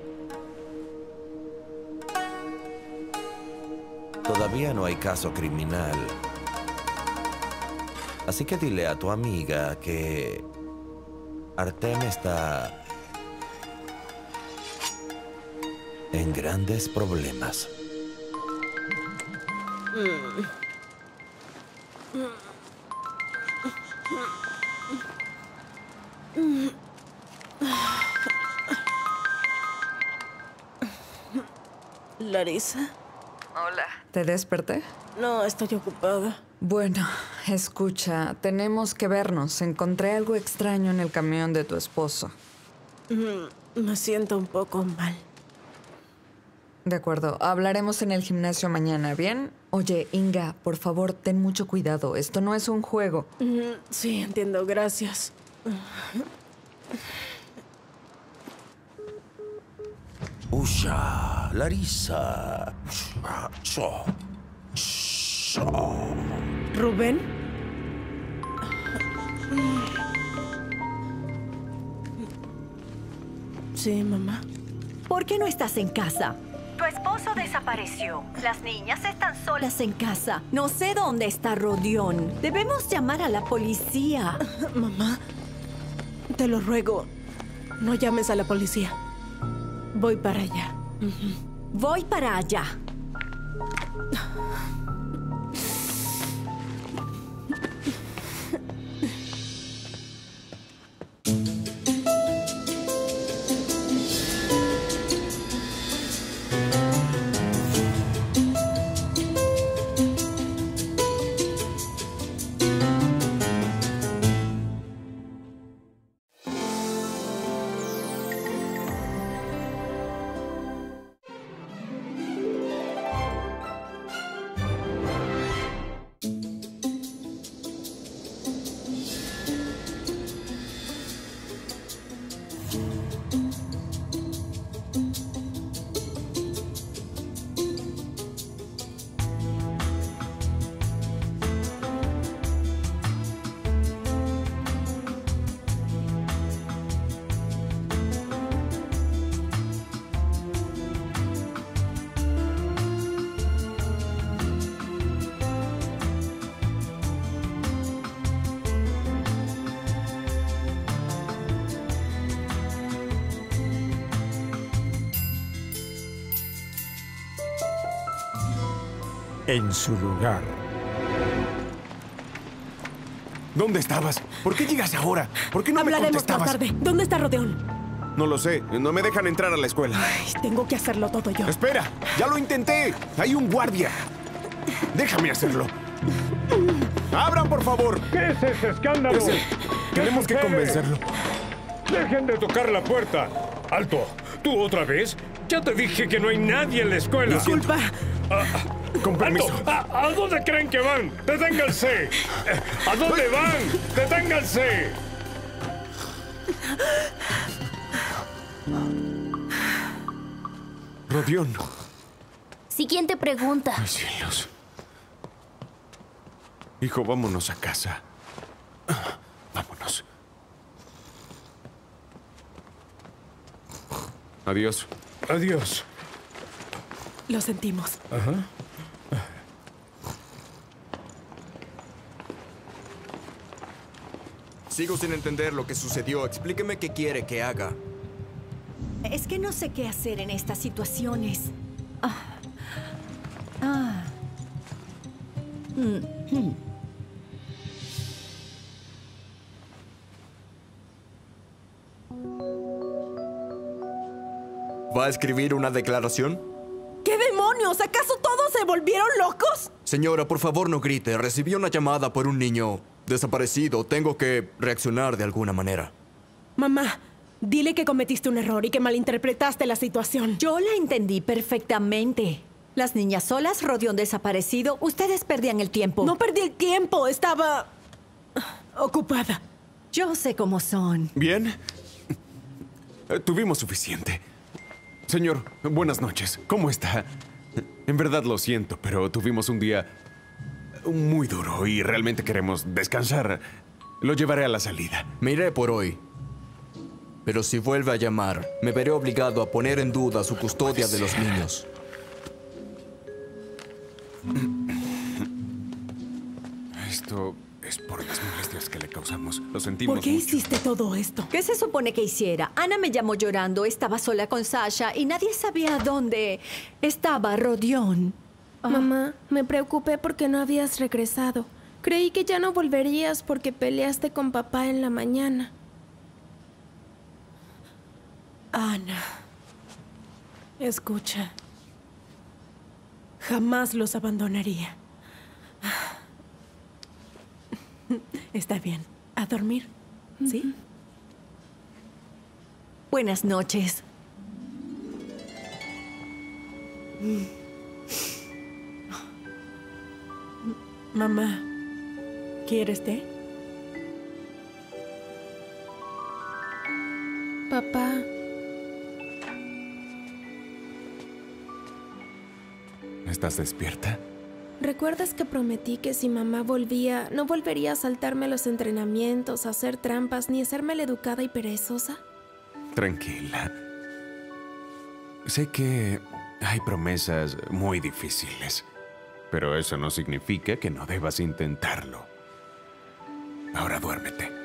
Todavía no hay caso criminal. Así que dile a tu amiga que Artyom está en grandes problemas. Larisa. Hola. ¿Te desperté? No, estoy ocupada. Bueno, escucha, tenemos que vernos. Encontré algo extraño en el camión de tu esposo. Mm, me siento un poco mal. De acuerdo, hablaremos en el gimnasio mañana, ¿bien? Oye, Inga, por favor, ten mucho cuidado. Esto no es un juego. Mm, sí, entiendo, gracias. Usha, Larisa. Rubén. Sí, mamá. ¿Por qué no estás en casa? Tu esposo desapareció. Las niñas están solas en casa. No sé dónde está Rodión. Debemos llamar a la policía. Mamá, te lo ruego. No llames a la policía. Voy para allá. Uh-huh. Voy para allá. En su lugar. ¿Dónde estabas? ¿Por qué llegas ahora? ¿Por qué no Hablaremos me contestabas? Más tarde. ¿Dónde está Rodión? No lo sé. No me dejan entrar a la escuela. Ay, tengo que hacerlo todo yo. ¡Espera! ¡Ya lo intenté! ¡Hay un guardia! ¡Déjame hacerlo! ¡Abran, por favor! ¿Qué es ese escándalo? Es el... Tenemos que convencerlo. ¡Dejen de tocar la puerta! ¡Alto! ¿Tú otra vez? Ya te dije que no hay nadie en la escuela. Disculpa. Ah, Con permiso. ¿A, ¿A dónde creen que van? ¡Deténganse! ¿A dónde van? ¡Deténganse! Rodión. Siguiente pregunta. Ay, cielos. Hijo, vámonos a casa. Vámonos. Adiós. Adiós. Lo sentimos. Ajá. Sigo sin entender lo que sucedió. Explíqueme qué quiere que haga. Es que no sé qué hacer en estas situaciones. Ah. Ah. Mm. ¿Va a escribir una declaración? ¿Qué demonios? ¿Acaso todos se volvieron locos? Señora, por favor no grite. Recibí una llamada por un niño desaparecido. Tengo que reaccionar de alguna manera. Mamá, dile que cometiste un error y que malinterpretaste la situación. Yo la entendí perfectamente. Las niñas solas, Rodión desaparecido, ustedes perdían el tiempo. No perdí el tiempo, estaba... ocupada. Yo sé cómo son. Bien. Eh, tuvimos suficiente. Señor, buenas noches. ¿Cómo está? En verdad lo siento, pero tuvimos un día muy duro y realmente queremos descansar. Lo llevaré a la salida. Me iré por hoy. Pero si vuelve a llamar, me veré obligado a poner en duda su custodia de los niños. Esto es por las molestias que le causamos. Lo sentimos. ¿Por qué mucho. hiciste todo esto? ¿Qué se supone que hiciera? Ana me llamó llorando, estaba sola con Sasha y nadie sabía dónde estaba Rodión. Ah. Mamá, me preocupé porque no habías regresado. Creí que ya no volverías porque peleaste con papá en la mañana. Ana, escucha, jamás los abandonaría. Está bien, a dormir, ¿sí? Uh-huh. Buenas noches. Mamá, ¿quieres té? Papá. ¿Estás despierta? ¿Recuerdas que prometí que si mamá volvía, no volvería a saltarme los entrenamientos, a hacer trampas, ni a ser maleducada y perezosa? Tranquila. Sé que hay promesas muy difíciles, pero eso no significa que no debas intentarlo. Ahora duérmete.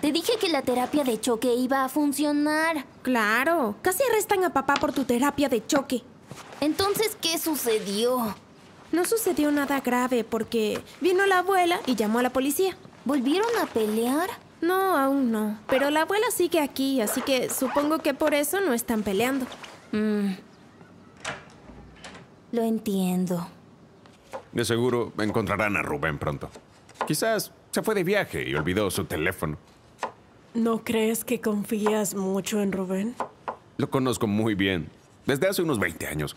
Te dije que la terapia de choque iba a funcionar. Claro. Casi arrestan a papá por tu terapia de choque. Entonces, ¿qué sucedió? No sucedió nada grave porque vino la abuela y llamó a la policía. ¿Volvieron a pelear? No, aún no. Pero la abuela sigue aquí, así que supongo que por eso no están peleando. Mm. Lo entiendo. De seguro encontrarán a Rubén pronto. Quizás se fue de viaje y olvidó su teléfono. ¿No crees que confías mucho en Rubén? Lo conozco muy bien. Desde hace unos veinte años.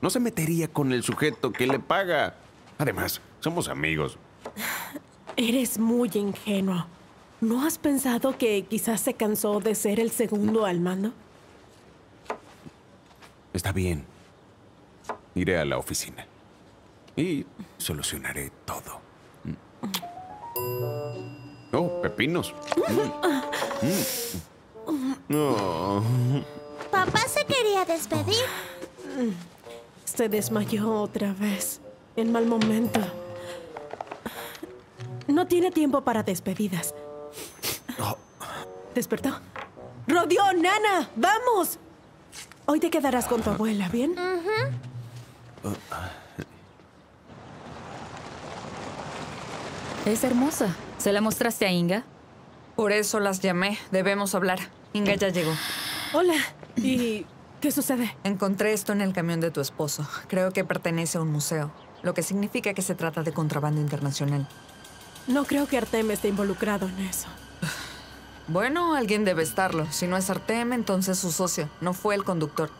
No se metería con el sujeto que le paga. Además, somos amigos. Eres muy ingenuo. ¿No has pensado que quizás se cansó de ser el segundo al mando? Está bien. Iré a la oficina. Y solucionaré todo. Oh, pepinos. No. Papá se quería despedir. Se desmayó otra vez. En mal momento. No tiene tiempo para despedidas. Oh. ¿Despertó? ¡Rodión, nana! ¡Vamos! Hoy te quedarás con tu abuela, ¿bien? Uh-huh. uh. Es hermosa. ¿Se la mostraste a Inga? Por eso las llamé. Debemos hablar. Inga ya llegó. Hola. ¿Y qué sucede? Encontré esto en el camión de tu esposo. Creo que pertenece a un museo, lo que significa que se trata de contrabando internacional. No creo que Artem esté involucrado en eso. Bueno, alguien debe estarlo. Si no es Artem, entonces su socio. No fue el conductor.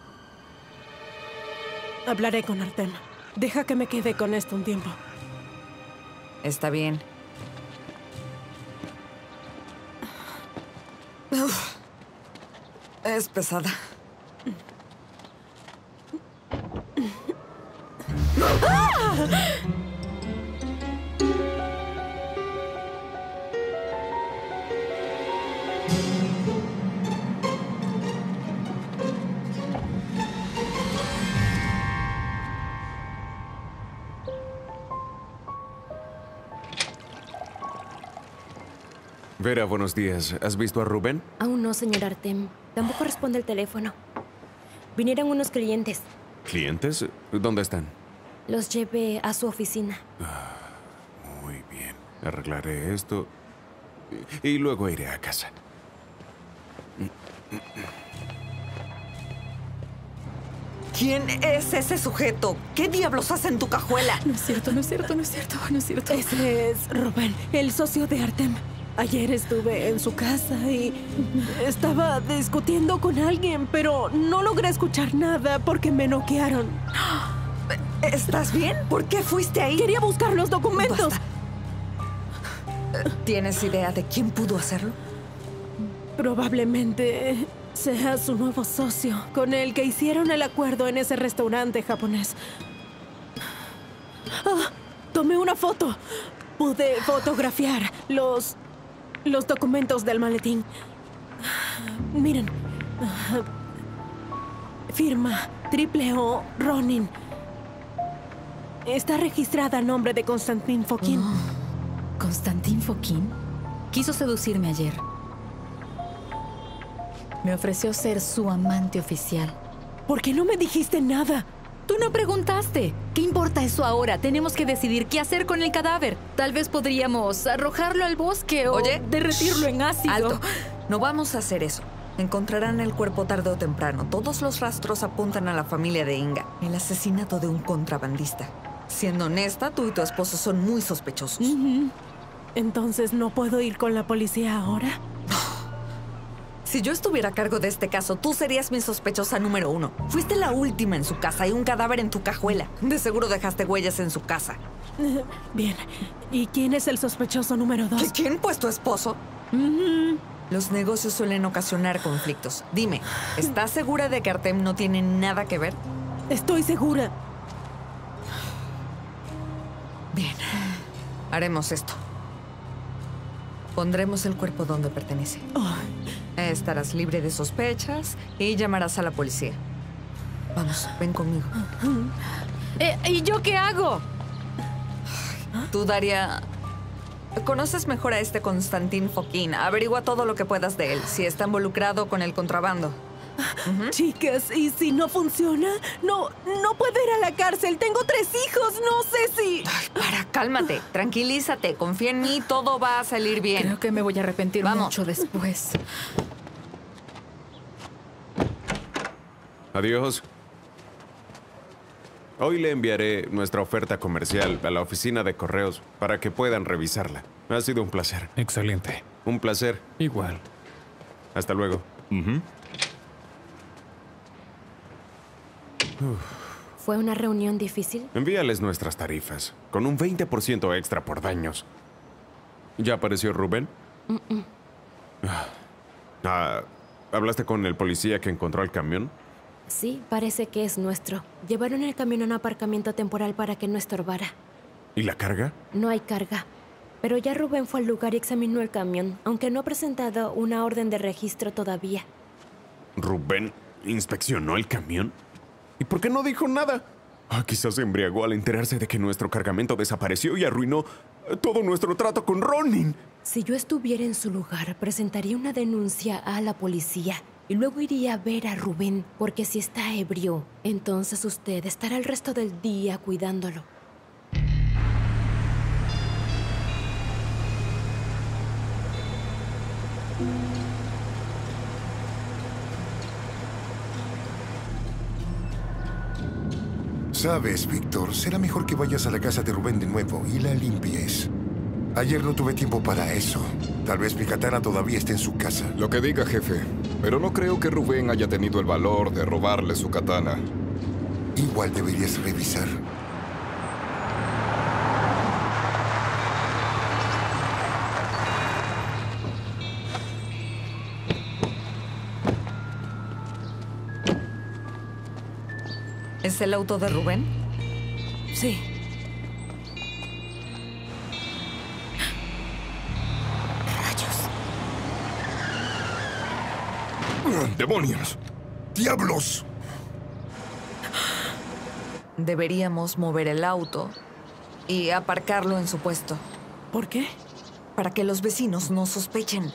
Hablaré con Artem. Deja que me quede con esto un tiempo. Está bien. Uf, es pesada. ¡Ah! Vera, buenos días. ¿Has visto a Rubén? Aún no, señor Artem. Tampoco responde el teléfono. Vinieron unos clientes. ¿Clientes? ¿Dónde están? Los llevé a su oficina. Ah, muy bien. Arreglaré esto y luego iré a casa. ¿Quién es ese sujeto? ¿Qué diablos hace en tu cajuela? No es cierto, no es cierto, no es cierto, no es cierto. Ese es Rubén, el socio de Artem. Ayer estuve en su casa y estaba discutiendo con alguien, pero no logré escuchar nada porque me noquearon. ¿Estás bien? ¿Por qué fuiste ahí? Quería buscar los documentos. Basta. ¿Tienes idea de quién pudo hacerlo? Probablemente sea su nuevo socio, con el que hicieron el acuerdo en ese restaurante japonés. ¡Ah! Tomé una foto. Pude fotografiar los, los documentos del maletín. Miren. Firma Triple O Ronin. Está registrada a nombre de Konstantin Fokin. Oh, ¿Konstantin Fokin? Quiso seducirme ayer. Me ofreció ser su amante oficial. ¿Por qué no me dijiste nada? ¡Tú no preguntaste! ¿Qué importa eso ahora? Tenemos que decidir qué hacer con el cadáver. Tal vez podríamos arrojarlo al bosque o... Oye, derretirlo en ácido. ¡Alto! No vamos a hacer eso. Encontrarán el cuerpo tarde o temprano. Todos los rastros apuntan a la familia de Inga. El asesinato de un contrabandista. Siendo honesta, tú y tu esposo son muy sospechosos. Uh-huh. Entonces, ¿no puedo ir con la policía ahora? Si yo estuviera a cargo de este caso, tú serías mi sospechosa número uno. Fuiste la última en su casa y un cadáver en tu cajuela. De seguro dejaste huellas en su casa. Bien. ¿Y quién es el sospechoso número dos? ¿Quién? Pues tu esposo. Uh-huh. Los negocios suelen ocasionar conflictos. Dime, ¿estás segura de que Artem no tiene nada que ver? Estoy segura. Bien. Haremos esto. Pondremos el cuerpo donde pertenece. Oh. Estarás libre de sospechas y llamarás a la policía. Vamos, ven conmigo. ¿Eh, ¿Y yo qué hago? Tú, Daria, conoces mejor a este Konstantin Fokin. Averigua todo lo que puedas de él, si está involucrado con el contrabando. Uh-huh. Chicas, ¿y si no funciona? No, no puedo ir a la cárcel. Tengo tres hijos, no sé si... Ay, para, cálmate, tranquilízate, confía en mí, todo va a salir bien. Creo que me voy a arrepentir Vamos. mucho después. Adiós. Hoy le enviaré nuestra oferta comercial a la oficina de correos para que puedan revisarla. Ha sido un placer. Excelente. Un placer. Igual. Hasta luego. Uh-huh. ¿Fue una reunión difícil? Envíales nuestras tarifas, con un veinte por ciento extra por daños. ¿Ya apareció Rubén? Uh-uh. ah, ¿Hablaste con el policía que encontró el camión? Sí, parece que es nuestro. Llevaron el camión a un aparcamiento temporal para que no estorbara. ¿Y la carga? No hay carga. Pero ya Rubén fue al lugar y examinó el camión, aunque no ha presentado una orden de registro todavía. ¿Rubén inspeccionó el camión? ¿Y por qué no dijo nada? Ah, quizás se embriagó al enterarse de que nuestro cargamento desapareció y arruinó todo nuestro trato con Ronin. Si yo estuviera en su lugar, presentaría una denuncia a la policía y luego iría a ver a Rubén, porque si está ebrio, entonces usted estará el resto del día cuidándolo. Sabes, Víctor, será mejor que vayas a la casa de Rubén de nuevo y la limpies. Ayer no tuve tiempo para eso. Tal vez mi katana todavía esté en su casa. Lo que diga, jefe. Pero no creo que Rubén haya tenido el valor de robarle su katana. Igual deberías revisar. ¿Es el auto de Rubén? Sí. ¡Rayos! ¡Demonios! ¡Diablos! Deberíamos mover el auto y aparcarlo en su puesto. ¿Por qué? Para que los vecinos no sospechen.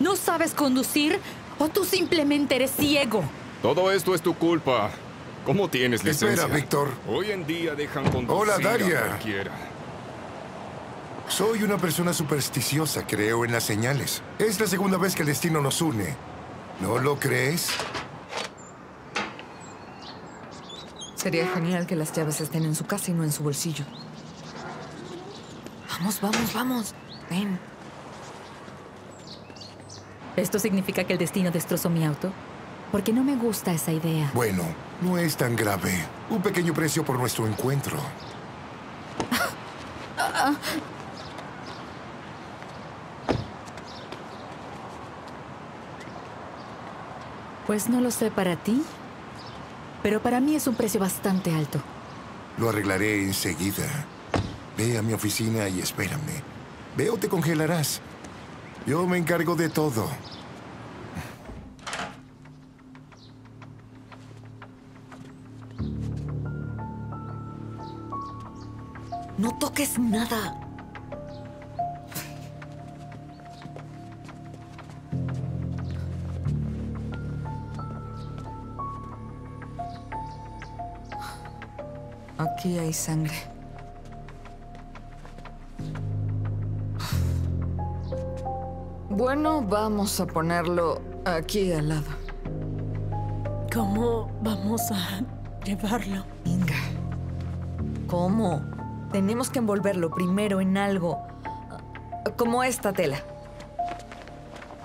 ¿No sabes conducir o tú simplemente eres ciego? Todo esto es tu culpa. ¿Cómo tienes licencia? Espera, Víctor. Hoy en día dejan conducir. Hola, Daria. A cualquiera. Soy una persona supersticiosa, creo en las señales. Es la segunda vez que el destino nos une. ¿No lo crees? Sería genial que las llaves estén en su casa y no en su bolsillo. Vamos, vamos, vamos. Ven. ¿Esto significa que el destino destrozó mi auto? Porque no me gusta esa idea. Bueno, no es tan grave. Un pequeño precio por nuestro encuentro. Pues no lo sé para ti, pero para mí es un precio bastante alto. Lo arreglaré enseguida. Ve a mi oficina y espérame. Veo te congelarás. Yo me encargo de todo. No toques nada. Aquí hay sangre. Bueno, vamos a ponerlo aquí al lado. ¿Cómo vamos a llevarlo? Inga. ¿Cómo? Tenemos que envolverlo primero en algo, como esta tela.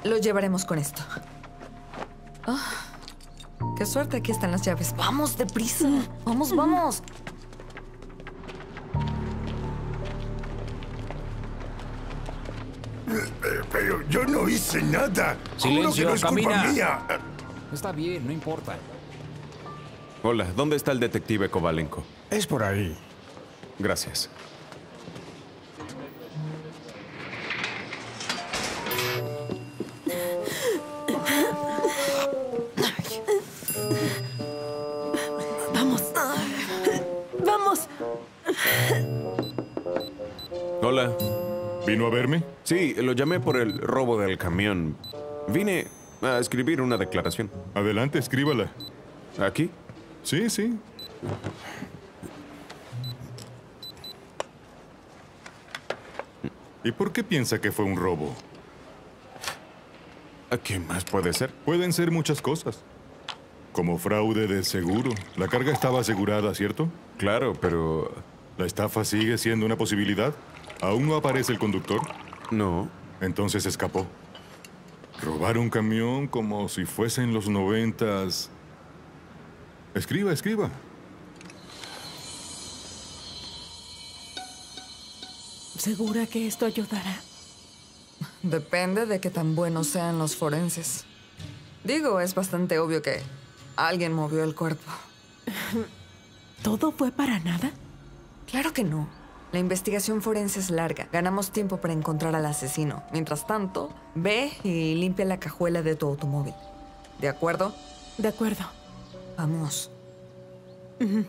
Lo llevaremos con esto. Oh, ¡qué suerte! Aquí están las llaves. ¡Vamos, deprisa! ¡Vamos, vamos! Pero yo no hice nada. ¡Silencio! ¡Camina! Está bien, no importa. Hola, ¿dónde está el detective Kovalenko? Es por ahí. Gracias. Vamos. Vamos. Hola. ¿Vino a verme? Sí, lo llamé por el robo del camión. Vine a escribir una declaración. Adelante, escríbala. ¿Aquí? Sí, sí. ¿Y por qué piensa que fue un robo? ¿Qué más puede ser? Pueden ser muchas cosas. Como fraude de seguro. La carga estaba asegurada, ¿cierto? Claro, pero... ¿La estafa sigue siendo una posibilidad? ¿Aún no aparece el conductor? No. Entonces escapó. Robar un camión como si fuesen los noventas. Escriba, escriba. ¿Segura que esto ayudará? Depende de qué tan buenos sean los forenses. Digo, es bastante obvio que alguien movió el cuerpo. ¿Todo fue para nada? Claro que no. La investigación forense es larga. Ganamos tiempo para encontrar al asesino. Mientras tanto, ve y limpia la cajuela de tu automóvil. ¿De acuerdo? De acuerdo. Vamos. Uh-huh.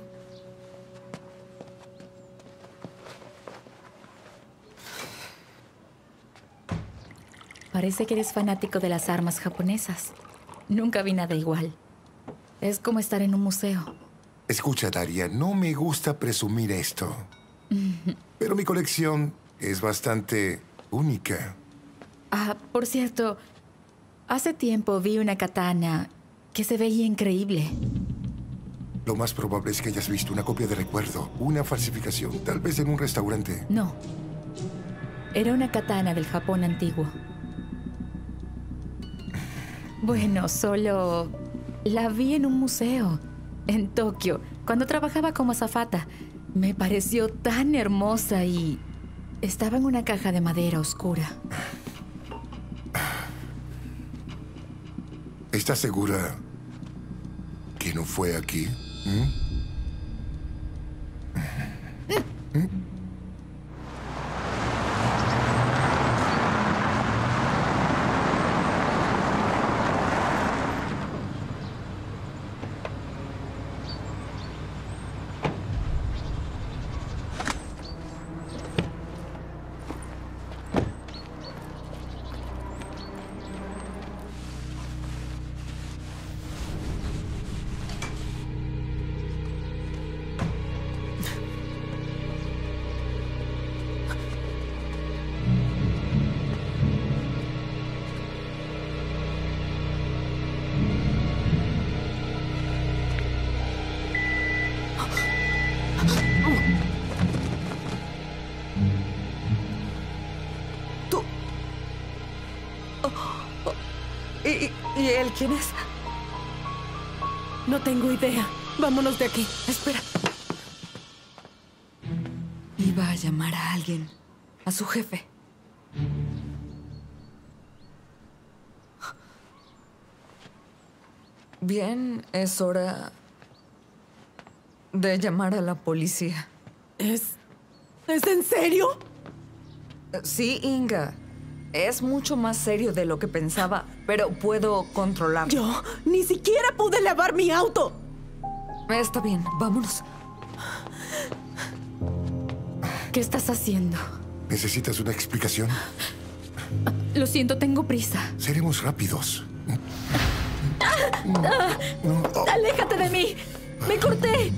Parece que eres fanático de las armas japonesas. Nunca vi nada igual. Es como estar en un museo. Escucha, Daria, no me gusta presumir esto. Pero mi colección es bastante única. Ah, por cierto, hace tiempo vi una katana que se veía increíble. Lo más probable es que hayas visto una copia de recuerdo, una falsificación, tal vez en un restaurante. No. Era una katana del Japón antiguo. Bueno, solo la vi en un museo, en Tokio, cuando trabajaba como azafata. Me pareció tan hermosa y estaba en una caja de madera oscura. ¿Estás segura que no fue aquí? ¿Mm? ¿Mm? ¿Y él quién es? No tengo idea. Vámonos de aquí. Espera. Iba a llamar a alguien. A su jefe. Bien, es hora de llamar a la policía. ¿Es... ¿Es en serio? Sí, Inga. Es mucho más serio de lo que pensaba, pero puedo controlarlo. Yo ni siquiera pude lavar mi auto. Está bien, vámonos. ¿Qué estás haciendo? ¿Necesitas una explicación? Lo siento, tengo prisa. Seremos rápidos. ¡Aléjate de mí! ¡Me corté!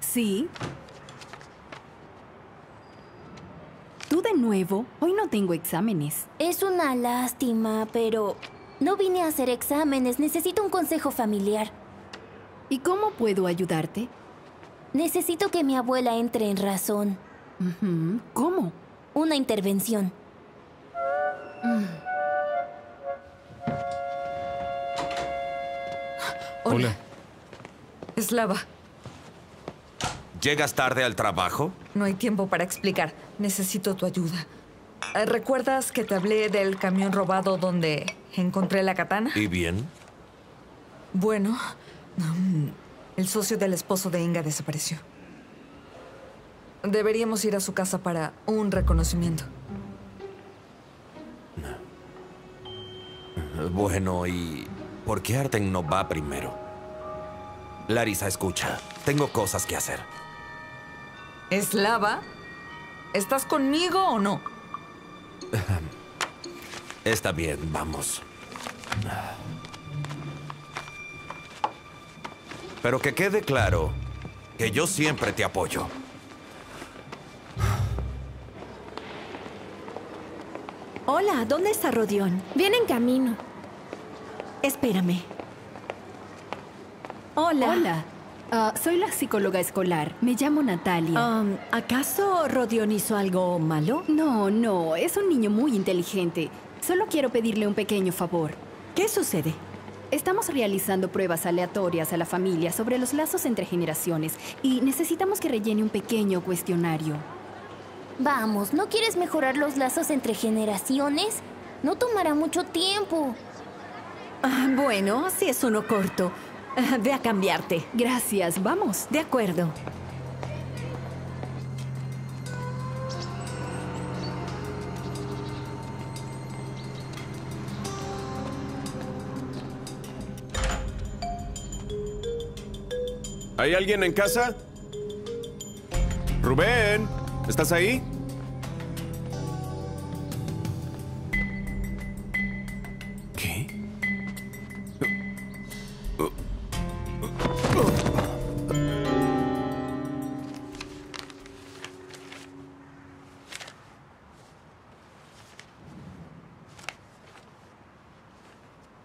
¿Sí? ¿Tú de nuevo? Hoy no tengo exámenes. Es una lástima, pero... no vine a hacer exámenes. Necesito un consejo familiar. ¿Y cómo puedo ayudarte? Necesito que mi abuela entre en razón. ¿Cómo? Una intervención. Hola. Slava. ¿Llegas tarde al trabajo? No hay tiempo para explicar. Necesito tu ayuda. ¿Recuerdas que te hablé del camión robado donde encontré la katana? ¿Y bien? Bueno, el socio del esposo de Inga desapareció. Deberíamos ir a su casa para un reconocimiento. Bueno, ¿y por qué Artyom no va primero? Larisa, escucha. Tengo cosas que hacer. Slava, ¿estás conmigo o no? Está bien, vamos. Pero que quede claro que yo siempre te apoyo. Hola, ¿dónde está Rodión? Viene en camino. Espérame. Hola. Hola. Uh, soy la psicóloga escolar. Me llamo Natalia. Um, ¿Acaso Rodión hizo algo malo? No, no. Es un niño muy inteligente. Solo quiero pedirle un pequeño favor. ¿Qué sucede? Estamos realizando pruebas aleatorias a la familia sobre los lazos entre generaciones y necesitamos que rellene un pequeño cuestionario. Vamos, ¿no quieres mejorar los lazos entre generaciones? No tomará mucho tiempo. Ah, bueno, si es uno corto. Ve a cambiarte. Gracias, vamos. De acuerdo. ¿Hay alguien en casa? Rubén, ¿estás ahí?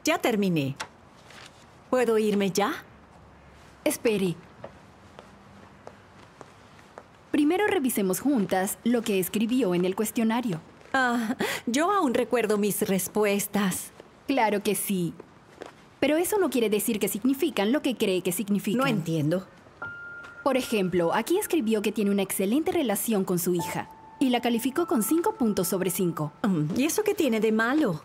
Ya terminé. ¿Puedo irme ya? Espere. Primero revisemos juntas lo que escribió en el cuestionario. Ah, yo aún recuerdo mis respuestas. Claro que sí. Pero eso no quiere decir que significan lo que cree que significan. No entiendo. Por ejemplo, aquí escribió que tiene una excelente relación con su hija y la calificó con cinco puntos sobre cinco. ¿Y eso qué tiene de malo?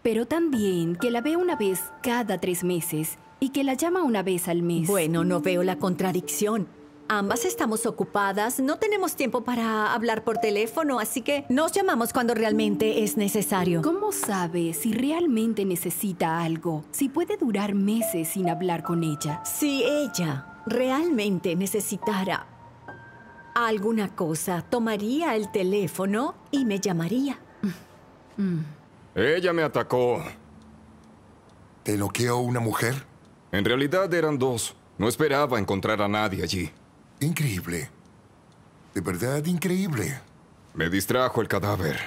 Pero también que la ve una vez cada tres meses y que la llama una vez al mes. Bueno, no veo la contradicción. Ambas estamos ocupadas, no tenemos tiempo para hablar por teléfono, así que nos llamamos cuando realmente es necesario. ¿Cómo sabe si realmente necesita algo? Si puede durar meses sin hablar con ella. Si ella realmente necesitara alguna cosa, tomaría el teléfono y me llamaría. Mm. Ella me atacó. ¿Te noqueó una mujer? En realidad eran dos. No esperaba encontrar a nadie allí. Increíble. De verdad, increíble. Me distrajo el cadáver.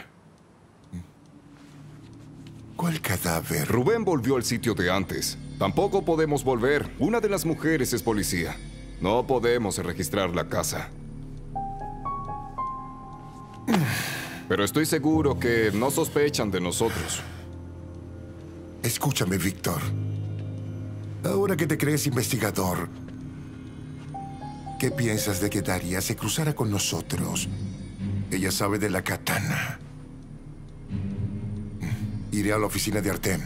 ¿Cuál cadáver? Rubén volvió al sitio de antes. Tampoco podemos volver. Una de las mujeres es policía. No podemos registrar la casa. Pero estoy seguro que no sospechan de nosotros. Escúchame, Víctor. Ahora que te crees investigador, ¿qué piensas de que Daria se cruzara con nosotros? Ella sabe de la katana. Iré a la oficina de Artyom.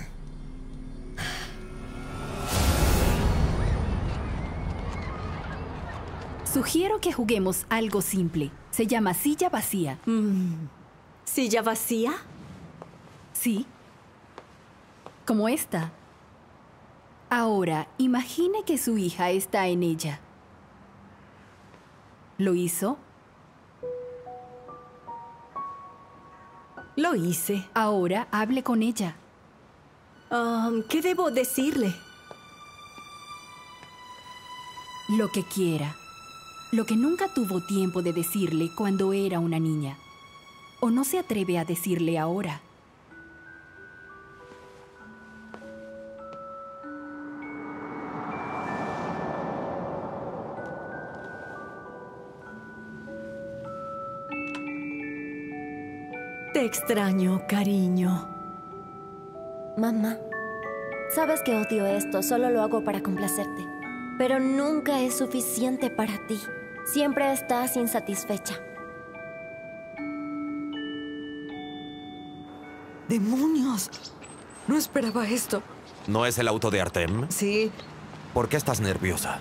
Sugiero que juguemos algo simple. Se llama silla vacía. Mm. ¿Silla vacía? Sí. Como esta. Ahora, imagine que su hija está en ella. ¿Lo hizo? Lo hice. Ahora hable con ella. Um, ¿Qué debo decirle? Lo que quiera. Lo que nunca tuvo tiempo de decirle cuando era una niña. O no se atreve a decirle ahora. Te extraño, cariño. Mamá, sabes que odio esto, solo lo hago para complacerte. Pero nunca es suficiente para ti. Siempre estás insatisfecha. ¡Demonios! No esperaba esto. ¿No es el auto de Artyom? Sí. ¿Por qué estás nerviosa?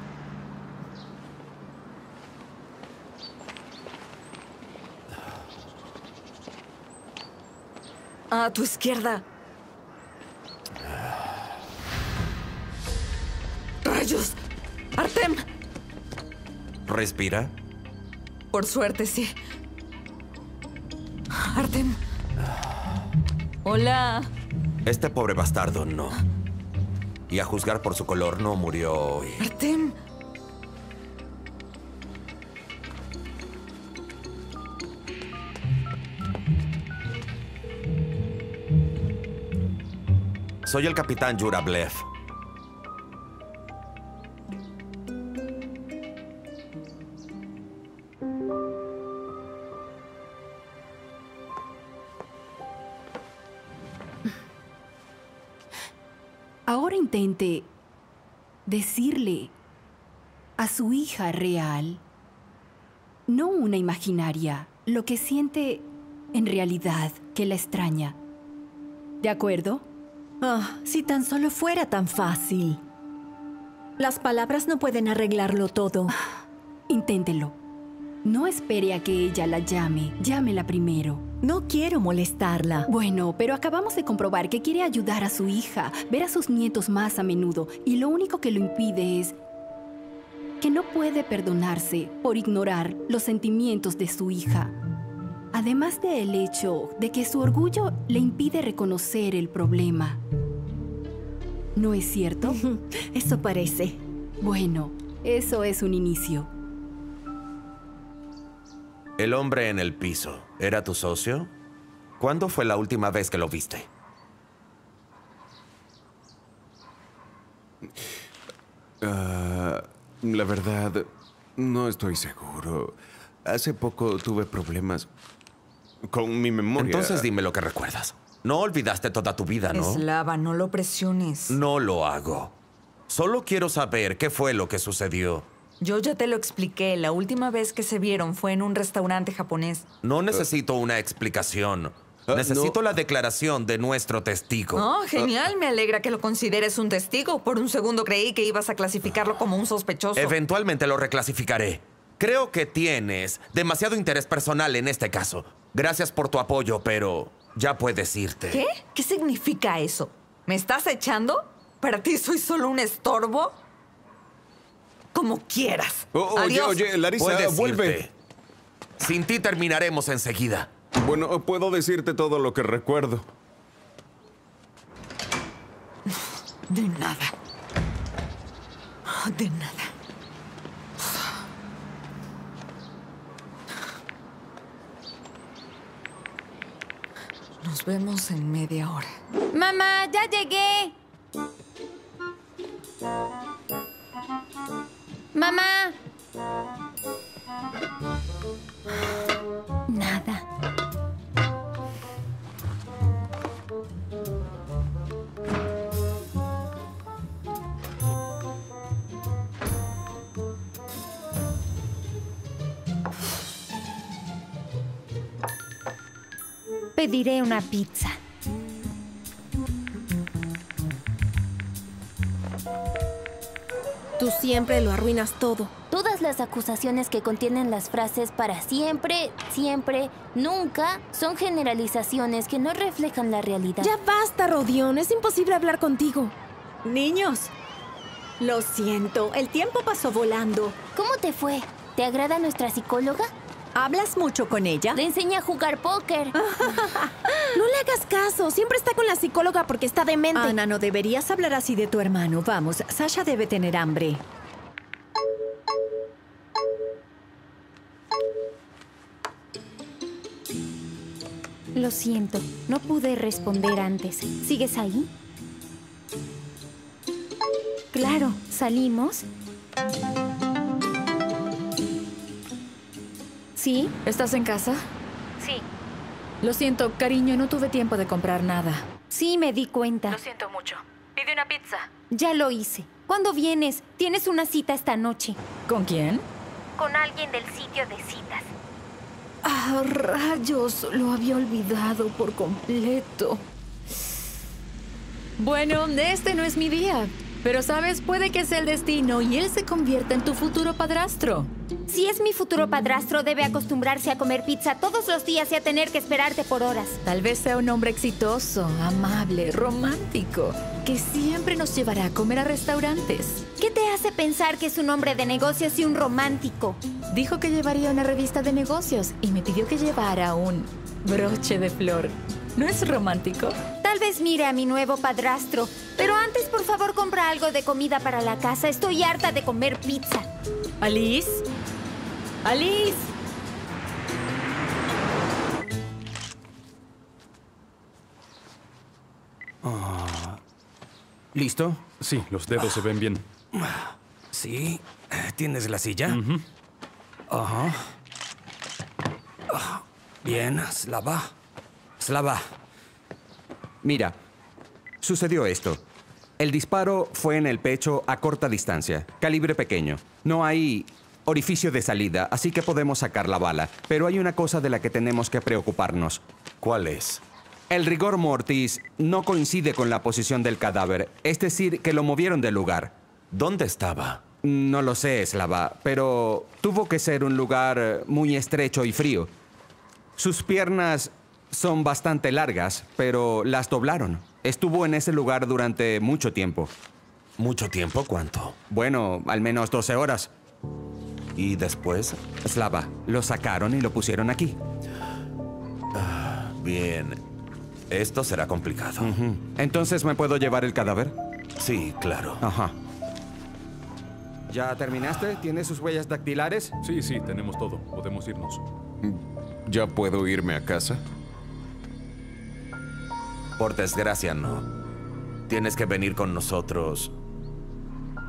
A tu izquierda. ¡Rayos! ¡Artyom! ¿Respira? Por suerte, sí. Artyom. Hola. Este pobre bastardo no. Y a juzgar por su color, no murió hoy. Artyom. Soy el capitán Jurablev. Ahora intente decirle a su hija real, no una imaginaria, lo que siente en realidad que la extraña. ¿De acuerdo? Oh, si tan solo fuera tan fácil. Las palabras no pueden arreglarlo todo. Inténtelo. No espere a que ella la llame. Llámela primero. No quiero molestarla. Bueno, pero acabamos de comprobar que quiere ayudar a su hija, ver a sus nietos más a menudo, y lo único que lo impide es que no puede perdonarse por ignorar los sentimientos de su hija. Además del hecho de que su orgullo le impide reconocer el problema. ¿No es cierto? Eso parece. Bueno, eso es un inicio. El hombre en el piso, ¿era tu socio? ¿Cuándo fue la última vez que lo viste? Uh, la verdad, no estoy seguro. Hace poco tuve problemas con mi memoria. Entonces dime lo que recuerdas. No olvidaste toda tu vida, ¿no? Slava, no lo presiones. No lo hago. Solo quiero saber qué fue lo que sucedió. Yo ya te lo expliqué. La última vez que se vieron fue en un restaurante japonés. No necesito uh, una explicación. Uh, necesito no. la declaración de nuestro testigo. Oh, genial. Uh, Me alegra que lo consideres un testigo. Por un segundo creí que ibas a clasificarlo como un sospechoso. Eventualmente lo reclasificaré. Creo que tienes demasiado interés personal en este caso. Gracias por tu apoyo, pero ya puedes irte. ¿Qué? ¿Qué significa eso? ¿Me estás echando? ¿Para ti soy solo un estorbo? Como quieras. Oh, oye, oye, Larisa, puedes vuelve. Irte. Sin ti terminaremos enseguida. Bueno, puedo decirte todo lo que recuerdo. De nada. De nada. Nos vemos en media hora. ¡Mamá, ya llegué! ¡Mamá! Nada. Pediré una pizza. Tú siempre lo arruinas todo. Todas las acusaciones que contienen las frases para siempre, siempre, nunca, son generalizaciones que no reflejan la realidad. Ya basta, Rodión. Es imposible hablar contigo. Niños, lo siento. El tiempo pasó volando. ¿Cómo te fue? ¿Te agrada nuestra psicóloga? ¿Hablas mucho con ella? Le enseña a jugar póker. No le hagas caso. Siempre está con la psicóloga porque está demente. Ana, no deberías hablar así de tu hermano. Vamos, Sasha debe tener hambre. Lo siento, no pude responder antes. ¿Sigues ahí? Claro, ¿salimos? ¿Sí? ¿Estás en casa? Sí. Lo siento, cariño, no tuve tiempo de comprar nada. Sí, me di cuenta. Lo siento mucho. Pide una pizza. Ya lo hice. ¿Cuándo vienes? Tienes una cita esta noche. ¿Con quién? Con alguien del sitio de citas. ¡Ah, rayos! Lo había olvidado por completo. Bueno, este no es mi día. Pero, ¿sabes? Puede que sea el destino y él se convierta en tu futuro padrastro. Si es mi futuro padrastro, debe acostumbrarse a comer pizza todos los días y a tener que esperarte por horas. Tal vez sea un hombre exitoso, amable, romántico, que siempre nos llevará a comer a restaurantes. ¿Qué te hace pensar que es un hombre de negocios y un romántico? Dijo que llevaría una revista de negocios y me pidió que llevara un broche de flor. ¿No es romántico? Tal vez mire a mi nuevo padrastro, pero antes, por favor, compra algo de comida para la casa. Estoy harta de comer pizza. ¿Alice? ¡Alice! Oh. ¿Listo? Sí, los dedos oh. se ven bien. ¿Sí? ¿Tienes la silla? Ajá. Uh-huh. uh-huh. oh. Bien, Slava. Slava. Mira, sucedió esto. El disparo fue en el pecho a corta distancia, calibre pequeño. No hay orificio de salida, así que podemos sacar la bala. Pero hay una cosa de la que tenemos que preocuparnos. ¿Cuál es? El rigor mortis no coincide con la posición del cadáver, es decir, que lo movieron del lugar. ¿Dónde estaba? No lo sé, Slava, pero tuvo que ser un lugar muy estrecho y frío. Sus piernas son bastante largas, pero las doblaron. Estuvo en ese lugar durante mucho tiempo. ¿Mucho tiempo? ¿Cuánto? Bueno, al menos doce horas. ¿Y después? Slava, lo sacaron y lo pusieron aquí. Ah, bien. Esto será complicado. Uh-huh. ¿Entonces me puedo llevar el cadáver? Sí, claro. Ajá. ¿Ya terminaste? ¿Tienes sus huellas dactilares? Sí, sí, tenemos todo. Podemos irnos. ¿Ya puedo irme a casa? Por desgracia, no. Tienes que venir con nosotros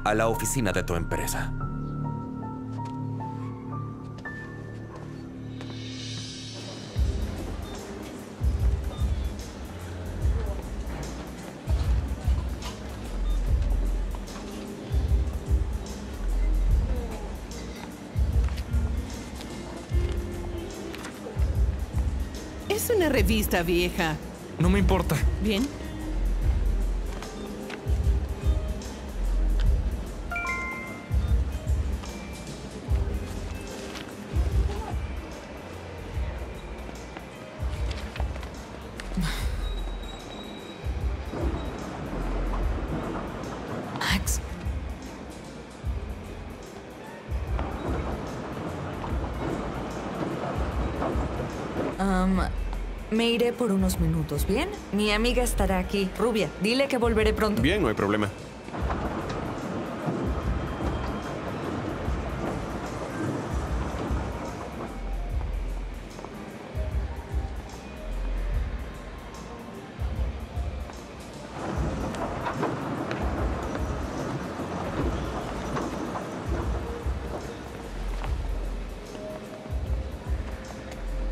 a la oficina de tu empresa. Es una revista vieja. No me importa. Bien. Max. Um... Me iré por unos minutos, ¿bien? Mi amiga estará aquí. Rubia, dile que volveré pronto. Bien, no hay problema.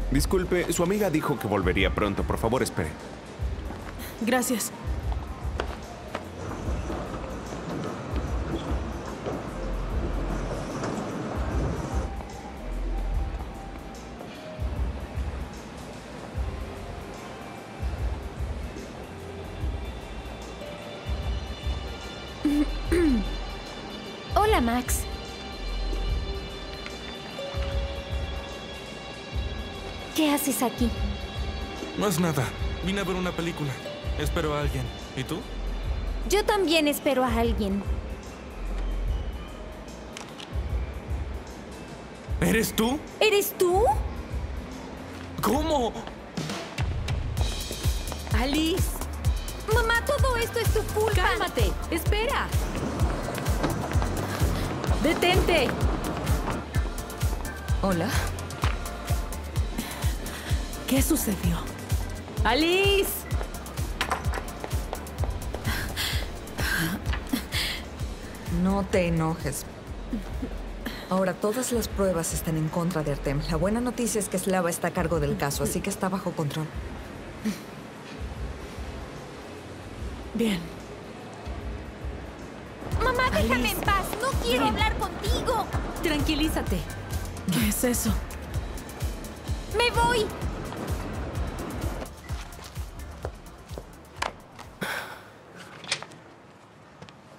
Disculpe, su amiga dijo que volvería pronto. Por favor, espere. Gracias. Hola, Max. ¿Qué haces aquí? No es nada. Vine a ver una película. Espero a alguien. ¿Y tú? Yo también espero a alguien. ¿Eres tú? ¿Eres tú? ¿Cómo? Alice. Mamá, todo esto es tu culpa. Cálmate. Espera. Detente. Hola. ¿Qué sucedió? ¡Alice! No te enojes. Ahora, todas las pruebas están en contra de Artyom. La buena noticia es que Slava está a cargo del caso, así que está bajo control. Bien. Mamá, déjame Alice. En paz. No quiero Ven. Hablar contigo. Tranquilízate. ¿Qué es eso? ¡Me voy!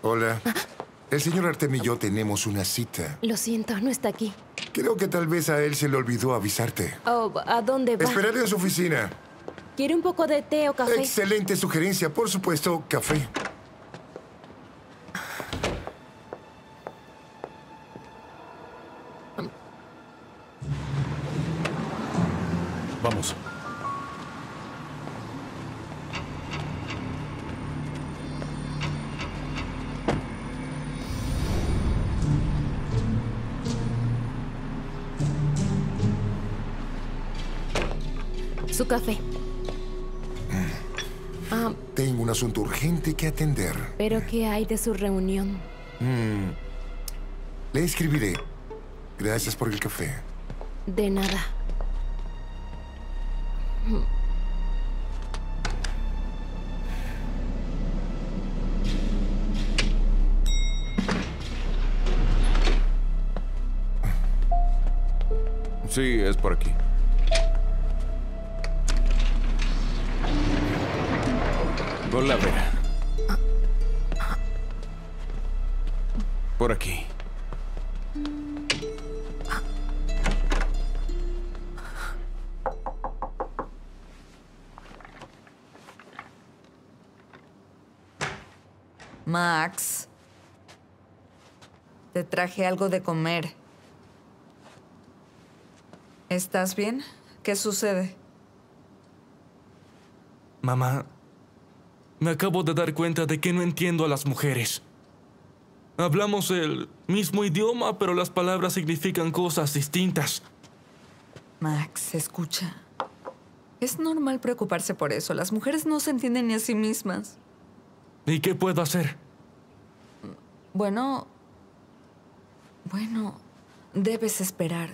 Hola. El señor Artyom y yo tenemos una cita. Lo siento, no está aquí. Creo que tal vez a él se le olvidó avisarte. Oh, ¿a dónde va? Esperaré en su oficina. ¿Quiere un poco de té o café? Excelente sugerencia. Por supuesto, café. Vamos. Su café. Ah, tengo un asunto urgente que atender. ¿Pero qué hay de su reunión? Mm. Le escribiré. Gracias por el café. De nada. Sí, es por aquí. Hola, Vera. Por aquí. Max, te traje algo de comer. ¿Estás bien? ¿Qué sucede? Mamá, me acabo de dar cuenta de que no entiendo a las mujeres. Hablamos el mismo idioma, pero las palabras significan cosas distintas. Max, escucha. Es normal preocuparse por eso. Las mujeres no se entienden ni a sí mismas. ¿Y qué puedo hacer? Bueno... Bueno, debes esperar.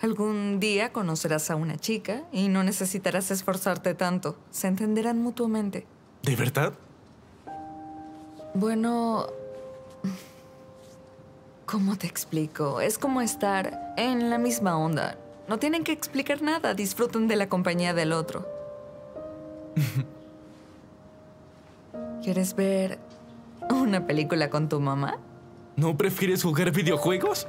Algún día conocerás a una chica y no necesitarás esforzarte tanto. Se entenderán mutuamente. ¿De verdad? Bueno... ¿Cómo te explico? Es como estar en la misma onda. No tienen que explicar nada. Disfruten de la compañía del otro. ¿Quieres ver una película con tu mamá? ¿No prefieres jugar videojuegos?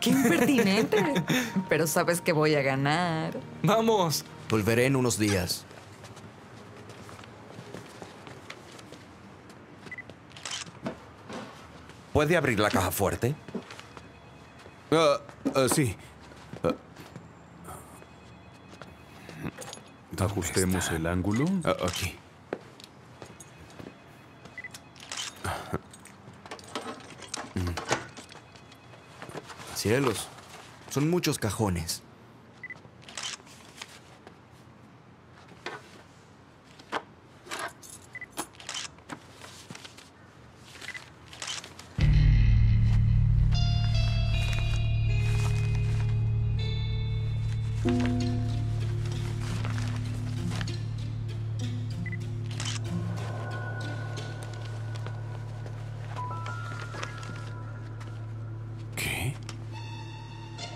¡Qué impertinente! Pero sabes que voy a ganar. ¡Vamos! Volveré en unos días. ¿Puede abrir la caja fuerte? Uh, uh, sí. Uh. Ajustemos está? el ángulo. Uh, aquí. Cielos, son muchos cajones.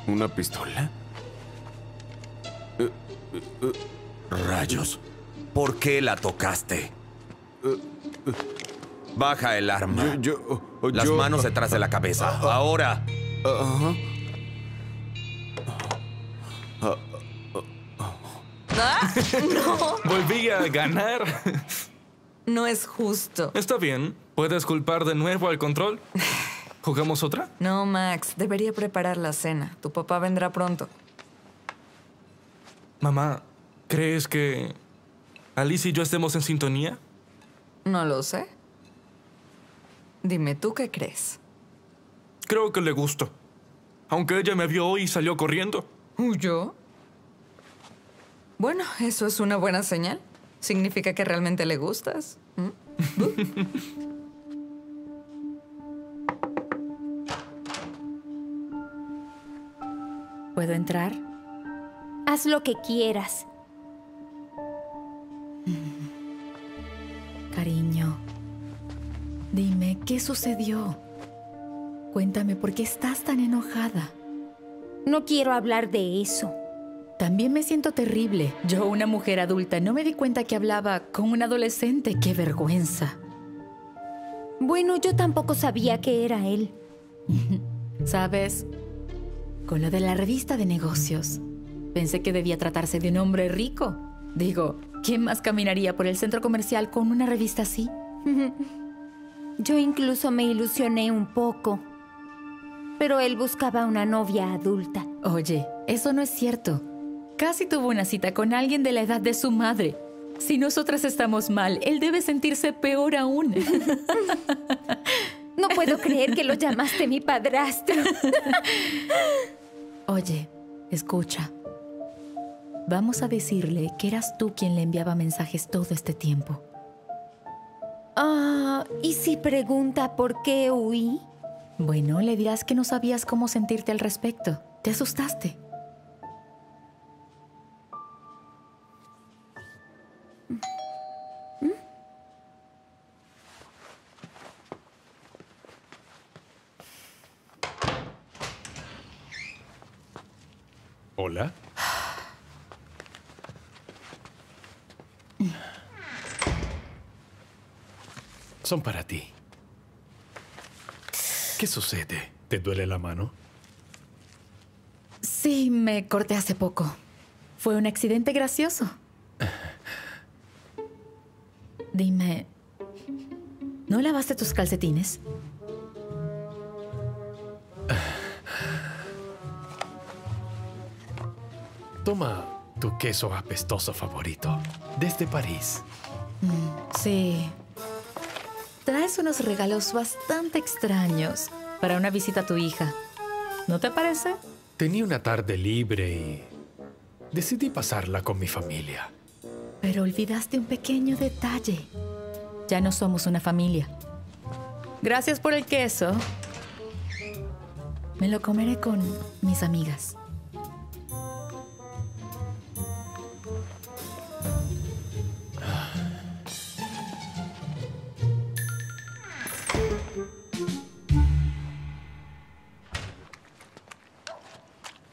¿Una pistola? Uh, uh, uh, Rayos. ¿Por qué la tocaste? Uh, uh, Baja el arma. Yo, yo, Las yo... manos detrás de la cabeza. Ahora. ¿Ah? No. Volví a ganar. No es justo. Está bien. ¿Puedes culpar de nuevo al control? ¿Jugamos otra? No, Max. Debería preparar la cena. Tu papá vendrá pronto. Mamá, ¿crees que Alice y yo estemos en sintonía? No lo sé. Dime, ¿tú qué crees? Creo que le gusto. Aunque ella me vio y salió corriendo. ¿Huyó? Bueno, eso es una buena señal. Significa que realmente le gustas. ¿Mm? ¿Puedo entrar? Haz lo que quieras. Cariño, dime, ¿qué sucedió? Cuéntame, ¿por qué estás tan enojada? No quiero hablar de eso. También me siento terrible. Yo, una mujer adulta, no me di cuenta que hablaba con un adolescente. ¡Qué vergüenza! Bueno, yo tampoco sabía que era él. ¿Sabes? Con lo de la revista de negocios, pensé que debía tratarse de un hombre rico. Digo, ¿quién más caminaría por el centro comercial con una revista así? Yo incluso me ilusioné un poco. Pero él buscaba una novia adulta. Oye, eso no es cierto. Casi tuvo una cita con alguien de la edad de su madre. Si nosotras estamos mal, él debe sentirse peor aún. No puedo creer que lo llamaste mi padrastro. Oye, escucha. Vamos a decirle que eras tú quien le enviaba mensajes todo este tiempo. Ah, ¿y si pregunta por qué huí? Bueno, le dirás que no sabías cómo sentirte al respecto. Te asustaste. ¿Hola? Son para ti. ¿Qué sucede? ¿Te duele la mano? Sí, me corté hace poco. Fue un accidente gracioso. Dime, ¿no lavaste tus calcetines? Toma tu queso apestoso favorito, desde París. Mm, sí. Traes unos regalos bastante extraños para una visita a tu hija. ¿No te parece? Tenía una tarde libre y decidí pasarla con mi familia. Pero olvidaste un pequeño detalle. Ya no somos una familia. Gracias por el queso. Me lo comeré con mis amigas.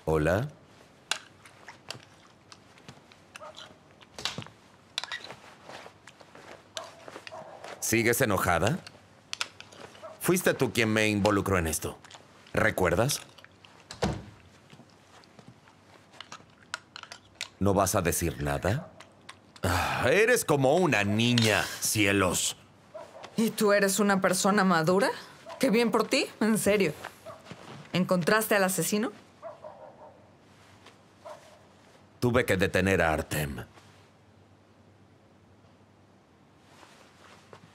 Hola. ¿Sigues enojada? Fuiste tú quien me involucró en esto. ¿Recuerdas? ¿No vas a decir nada? Ah, eres como una niña, cielos. ¿Y tú eres una persona madura? Qué bien por ti, en serio. ¿Encontraste al asesino? Tuve que detener a Artyom.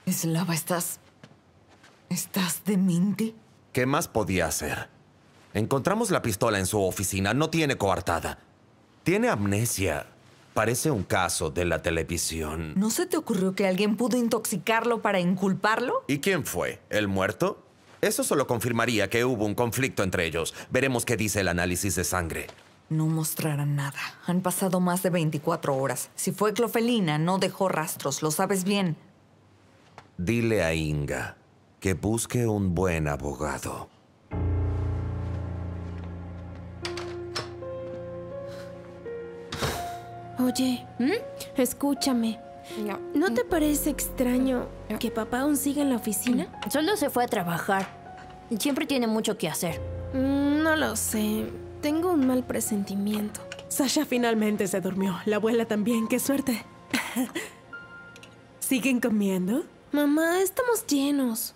Slava, ¿estás... ¿Estás demente? ¿Qué más podía hacer? Encontramos la pistola en su oficina. No tiene coartada. Tiene amnesia. Parece un caso de la televisión. ¿No se te ocurrió que alguien pudo intoxicarlo para inculparlo? ¿Y quién fue? ¿El muerto? Eso solo confirmaría que hubo un conflicto entre ellos. Veremos qué dice el análisis de sangre. No mostrarán nada. Han pasado más de veinticuatro horas. Si fue clofelina, no dejó rastros. Lo sabes bien. Dile a Inga que busque un buen abogado. Oye, ¿Mm? escúchame. ¿No te parece extraño que papá aún siga en la oficina? Solo se fue a trabajar. Siempre tiene mucho que hacer. No lo sé. Tengo un mal presentimiento. Sasha finalmente se durmió. La abuela también. ¡Qué suerte! ¿Siguen comiendo? Mamá, estamos llenos.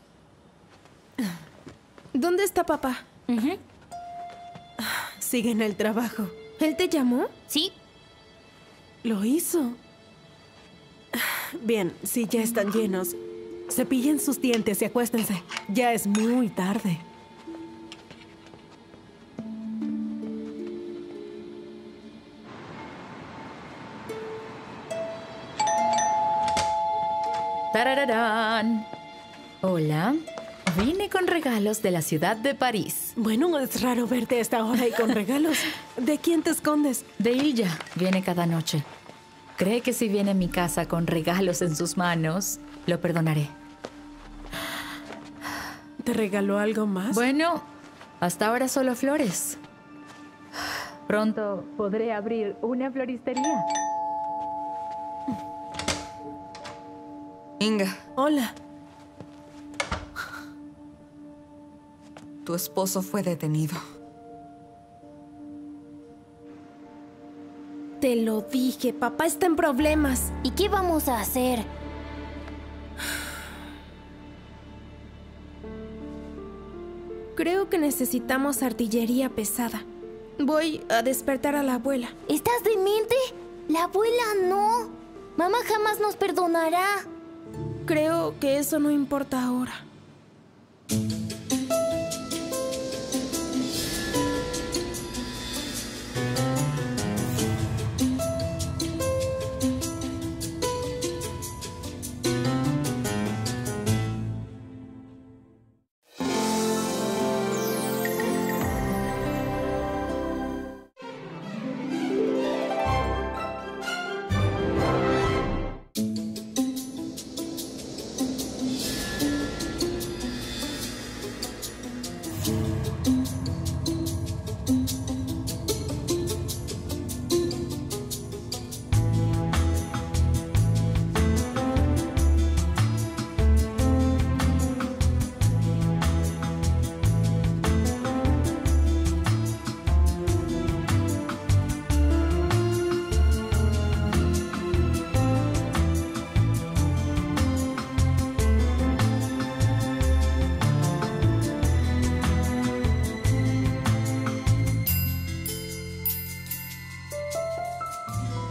¿Dónde está papá? Uh-huh. Sigue en el trabajo. ¿Él te llamó? Sí. Lo hizo. Bien, si ya están llenos, cepillen sus dientes y acuéstense. Ya es muy tarde. ¡Tarararán! Hola. Vine con regalos de la ciudad de París. Bueno, es raro verte a esta hora y con regalos. ¿De quién te escondes? De Ilya. Viene cada noche. Cree que si viene a mi casa con regalos en sus manos, lo perdonaré. ¿Te regaló algo más? Bueno, hasta ahora solo flores. Pronto podré abrir una floristería. Inga. Hola. Tu esposo fue detenido. Te lo dije, papá está en problemas. ¿Y qué vamos a hacer? Creo que necesitamos artillería pesada. Voy a despertar a la abuela. ¿Estás demente? La abuela no. Mamá jamás nos perdonará. Creo que eso no importa ahora.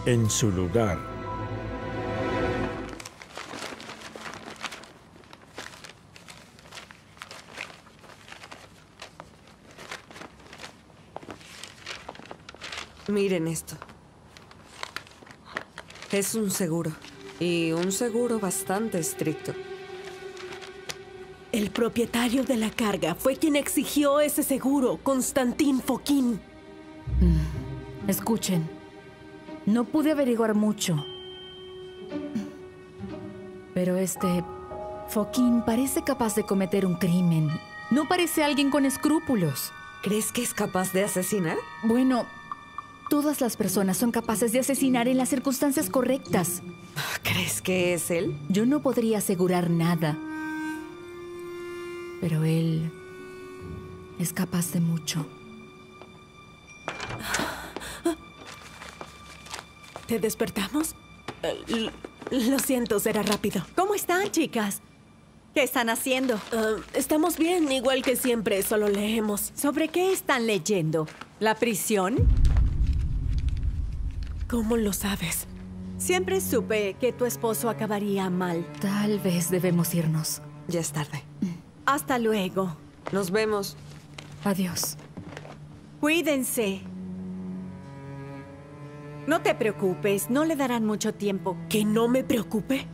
En su lugar. Miren esto. Es un seguro. Y un seguro bastante estricto. El propietario de la carga fue quien exigió ese seguro, Konstantin Fokin. Mm. Escuchen. No pude averiguar mucho. Pero este... Fokin parece capaz de cometer un crimen. No parece alguien con escrúpulos. ¿Crees que es capaz de asesinar? Bueno, todas las personas son capaces de asesinar en las circunstancias correctas. ¿Crees que es él? Yo no podría asegurar nada. Pero él... es capaz de mucho. ¿Te despertamos? Uh, lo siento, será rápido. ¿Cómo están, chicas? ¿Qué están haciendo? Uh, estamos bien, igual que siempre, solo leemos. ¿Sobre qué están leyendo? ¿La prisión? ¿Cómo lo sabes? Siempre supe que tu esposo acabaría mal. Tal vez debemos irnos. Ya es tarde. Hasta luego. Nos vemos. Adiós. Cuídense. No te preocupes, no le darán mucho tiempo. ¿Que no me preocupe?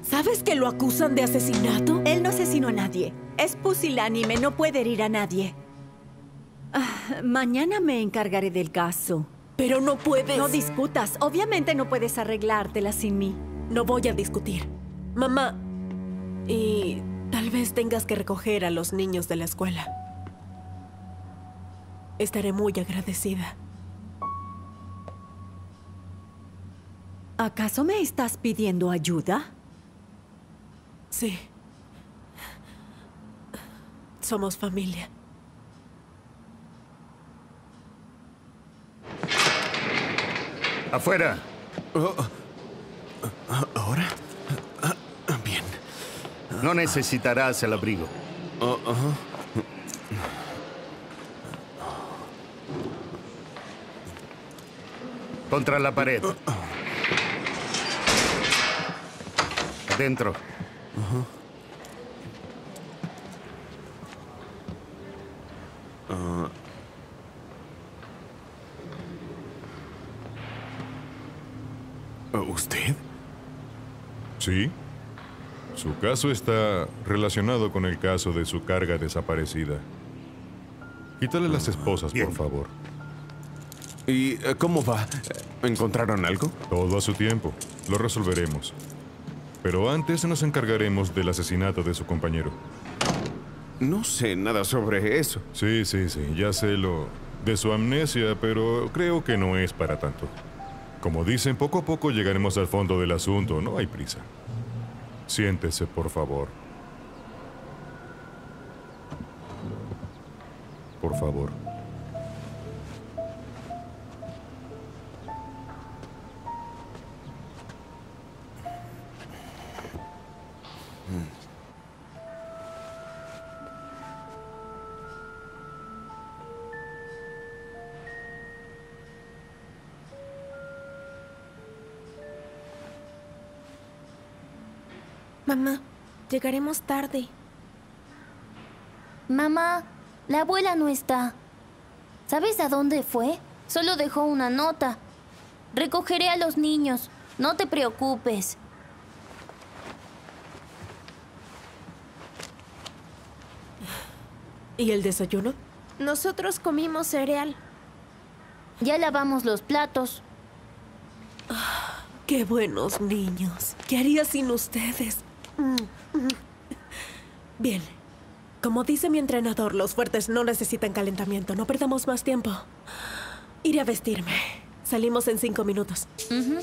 ¿Sabes que lo acusan de asesinato? Él no asesinó a nadie. Es pusilánime, no puede herir a nadie. Ah, mañana me encargaré del caso. Pero no puedes... No discutas. Obviamente no puedes arreglártela sin mí. No voy a discutir. Mamá... Y... tal vez tengas que recoger a los niños de la escuela. Estaré muy agradecida. ¿Acaso me estás pidiendo ayuda? Sí. Somos familia. ¡Afuera! Oh. ¿Ahora? Bien. No necesitarás el abrigo. Oh, oh. Contra la pared. Adentro. Uh-huh. uh. ¿Usted? Sí. Su caso está relacionado con el caso de su carga desaparecida. Quítale las esposas, Bien. por favor. ¿Y cómo va? ¿Encontraron algo? Todo a su tiempo. Lo resolveremos. Pero antes nos encargaremos del asesinato de su compañero. No sé nada sobre eso. Sí, sí, sí. Ya sé lo de su amnesia, pero creo que no es para tanto. Como dicen, poco a poco llegaremos al fondo del asunto. No hay prisa. Siéntese, por favor. Por favor. Mamá, llegaremos tarde. Mamá, la abuela no está. ¿Sabes a dónde fue? Solo dejó una nota. Recogeré a los niños. No te preocupes. ¿Y el desayuno? Nosotros comimos cereal. Ya lavamos los platos. Oh, ¡qué buenos niños! ¿Qué haría sin ustedes? Bien. Como dice mi entrenador, los fuertes no necesitan calentamiento. No perdamos más tiempo. Iré a vestirme. Salimos en cinco minutos. Uh-huh.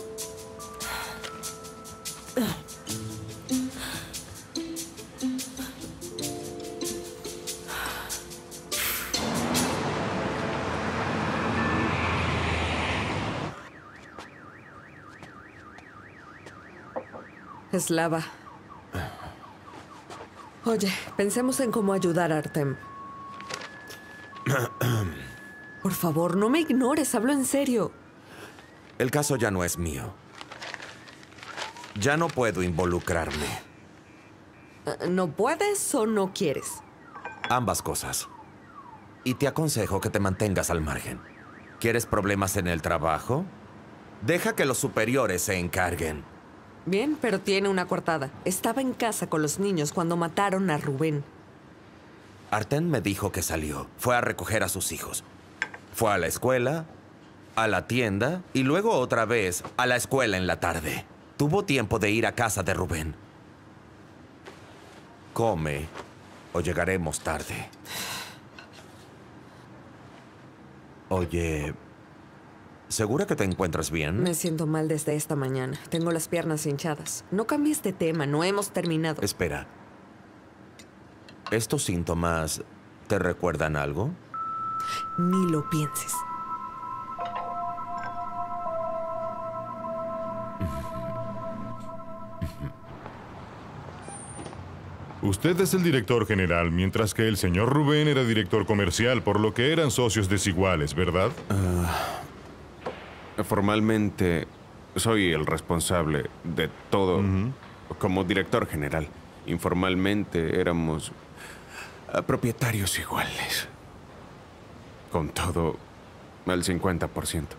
Slava. Oye, pensemos en cómo ayudar a Artyom. Por favor, no me ignores, hablo en serio. El caso ya no es mío. Ya no puedo involucrarme. ¿No puedes o no quieres? Ambas cosas. Y te aconsejo que te mantengas al margen. ¿Quieres problemas en el trabajo? Deja que los superiores se encarguen. Bien, pero tiene una coartada. Estaba en casa con los niños cuando mataron a Rubén. Artyom me dijo que salió. Fue a recoger a sus hijos. Fue a la escuela, a la tienda y luego otra vez a la escuela en la tarde. Tuvo tiempo de ir a casa de Rubén. Come o llegaremos tarde. Oye... ¿Segura que te encuentras bien? Me siento mal desde esta mañana. Tengo las piernas hinchadas. No cambies de tema. No hemos terminado. Espera. ¿Estos síntomas te recuerdan algo? Ni lo pienses. Usted es el director general, mientras que el señor Rubén era director comercial, por lo que eran socios desiguales, ¿verdad? Ah... Uh... Formalmente, soy el responsable de todo uh-huh. como director general. Informalmente, éramos propietarios iguales. Con todo, al cincuenta por ciento.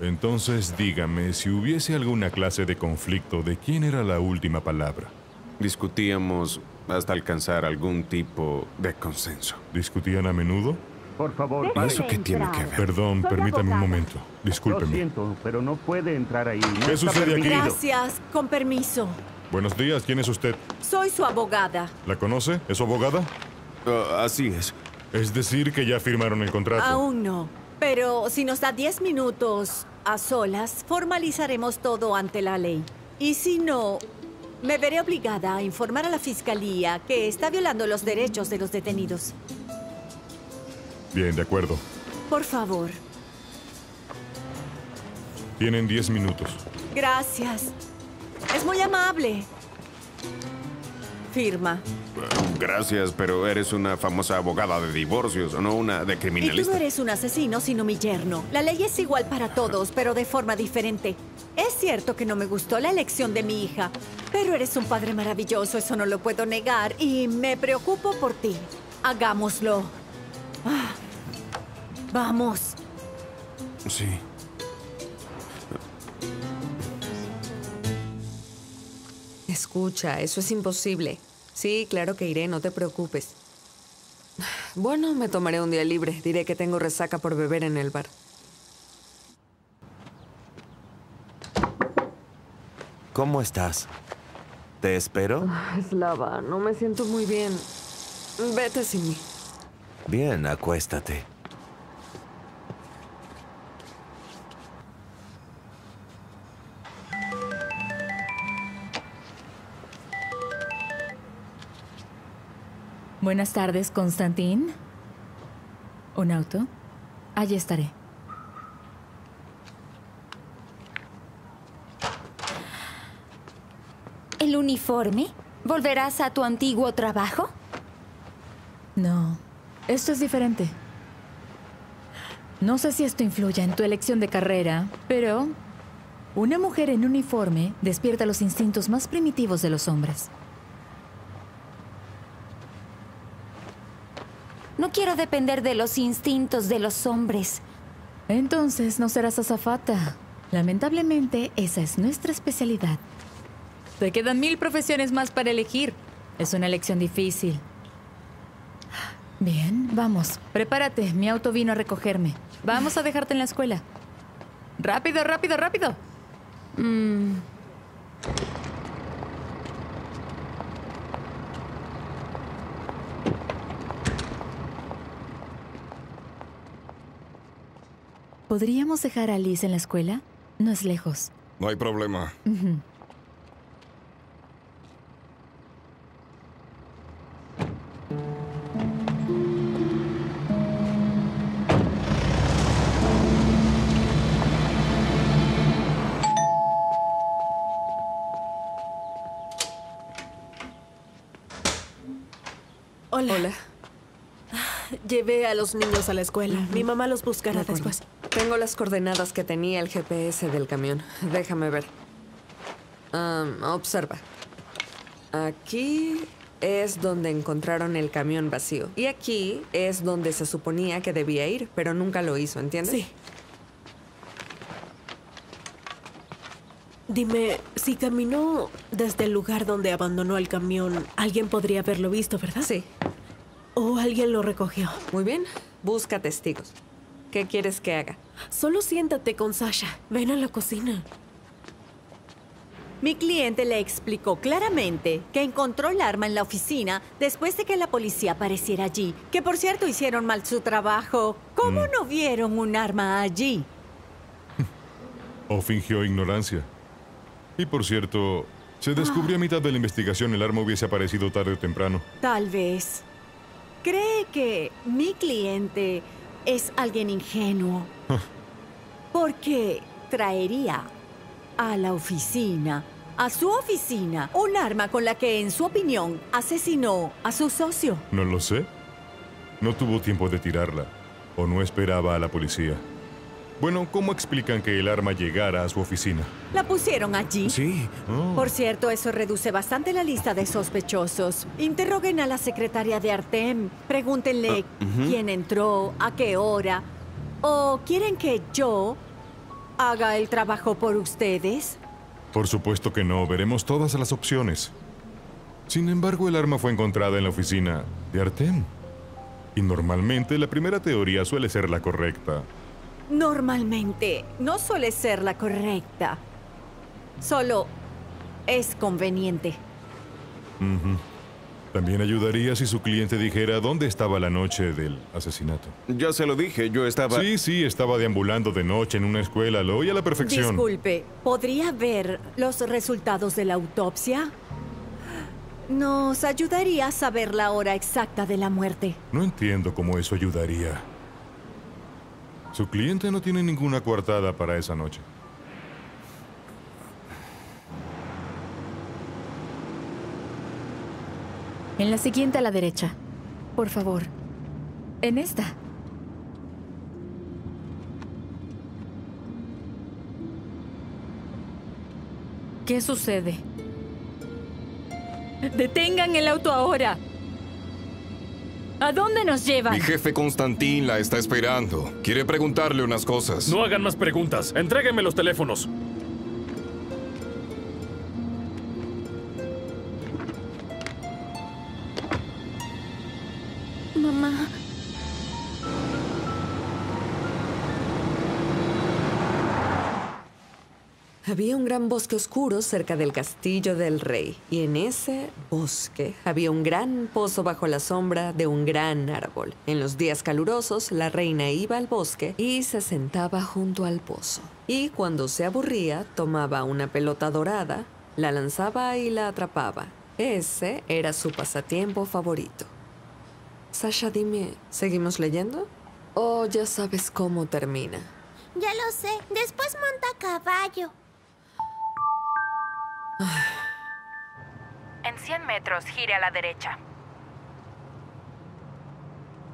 Entonces, dígame, si hubiese alguna clase de conflicto, ¿de quién era la última palabra? Discutíamos hasta alcanzar algún tipo de consenso. ¿Discutían a menudo? Por favor, ¿y eso qué tiene que ver? Perdón, permítame un momento. Discúlpeme. Lo siento, pero no puede entrar ahí. ¿Qué sucede aquí? Gracias, con permiso. Buenos días, ¿quién es usted? Soy su abogada. ¿La conoce? ¿Es su abogada? Uh, así es. Es decir, que ya firmaron el contrato. Aún no, pero si nos da diez minutos, a solas, formalizaremos todo ante la ley. Y si no, me veré obligada a informar a la fiscalía que está violando los derechos de los detenidos. Bien, de acuerdo. Por favor. Tienen diez minutos. Gracias. Es muy amable. Firma. Gracias, pero eres una famosa abogada de divorcios, no una de criminalista. Y tú eres un asesino, sino mi yerno. La ley es igual para todos, pero de forma diferente. Es cierto que no me gustó la elección de mi hija, pero eres un padre maravilloso, eso no lo puedo negar. Y me preocupo por ti. Hagámoslo. Ah, vamos. Sí. Escucha, eso es imposible. Sí, claro que iré, no te preocupes. Bueno, me tomaré un día libre. Diré que tengo resaca por beber en el bar. ¿Cómo estás? ¿Te espero? Oh, Slava, no me siento muy bien. Vete sin mí. Bien, acuéstate. Buenas tardes, Konstantin. ¿Un auto? Allí estaré. ¿El uniforme? ¿Volverás a tu antiguo trabajo? No. Esto es diferente. No sé si esto influya en tu elección de carrera, pero una mujer en uniforme despierta los instintos más primitivos de los hombres. No quiero depender de los instintos de los hombres. Entonces no serás azafata. Lamentablemente, esa es nuestra especialidad. Te quedan mil profesiones más para elegir. Es una elección difícil. Bien, vamos. Prepárate, mi auto vino a recogerme. Vamos a dejarte en la escuela. ¡Rápido, rápido, rápido! Mm. ¿Podríamos dejar a Liz en la escuela? No es lejos. No hay problema. Uh-huh. Hola. Hola. Llevé a los niños a la escuela. Uh-huh. Mi mamá los buscará después. Tengo las coordenadas que tenía el G P S del camión. Déjame ver. Um, observa. Aquí es donde encontraron el camión vacío. Y aquí es donde se suponía que debía ir, pero nunca lo hizo, ¿entiendes? Sí. Dime, si caminó desde el lugar donde abandonó el camión, alguien podría haberlo visto, ¿verdad? Sí. O alguien lo recogió. Muy bien. Busca testigos. ¿Qué quieres que haga? Solo siéntate con Sasha. Ven a la cocina. Mi cliente le explicó claramente que encontró el arma en la oficina después de que la policía apareciera allí. Que, por cierto, hicieron mal su trabajo. ¿Cómo mm. no vieron un arma allí? O fingió ignorancia. Y, por cierto, se descubrió ah. a mitad de la investigación el arma hubiese aparecido tarde o temprano. Tal vez. ¿Cree que mi cliente es alguien ingenuo? Porque traería a la oficina, a su oficina, un arma con la que, en su opinión, asesinó a su socio. No lo sé. No tuvo tiempo de tirarla, o no esperaba a la policía. Bueno, ¿cómo explican que el arma llegara a su oficina? ¿La pusieron allí? Sí. Oh. Por cierto, eso reduce bastante la lista de sospechosos. Interroguen a la secretaria de Artyom. Pregúntenle uh, uh-huh. quién entró, a qué hora. ¿O quieren que yo haga el trabajo por ustedes? Por supuesto que no. Veremos todas las opciones. Sin embargo, el arma fue encontrada en la oficina de Artyom. Y normalmente la primera teoría suele ser la correcta. Normalmente no suele ser la correcta. Solo es conveniente. Uh-huh. También ayudaría si su cliente dijera dónde estaba la noche del asesinato. Ya se lo dije, yo estaba... Sí, sí, estaba deambulando de noche en una escuela, lo oí a la perfección. Disculpe, ¿podría ver los resultados de la autopsia? Nos ayudaría a saber la hora exacta de la muerte. No entiendo cómo eso ayudaría. Su cliente no tiene ninguna coartada para esa noche. En la siguiente a la derecha. Por favor. En esta. ¿Qué sucede? ¡Detengan el auto ahora! ¿A dónde nos llevan? Mi jefe Konstantin la está esperando. Quiere preguntarle unas cosas. No hagan más preguntas. Entréguenme los teléfonos. Mamá. Había un gran bosque oscuro cerca del castillo del rey, y en ese bosque había un gran pozo bajo la sombra de un gran árbol. En los días calurosos, la reina iba al bosque y se sentaba junto al pozo. Y cuando se aburría, tomaba una pelota dorada, la lanzaba y la atrapaba. Ese era su pasatiempo favorito. Sasha, dime, ¿seguimos leyendo? Oh, ya sabes cómo termina. Ya lo sé. Después monta a caballo. En cien metros, gire a la derecha.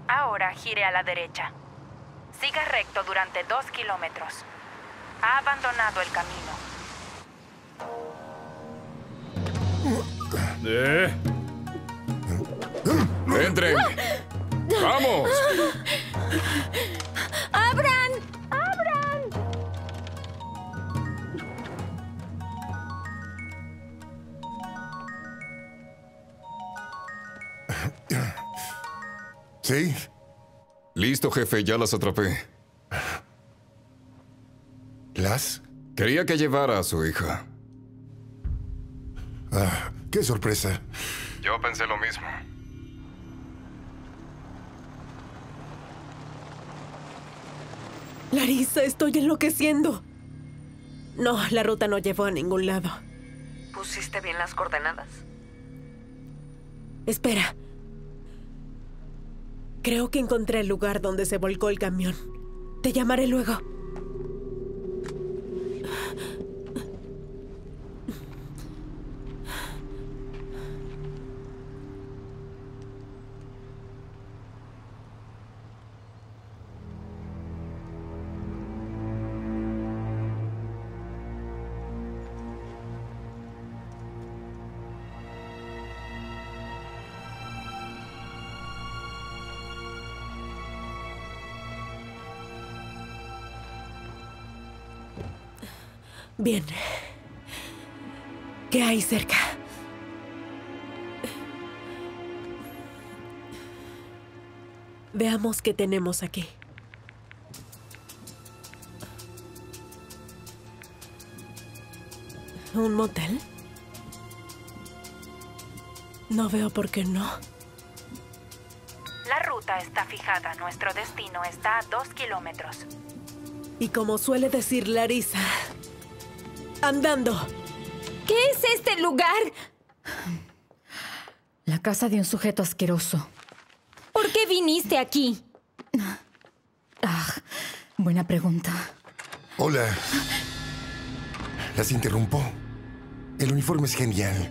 Ahora gire a la derecha. Siga recto durante dos kilómetros. Ha abandonado el camino. ¿Eh? ¡Entren! ¡Vamos! ¡Abran! ¿Sí? Listo, jefe. Ya las atrapé. ¿Las? Quería que llevara a su hija. Ah, qué sorpresa. Yo pensé lo mismo. Larisa, estoy enloqueciendo. No, la ruta no llevó a ningún lado. ¿Pusiste bien las coordenadas? Espera. Creo que encontré el lugar donde se volcó el camión. Te llamaré luego. Bien. ¿Qué hay cerca? Veamos qué tenemos aquí. ¿Un motel? No veo por qué no. La ruta está fijada. Nuestro destino está a dos kilómetros. Y como suele decir Larisa... Andando. ¿Qué es este lugar? La casa de un sujeto asqueroso. ¿Por qué viniste aquí? Ah, buena pregunta. Hola. ¿Las interrumpo? El uniforme es genial.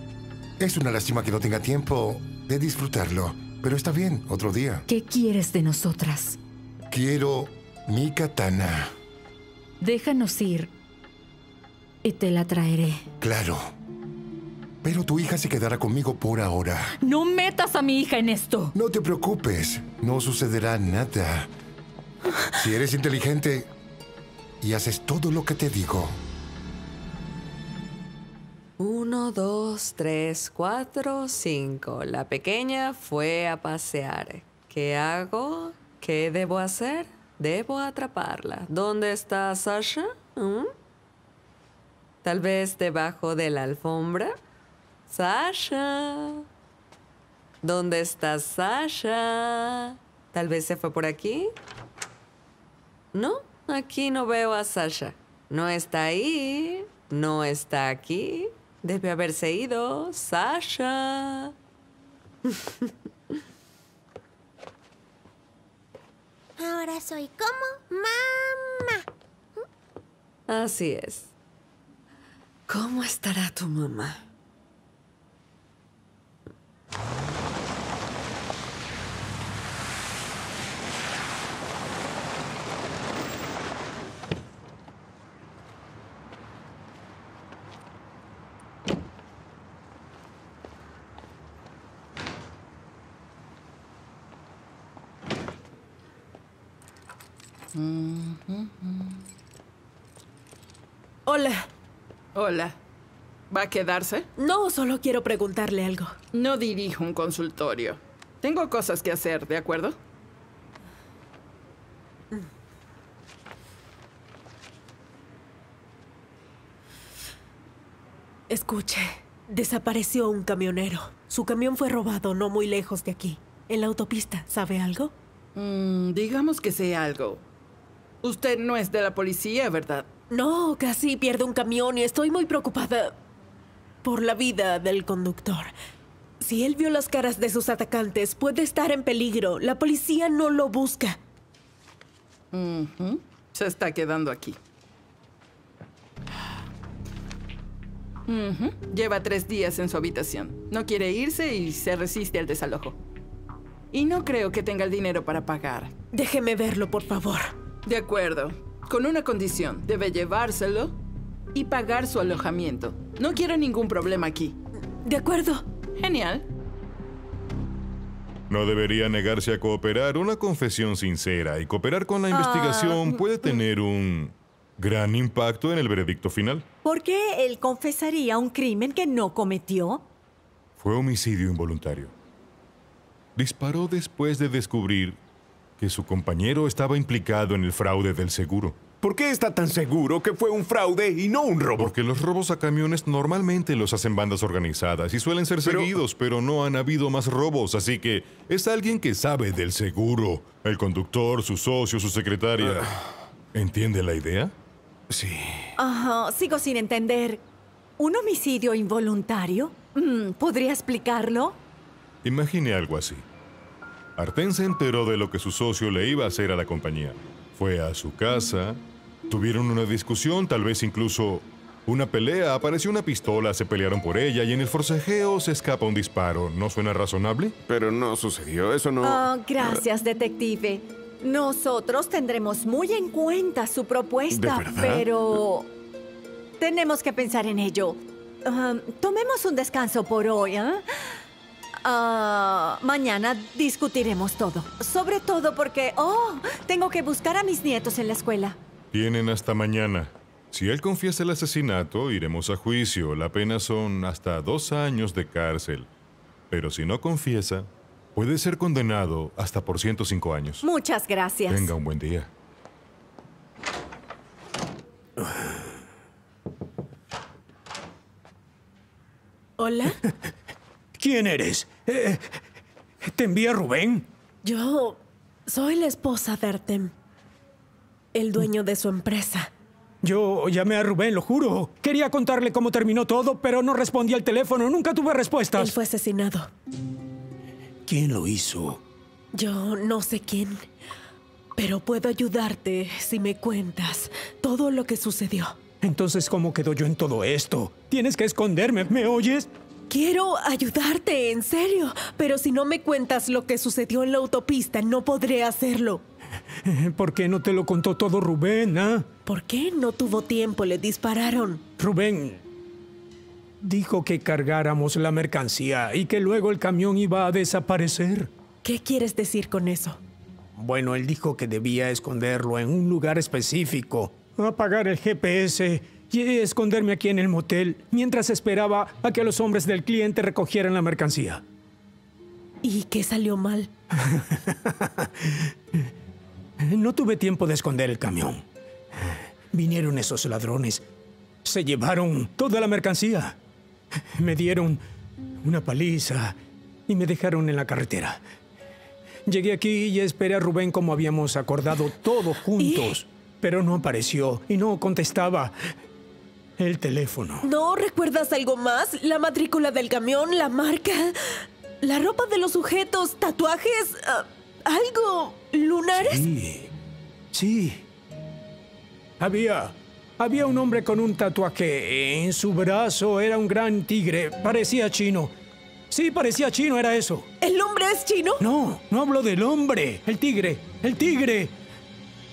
Es una lástima que no tenga tiempo de disfrutarlo. Pero está bien, otro día. ¿Qué quieres de nosotras? Quiero mi katana. Déjanos ir. Y te la traeré. Claro. Pero tu hija se quedará conmigo por ahora. ¡No metas a mi hija en esto! No te preocupes. No sucederá nada. Si eres inteligente y haces todo lo que te digo. Uno, dos, tres, cuatro, cinco. La pequeña fue a pasear. ¿Qué hago? ¿Qué debo hacer? Debo atraparla. ¿Dónde está Sasha? ¿Mm? Tal vez debajo de la alfombra. Sasha. ¿Dónde está Sasha? Tal vez se fue por aquí. No, aquí no veo a Sasha. No está ahí. No está aquí. Debe haberse ido. Sasha. Ahora soy como mamá. Así es. ¿Cómo estará tu mamá? Hola. Hola. ¿Va a quedarse? No, solo quiero preguntarle algo. No dirijo un consultorio. Tengo cosas que hacer, ¿de acuerdo? Escuche, desapareció un camionero. Su camión fue robado no muy lejos de aquí, en la autopista. ¿Sabe algo? Mm, digamos que sé algo. Usted no es de la policía, ¿verdad? No, casi pierdo un camión y estoy muy preocupada por la vida del conductor. Si él vio las caras de sus atacantes, puede estar en peligro. La policía no lo busca. Uh-huh. Se está quedando aquí. Uh-huh. Lleva tres días en su habitación. No quiere irse y se resiste al desalojo. Y no creo que tenga el dinero para pagar. Déjeme verlo, por favor. De acuerdo. Con una condición. Debe llevárselo y pagar su alojamiento. No quiero ningún problema aquí. De acuerdo. Genial. No debería negarse a cooperar. Una confesión sincera y cooperar con la investigación ah. puede tener un gran impacto en el veredicto final. ¿Por qué él confesaría un crimen que no cometió? Fue homicidio involuntario. Disparó después de descubrir que su compañero estaba implicado en el fraude del seguro. ¿Por qué está tan seguro que fue un fraude y no un robo? Porque los robos a camiones normalmente los hacen bandas organizadas y suelen ser pero... seguidos, pero no han habido más robos, así que es alguien que sabe del seguro. El conductor, su socio, su secretaria. Ah. ¿Entiende la idea? Sí. Ajá, sigo sin entender. ¿Un homicidio involuntario? ¿Podría explicarlo? Imagine algo así. Artyom se enteró de lo que su socio le iba a hacer a la compañía. Fue a su casa, tuvieron una discusión, tal vez incluso una pelea. Apareció una pistola, se pelearon por ella y en el forcejeo se escapa un disparo. ¿No suena razonable? Pero no sucedió, eso no... Oh, gracias, detective. Nosotros tendremos muy en cuenta su propuesta. ¿De verdad? Pero... tenemos que pensar en ello. Uh, tomemos un descanso por hoy, ¿eh? Uh, mañana discutiremos todo. Sobre todo porque... ¡Oh! Tengo que buscar a mis nietos en la escuela. Tienen hasta mañana. Si él confiesa el asesinato, iremos a juicio. La pena son hasta dos años de cárcel. Pero si no confiesa, puede ser condenado hasta por ciento cinco años. Muchas gracias. Tenga un buen día. ¿Hola? ¿Quién eres? Eh, ¿Te envía Rubén? Yo soy la esposa de Artyom, el dueño de su empresa. Yo llamé a Rubén, lo juro. Quería contarle cómo terminó todo, pero no respondí al teléfono. Nunca tuve respuestas. Él fue asesinado. ¿Quién lo hizo? Yo no sé quién, pero puedo ayudarte si me cuentas todo lo que sucedió. Entonces, ¿cómo quedo yo en todo esto? Tienes que esconderme, ¿me oyes? Quiero ayudarte, en serio. Pero si no me cuentas lo que sucedió en la autopista, no podré hacerlo. ¿Por qué no te lo contó todo Rubén, ah? ¿Por qué no tuvo tiempo? Le dispararon. Rubén dijo que cargáramos la mercancía y que luego el camión iba a desaparecer. ¿Qué quieres decir con eso? Bueno, él dijo que debía esconderlo en un lugar específico. Apagar el G P S... y esconderme aquí en el motel mientras esperaba a que los hombres del cliente recogieran la mercancía. ¿Y qué salió mal? No tuve tiempo de esconder el camión. Vinieron esos ladrones. Se llevaron toda la mercancía. Me dieron una paliza y me dejaron en la carretera. Llegué aquí y esperé a Rubén como habíamos acordado todos juntos. ¿Y? Pero no apareció y no contestaba el teléfono. ¿No recuerdas algo más? ¿La matrícula del camión? ¿La marca? ¿La ropa de los sujetos? ¿Tatuajes? Uh, ¿Algo? ¿Lunares? Sí, sí. Había... Había un hombre con un tatuaje en su brazo. Era un gran tigre. Parecía chino. Sí, parecía chino, era eso. ¿El hombre es chino? No, no hablo del hombre. El tigre, el tigre.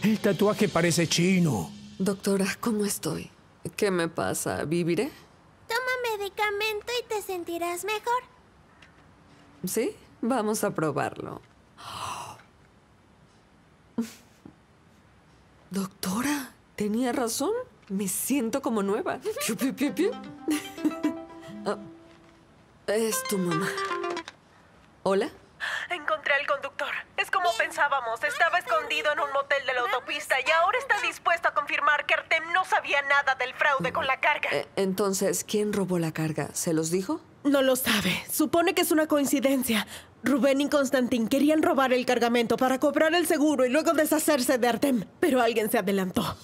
El tatuaje parece chino. Doctora, ¿cómo estoy? ¿Qué me pasa? ¿Viviré? Toma medicamento y te sentirás mejor. ¿Sí? Vamos a probarlo. Doctora, ¿tenía razón? Me siento como nueva. Piu, piu, piu, piu. Oh, es tu mamá. ¿Hola? Encontré al conductor. Es como pensábamos. Estaba escondido en un motel de la autopista y ahora está dispuesto a confirmar que Artem no sabía nada del fraude con la carga. Eh, entonces, ¿quién robó la carga? ¿Se los dijo? No lo sabe. Supone que es una coincidencia. Rubén y Konstantin querían robar el cargamento para cobrar el seguro y luego deshacerse de Artem. Pero alguien se adelantó.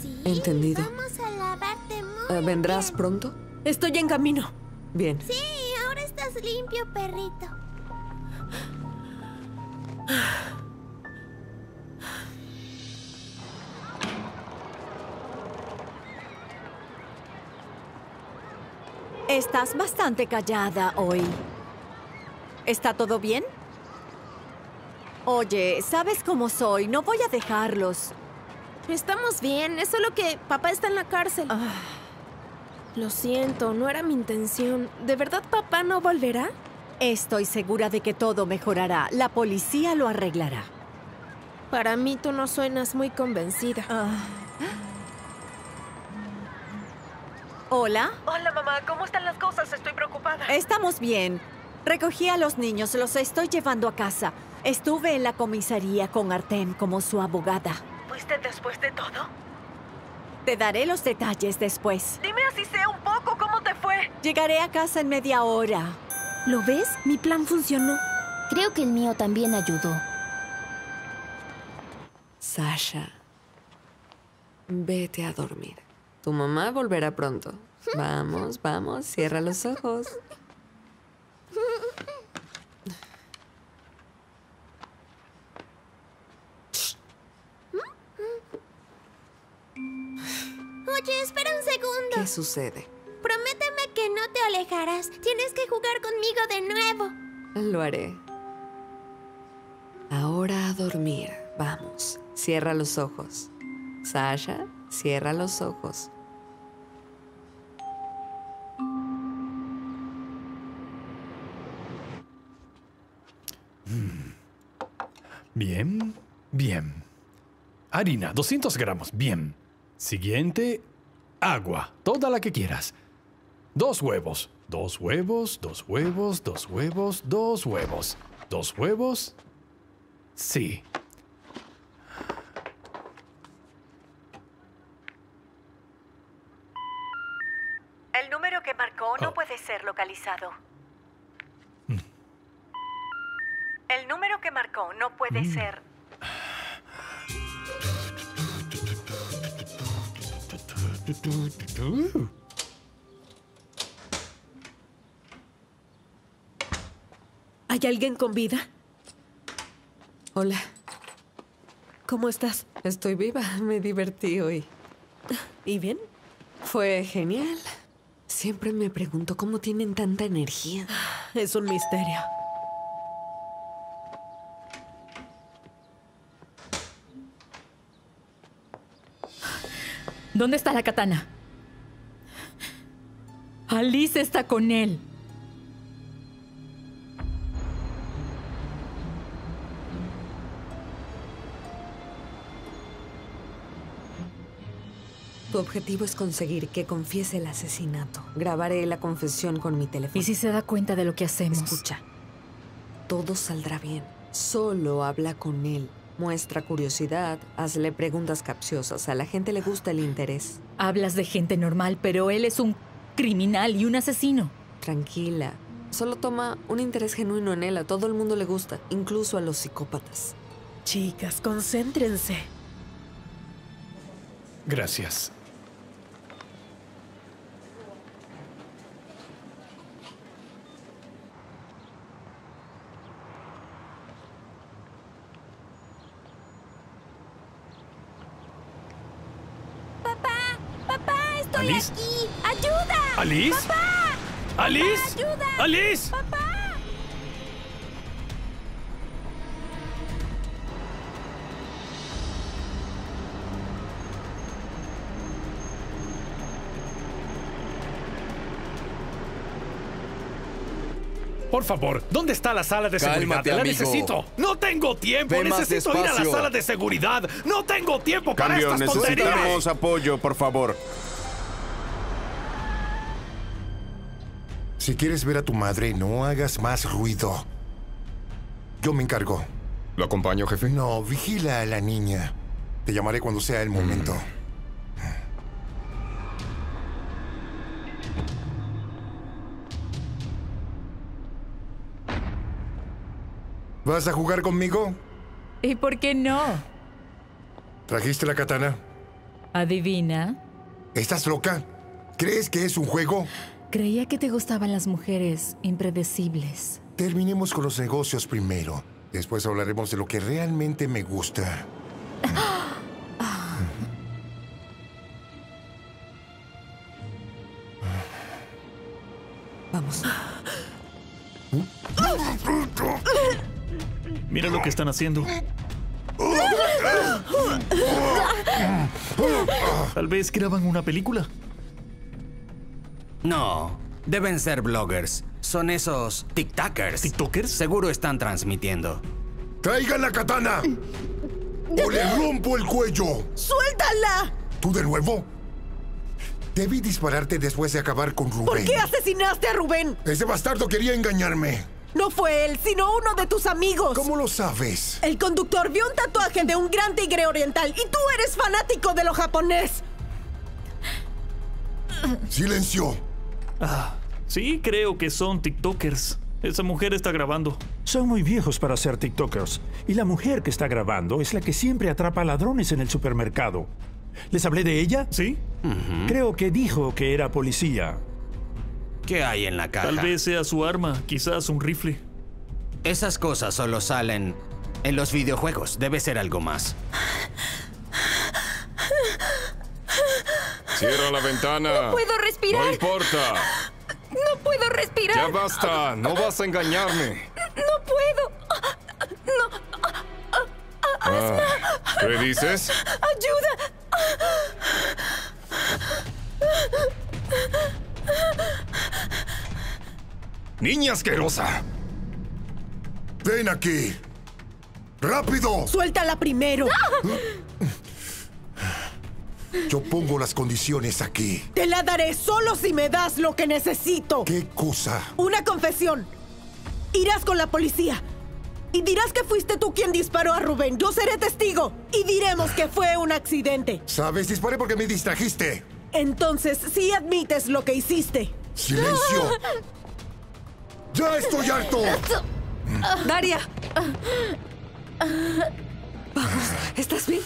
Sí, entendido. Vamos a lavarte muy bien. ¿Vendrás pronto? Estoy en camino. Bien. Sí, ahora estás limpio, perrito. Estás bastante callada hoy. ¿Está todo bien? Oye, sabes cómo soy. No voy a dejarlos. Estamos bien. Es solo que papá está en la cárcel. Ah. Lo siento. No era mi intención. ¿De verdad papá no volverá? Estoy segura de que todo mejorará. La policía lo arreglará. Para mí tú no suenas muy convencida. Uh. ¿Hola? Hola, mamá. ¿Cómo están las cosas? Estoy preocupada. Estamos bien. Recogí a los niños. Los estoy llevando a casa. Estuve en la comisaría con Artem como su abogada. ¿Fuiste después de todo? Te daré los detalles después. Dime así sea un poco. ¿Cómo te fue? Llegaré a casa en media hora. ¿Lo ves? Mi plan funcionó. Creo que el mío también ayudó. Sasha, vete a dormir. Tu mamá volverá pronto. Vamos, vamos, cierra los ojos. Oye, espera un segundo. ¿Qué sucede? Prométeme que no te alejarás. Tienes que jugar conmigo de nuevo. Lo haré. Ahora a dormir. Vamos. Cierra los ojos. Sasha, cierra los ojos. Bien, bien. Harina, doscientos gramos. Bien. Siguiente, agua. Toda la que quieras. Dos huevos, dos huevos, dos huevos, dos huevos, dos huevos, dos huevos. Sí. El número que marcó no oh. puede ser localizado. Mm. El número que marcó no puede mm. ser. ¿Hay alguien con vida? Hola. ¿Cómo estás? Estoy viva. Me divertí hoy. ¿Y bien? Fue genial. Siempre me pregunto cómo tienen tanta energía. Es un misterio. ¿Dónde está la katana? Alice está con él. Tu objetivo es conseguir que confiese el asesinato. Grabaré la confesión con mi teléfono. ¿Y si se da cuenta de lo que hacemos? Escucha. Todo saldrá bien. Solo habla con él. Muestra curiosidad. Hazle preguntas capciosas. A la gente le gusta el interés. Hablas de gente normal, pero él es un criminal y un asesino. Tranquila. Solo toma un interés genuino en él. A todo el mundo le gusta, incluso a los psicópatas. Chicas, concéntrense. Gracias. ¡Alice! Aquí. ¡Ayuda! ¡Alice! ¡Papá! ¡Alice! ¡Papá, ayuda! ¡Alice! ¡Papá! Por favor, ¿dónde está la sala de Cálmate, seguridad? ¡La amigo. necesito! ¡No tengo tiempo! Ven ¡Necesito ir a la sala de seguridad! ¡No tengo tiempo Cambio, para estas tonterías! Necesitamos apoyo, por favor. Si quieres ver a tu madre, no hagas más ruido. Yo me encargo. ¿Lo acompaño, jefe? No, vigila a la niña. Te llamaré cuando sea el momento. Mm. ¿Vas a jugar conmigo? ¿Y por qué no? ¿Trajiste la katana? Adivina. ¿Estás loca? ¿Crees que es un juego? Creía que te gustaban las mujeres impredecibles. Terminemos con los negocios primero. Después hablaremos de lo que realmente me gusta. Vamos. Mira lo que están haciendo. Tal vez graban una película. No, deben ser bloggers. Son esos tiktokers. ¿Tiktokers? Seguro están transmitiendo. ¡Traigan la katana! ¡O le rompo el cuello! ¡Suéltala! ¿Tú de nuevo? Debí dispararte después de acabar con Rubén. ¿Por qué asesinaste a Rubén? Ese bastardo quería engañarme. No fue él, sino uno de tus amigos. ¿Cómo lo sabes? El conductor vio un tatuaje de un gran tigre oriental y tú eres fanático de lo japonés. ¡Silencio! Ah, sí, creo que son tiktokers. Esa mujer está grabando. Son muy viejos para ser tiktokers. Y la mujer que está grabando es la que siempre atrapa ladrones en el supermercado. ¿Les hablé de ella? Sí. Uh-huh. Creo que dijo que era policía. ¿Qué hay en la caja? Tal vez sea su arma, quizás un rifle. Esas cosas solo salen en los videojuegos. Debe ser algo más. ¡Cierra la ventana! ¡No puedo respirar! ¡No importa! ¡No puedo respirar! ¡Ya basta! ¡No vas a engañarme! ¡No puedo! ¡No! ¡Asma! Ah, ¿qué dices? ¡Ayuda! ¡Niña asquerosa! ¡Ven aquí! ¡Rápido! ¡Suéltala primero! ¡Ah! Yo pongo las condiciones aquí. Te la daré solo si me das lo que necesito. ¿Qué cosa? Una confesión. Irás con la policía y dirás que fuiste tú quien disparó a Rubén. Yo seré testigo y diremos que fue un accidente. ¿Sabes? Disparé porque me distrajiste. Entonces, sí admites lo que hiciste. ¡Silencio! ¡Ya estoy harto! Daria. Vamos, ¿estás bien?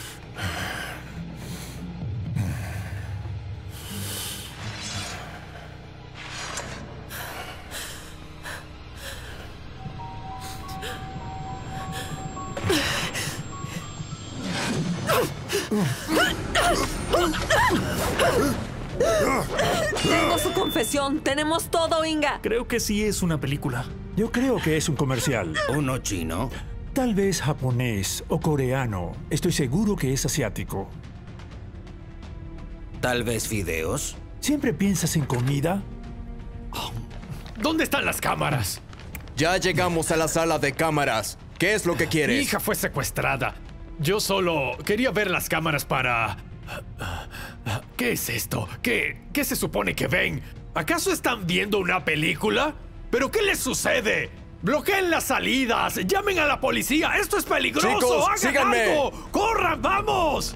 Tengo su confesión. Tenemos todo, Inga. Creo que sí es una película. Yo creo que es un comercial. ¿Uno chino? Tal vez japonés o coreano. Estoy seguro que es asiático. ¿Tal vez fideos? ¿Siempre piensas en comida? ¿Dónde están las cámaras? Ya llegamos a la sala de cámaras. ¿Qué es lo que quieres? Mi hija fue secuestrada. Yo solo quería ver las cámaras para... ¿Qué es esto? ¿Qué, qué se supone que ven? ¿Acaso están viendo una película? ¿Pero qué les sucede? ¡Bloqueen las salidas! ¡Llamen a la policía! ¡Esto es peligroso! Chicos, ¡hagan síganme. algo! ¡Corran, vamos!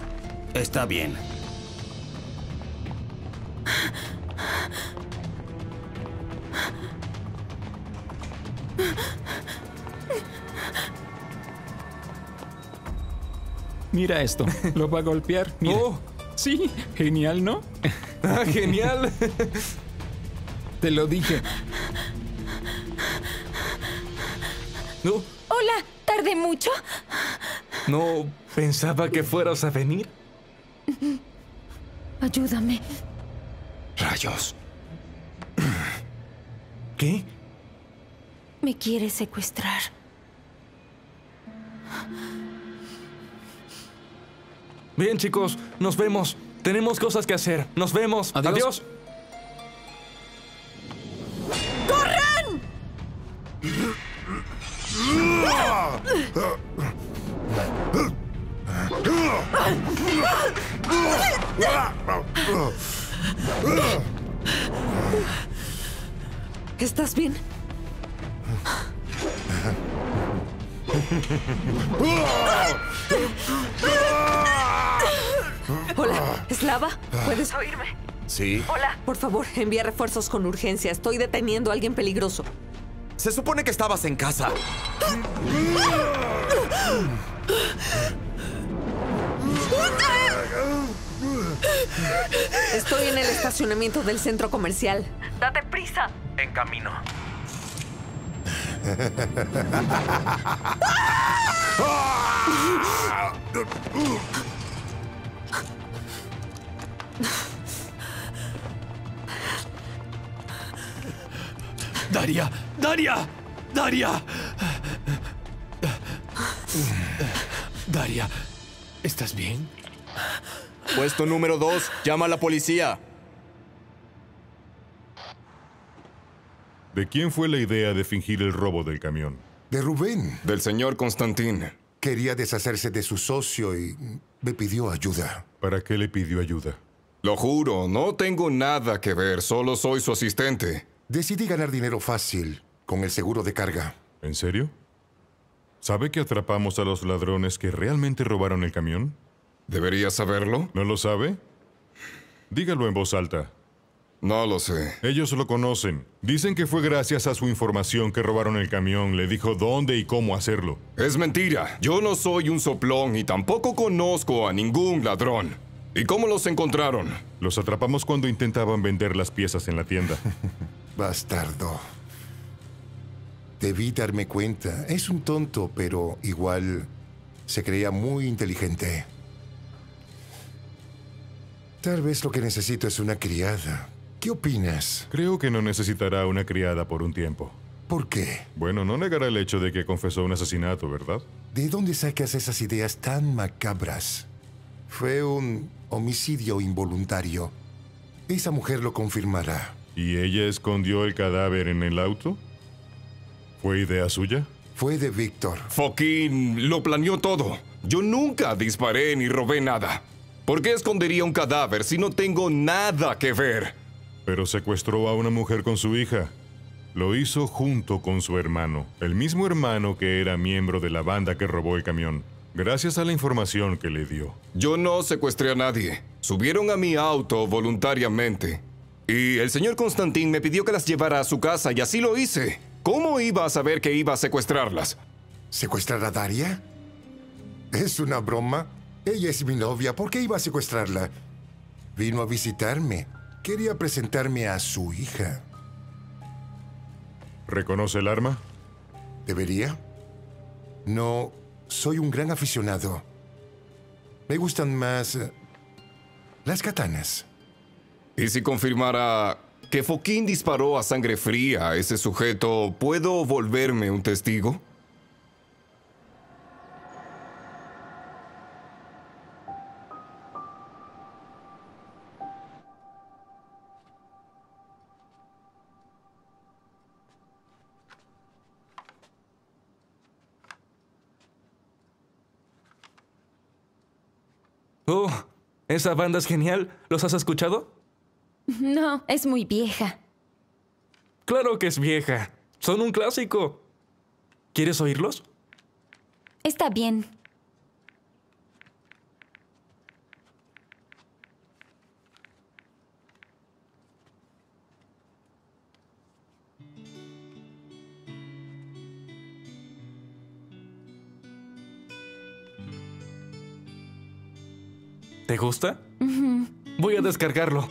Está bien. Mira esto. Lo va a golpear. Mira. Oh. Sí, genial, ¿no? Ah, genial. Te lo dije. No. Hola, ¿tardé mucho? No pensaba que fueras a venir. Ayúdame. Rayos. ¿Qué? Me quiere secuestrar. Bien, chicos, nos vemos. Tenemos cosas que hacer. Nos vemos. Adiós. Adiós. ¡Corran! ¿Estás bien? Hola, Slava, ¿puedes oírme? Sí. Hola, por favor, envía refuerzos con urgencia. Estoy deteniendo a alguien peligroso. Se supone que estabas en casa. Estoy en el estacionamiento del centro comercial. Date prisa. En camino. Daria, Daria, Daria, Daria, ¿estás bien? Puesto número dos, llama a la policía. ¿De quién fue la idea de fingir el robo del camión? De Rubén. Del señor Konstantin. Quería deshacerse de su socio y me pidió ayuda. ¿Para qué le pidió ayuda? Lo juro, no tengo nada que ver, solo soy su asistente. Decidí ganar dinero fácil con el seguro de carga. ¿En serio? ¿Sabe que atrapamos a los ladrones que realmente robaron el camión? ¿Debería saberlo? ¿No lo sabe? Dígalo en voz alta. No lo sé. Ellos lo conocen. Dicen que fue gracias a su información que robaron el camión. Le dijo dónde y cómo hacerlo. Es mentira. Yo no soy un soplón y tampoco conozco a ningún ladrón. ¿Y cómo los encontraron? Los atrapamos cuando intentaban vender las piezas en la tienda. Bastardo. Debí darme cuenta. Es un tonto, pero igual se creía muy inteligente. Tal vez lo que necesito es una criada. ¿Qué opinas? Creo que no necesitará una criada por un tiempo. ¿Por qué? Bueno, no negará el hecho de que confesó un asesinato, ¿verdad? ¿De dónde sacas esas ideas tan macabras? Fue un homicidio involuntario. Esa mujer lo confirmará. ¿Y ella escondió el cadáver en el auto? ¿Fue idea suya? Fue de Víctor. Fokin lo planeó todo. Yo nunca disparé ni robé nada. ¿Por qué escondería un cadáver si no tengo nada que ver? Pero secuestró a una mujer con su hija. Lo hizo junto con su hermano. El mismo hermano que era miembro de la banda que robó el camión. Gracias a la información que le dio. Yo no secuestré a nadie. Subieron a mi auto voluntariamente. Y el señor Konstantin me pidió que las llevara a su casa y así lo hice. ¿Cómo iba a saber que iba a secuestrarlas? ¿Secuestrar a Daria? ¿Es una broma? Ella es mi novia. ¿Por qué iba a secuestrarla? Vino a visitarme. Quería presentarme a su hija. ¿Reconoce el arma? ¿Debería? No, soy un gran aficionado. Me gustan más las katanas. ¿Y si confirmara que Fokin disparó a sangre fría a ese sujeto, puedo volverme un testigo? Oh, esa banda es genial. ¿Los has escuchado? No, es muy vieja. Claro que es vieja. Son un clásico. ¿Quieres oírlos? Está bien. ¿Te gusta? Uh-huh. Voy a descargarlo.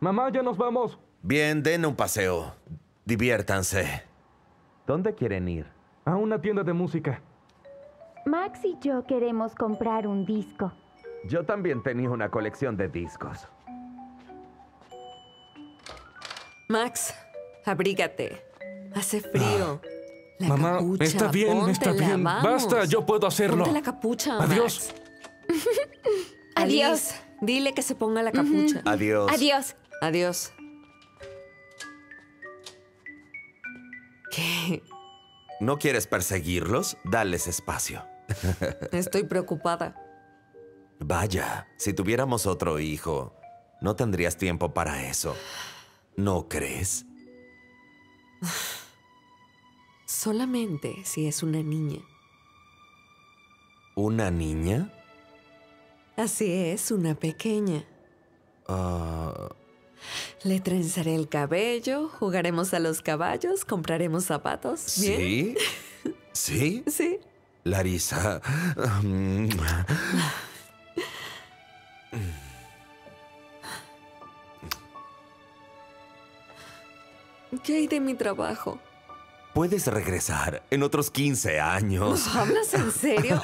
Mamá, ya nos vamos. Bien, den un paseo. Diviértanse. ¿Dónde quieren ir? A una tienda de música. Max y yo queremos comprar un disco. Yo también tenía una colección de discos. Max, abrígate. Hace frío. Ah. La Mamá, capucha, está bien, póntela, está bien. Vamos. Basta, yo puedo hacerlo. Ponte la capucha, Adiós. Max. Adiós. Dile que se ponga la capucha. Uh-huh. Adiós. Adiós. Adiós. ¿Qué? ¿No quieres perseguirlos? Dales espacio. Estoy preocupada. Vaya, si tuviéramos otro hijo, no tendrías tiempo para eso. ¿No crees? Solamente si es una niña. ¿Una niña? Así es, una pequeña. Uh... Le trenzaré el cabello, jugaremos a los caballos, compraremos zapatos. ¿Bien? ¿Sí? ¿Sí? Sí. Larisa. ¿Qué hay de mi trabajo? Puedes regresar en otros quince años. ¿No hablas en serio?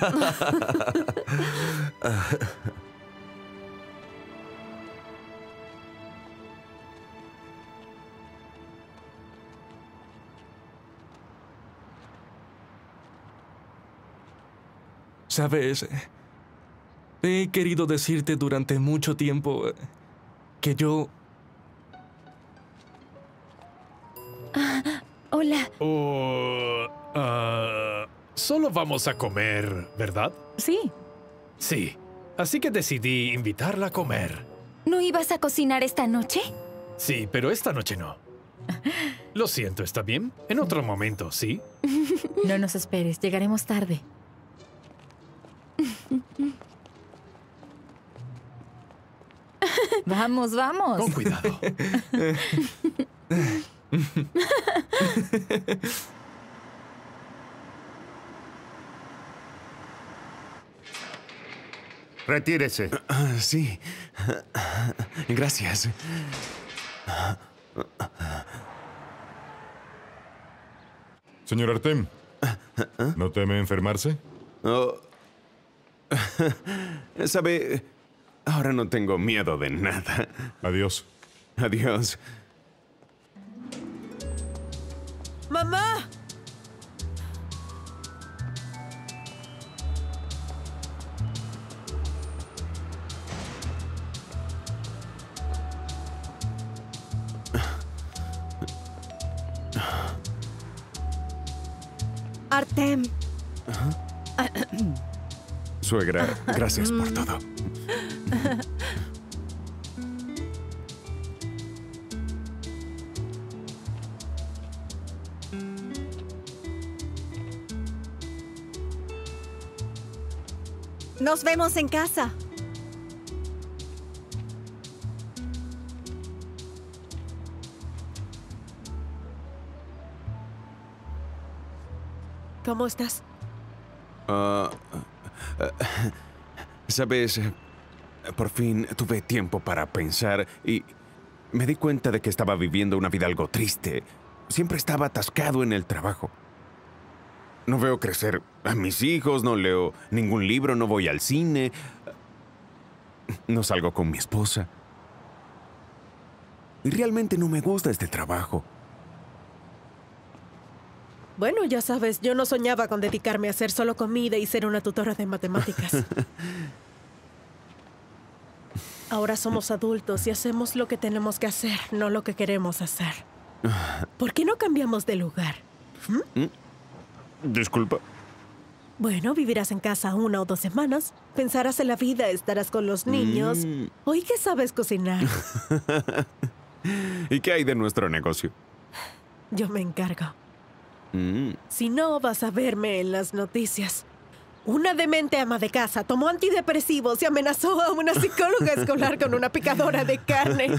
Sabes, he querido decirte durante mucho tiempo que yo... Ah, hola. Oh, uh, solo vamos a comer, ¿verdad? Sí. Sí, así que decidí invitarla a comer. ¿No ibas a cocinar esta noche? Sí, pero esta noche no. Lo siento, ¿está bien? En otro momento, ¿sí? No nos esperes, llegaremos tarde. Vamos, vamos. Con cuidado. Retírese. Uh, sí. Gracias. Señor Artem, ¿no teme enfermarse? Oh. Sabe, ahora no tengo miedo de nada. Adiós. Adiós. ¡Mamá! Artem. ¿Ah? Suegra, gracias por todo. Nos vemos en casa. ¿Cómo estás? Ah... Uh... Sabes, por fin tuve tiempo para pensar y me di cuenta de que estaba viviendo una vida algo triste. Siempre estaba atascado en el trabajo. No veo crecer a mis hijos, no leo ningún libro, no voy al cine, no salgo con mi esposa. Y realmente no me gusta este trabajo. Bueno, ya sabes, yo no soñaba con dedicarme a hacer solo comida y ser una tutora de matemáticas. Ahora somos adultos y hacemos lo que tenemos que hacer, no lo que queremos hacer. ¿Por qué no cambiamos de lugar? ¿Mm? Disculpa. Bueno, vivirás en casa una o dos semanas, pensarás en la vida, estarás con los niños. Mm. Hoy que sabes cocinar. ¿Y qué hay de nuestro negocio? Yo me encargo. Si no, vas a verme en las noticias. Una demente ama de casa tomó antidepresivos y amenazó a una psicóloga escolar con una picadora de carne.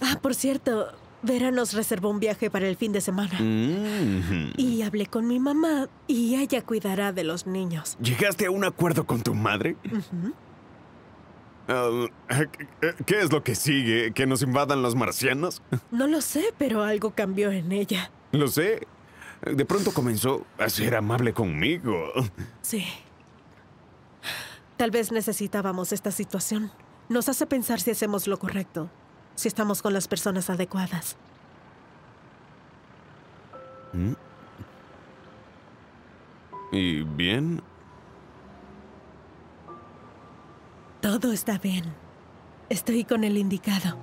Ah, por cierto, Vera nos reservó un viaje para el fin de semana. Mm-hmm. Y hablé con mi mamá y ella cuidará de los niños. ¿Llegaste a un acuerdo con tu madre? Uh-huh. Uh, ¿Qué es lo que sigue? ¿Que nos invadan los marcianos? No lo sé, pero algo cambió en ella. Lo sé. De pronto comenzó a ser amable conmigo. Sí. Tal vez necesitábamos esta situación. Nos hace pensar si hacemos lo correcto. Si estamos con las personas adecuadas. ¿Y bien? Todo está bien. Estoy con el indicado.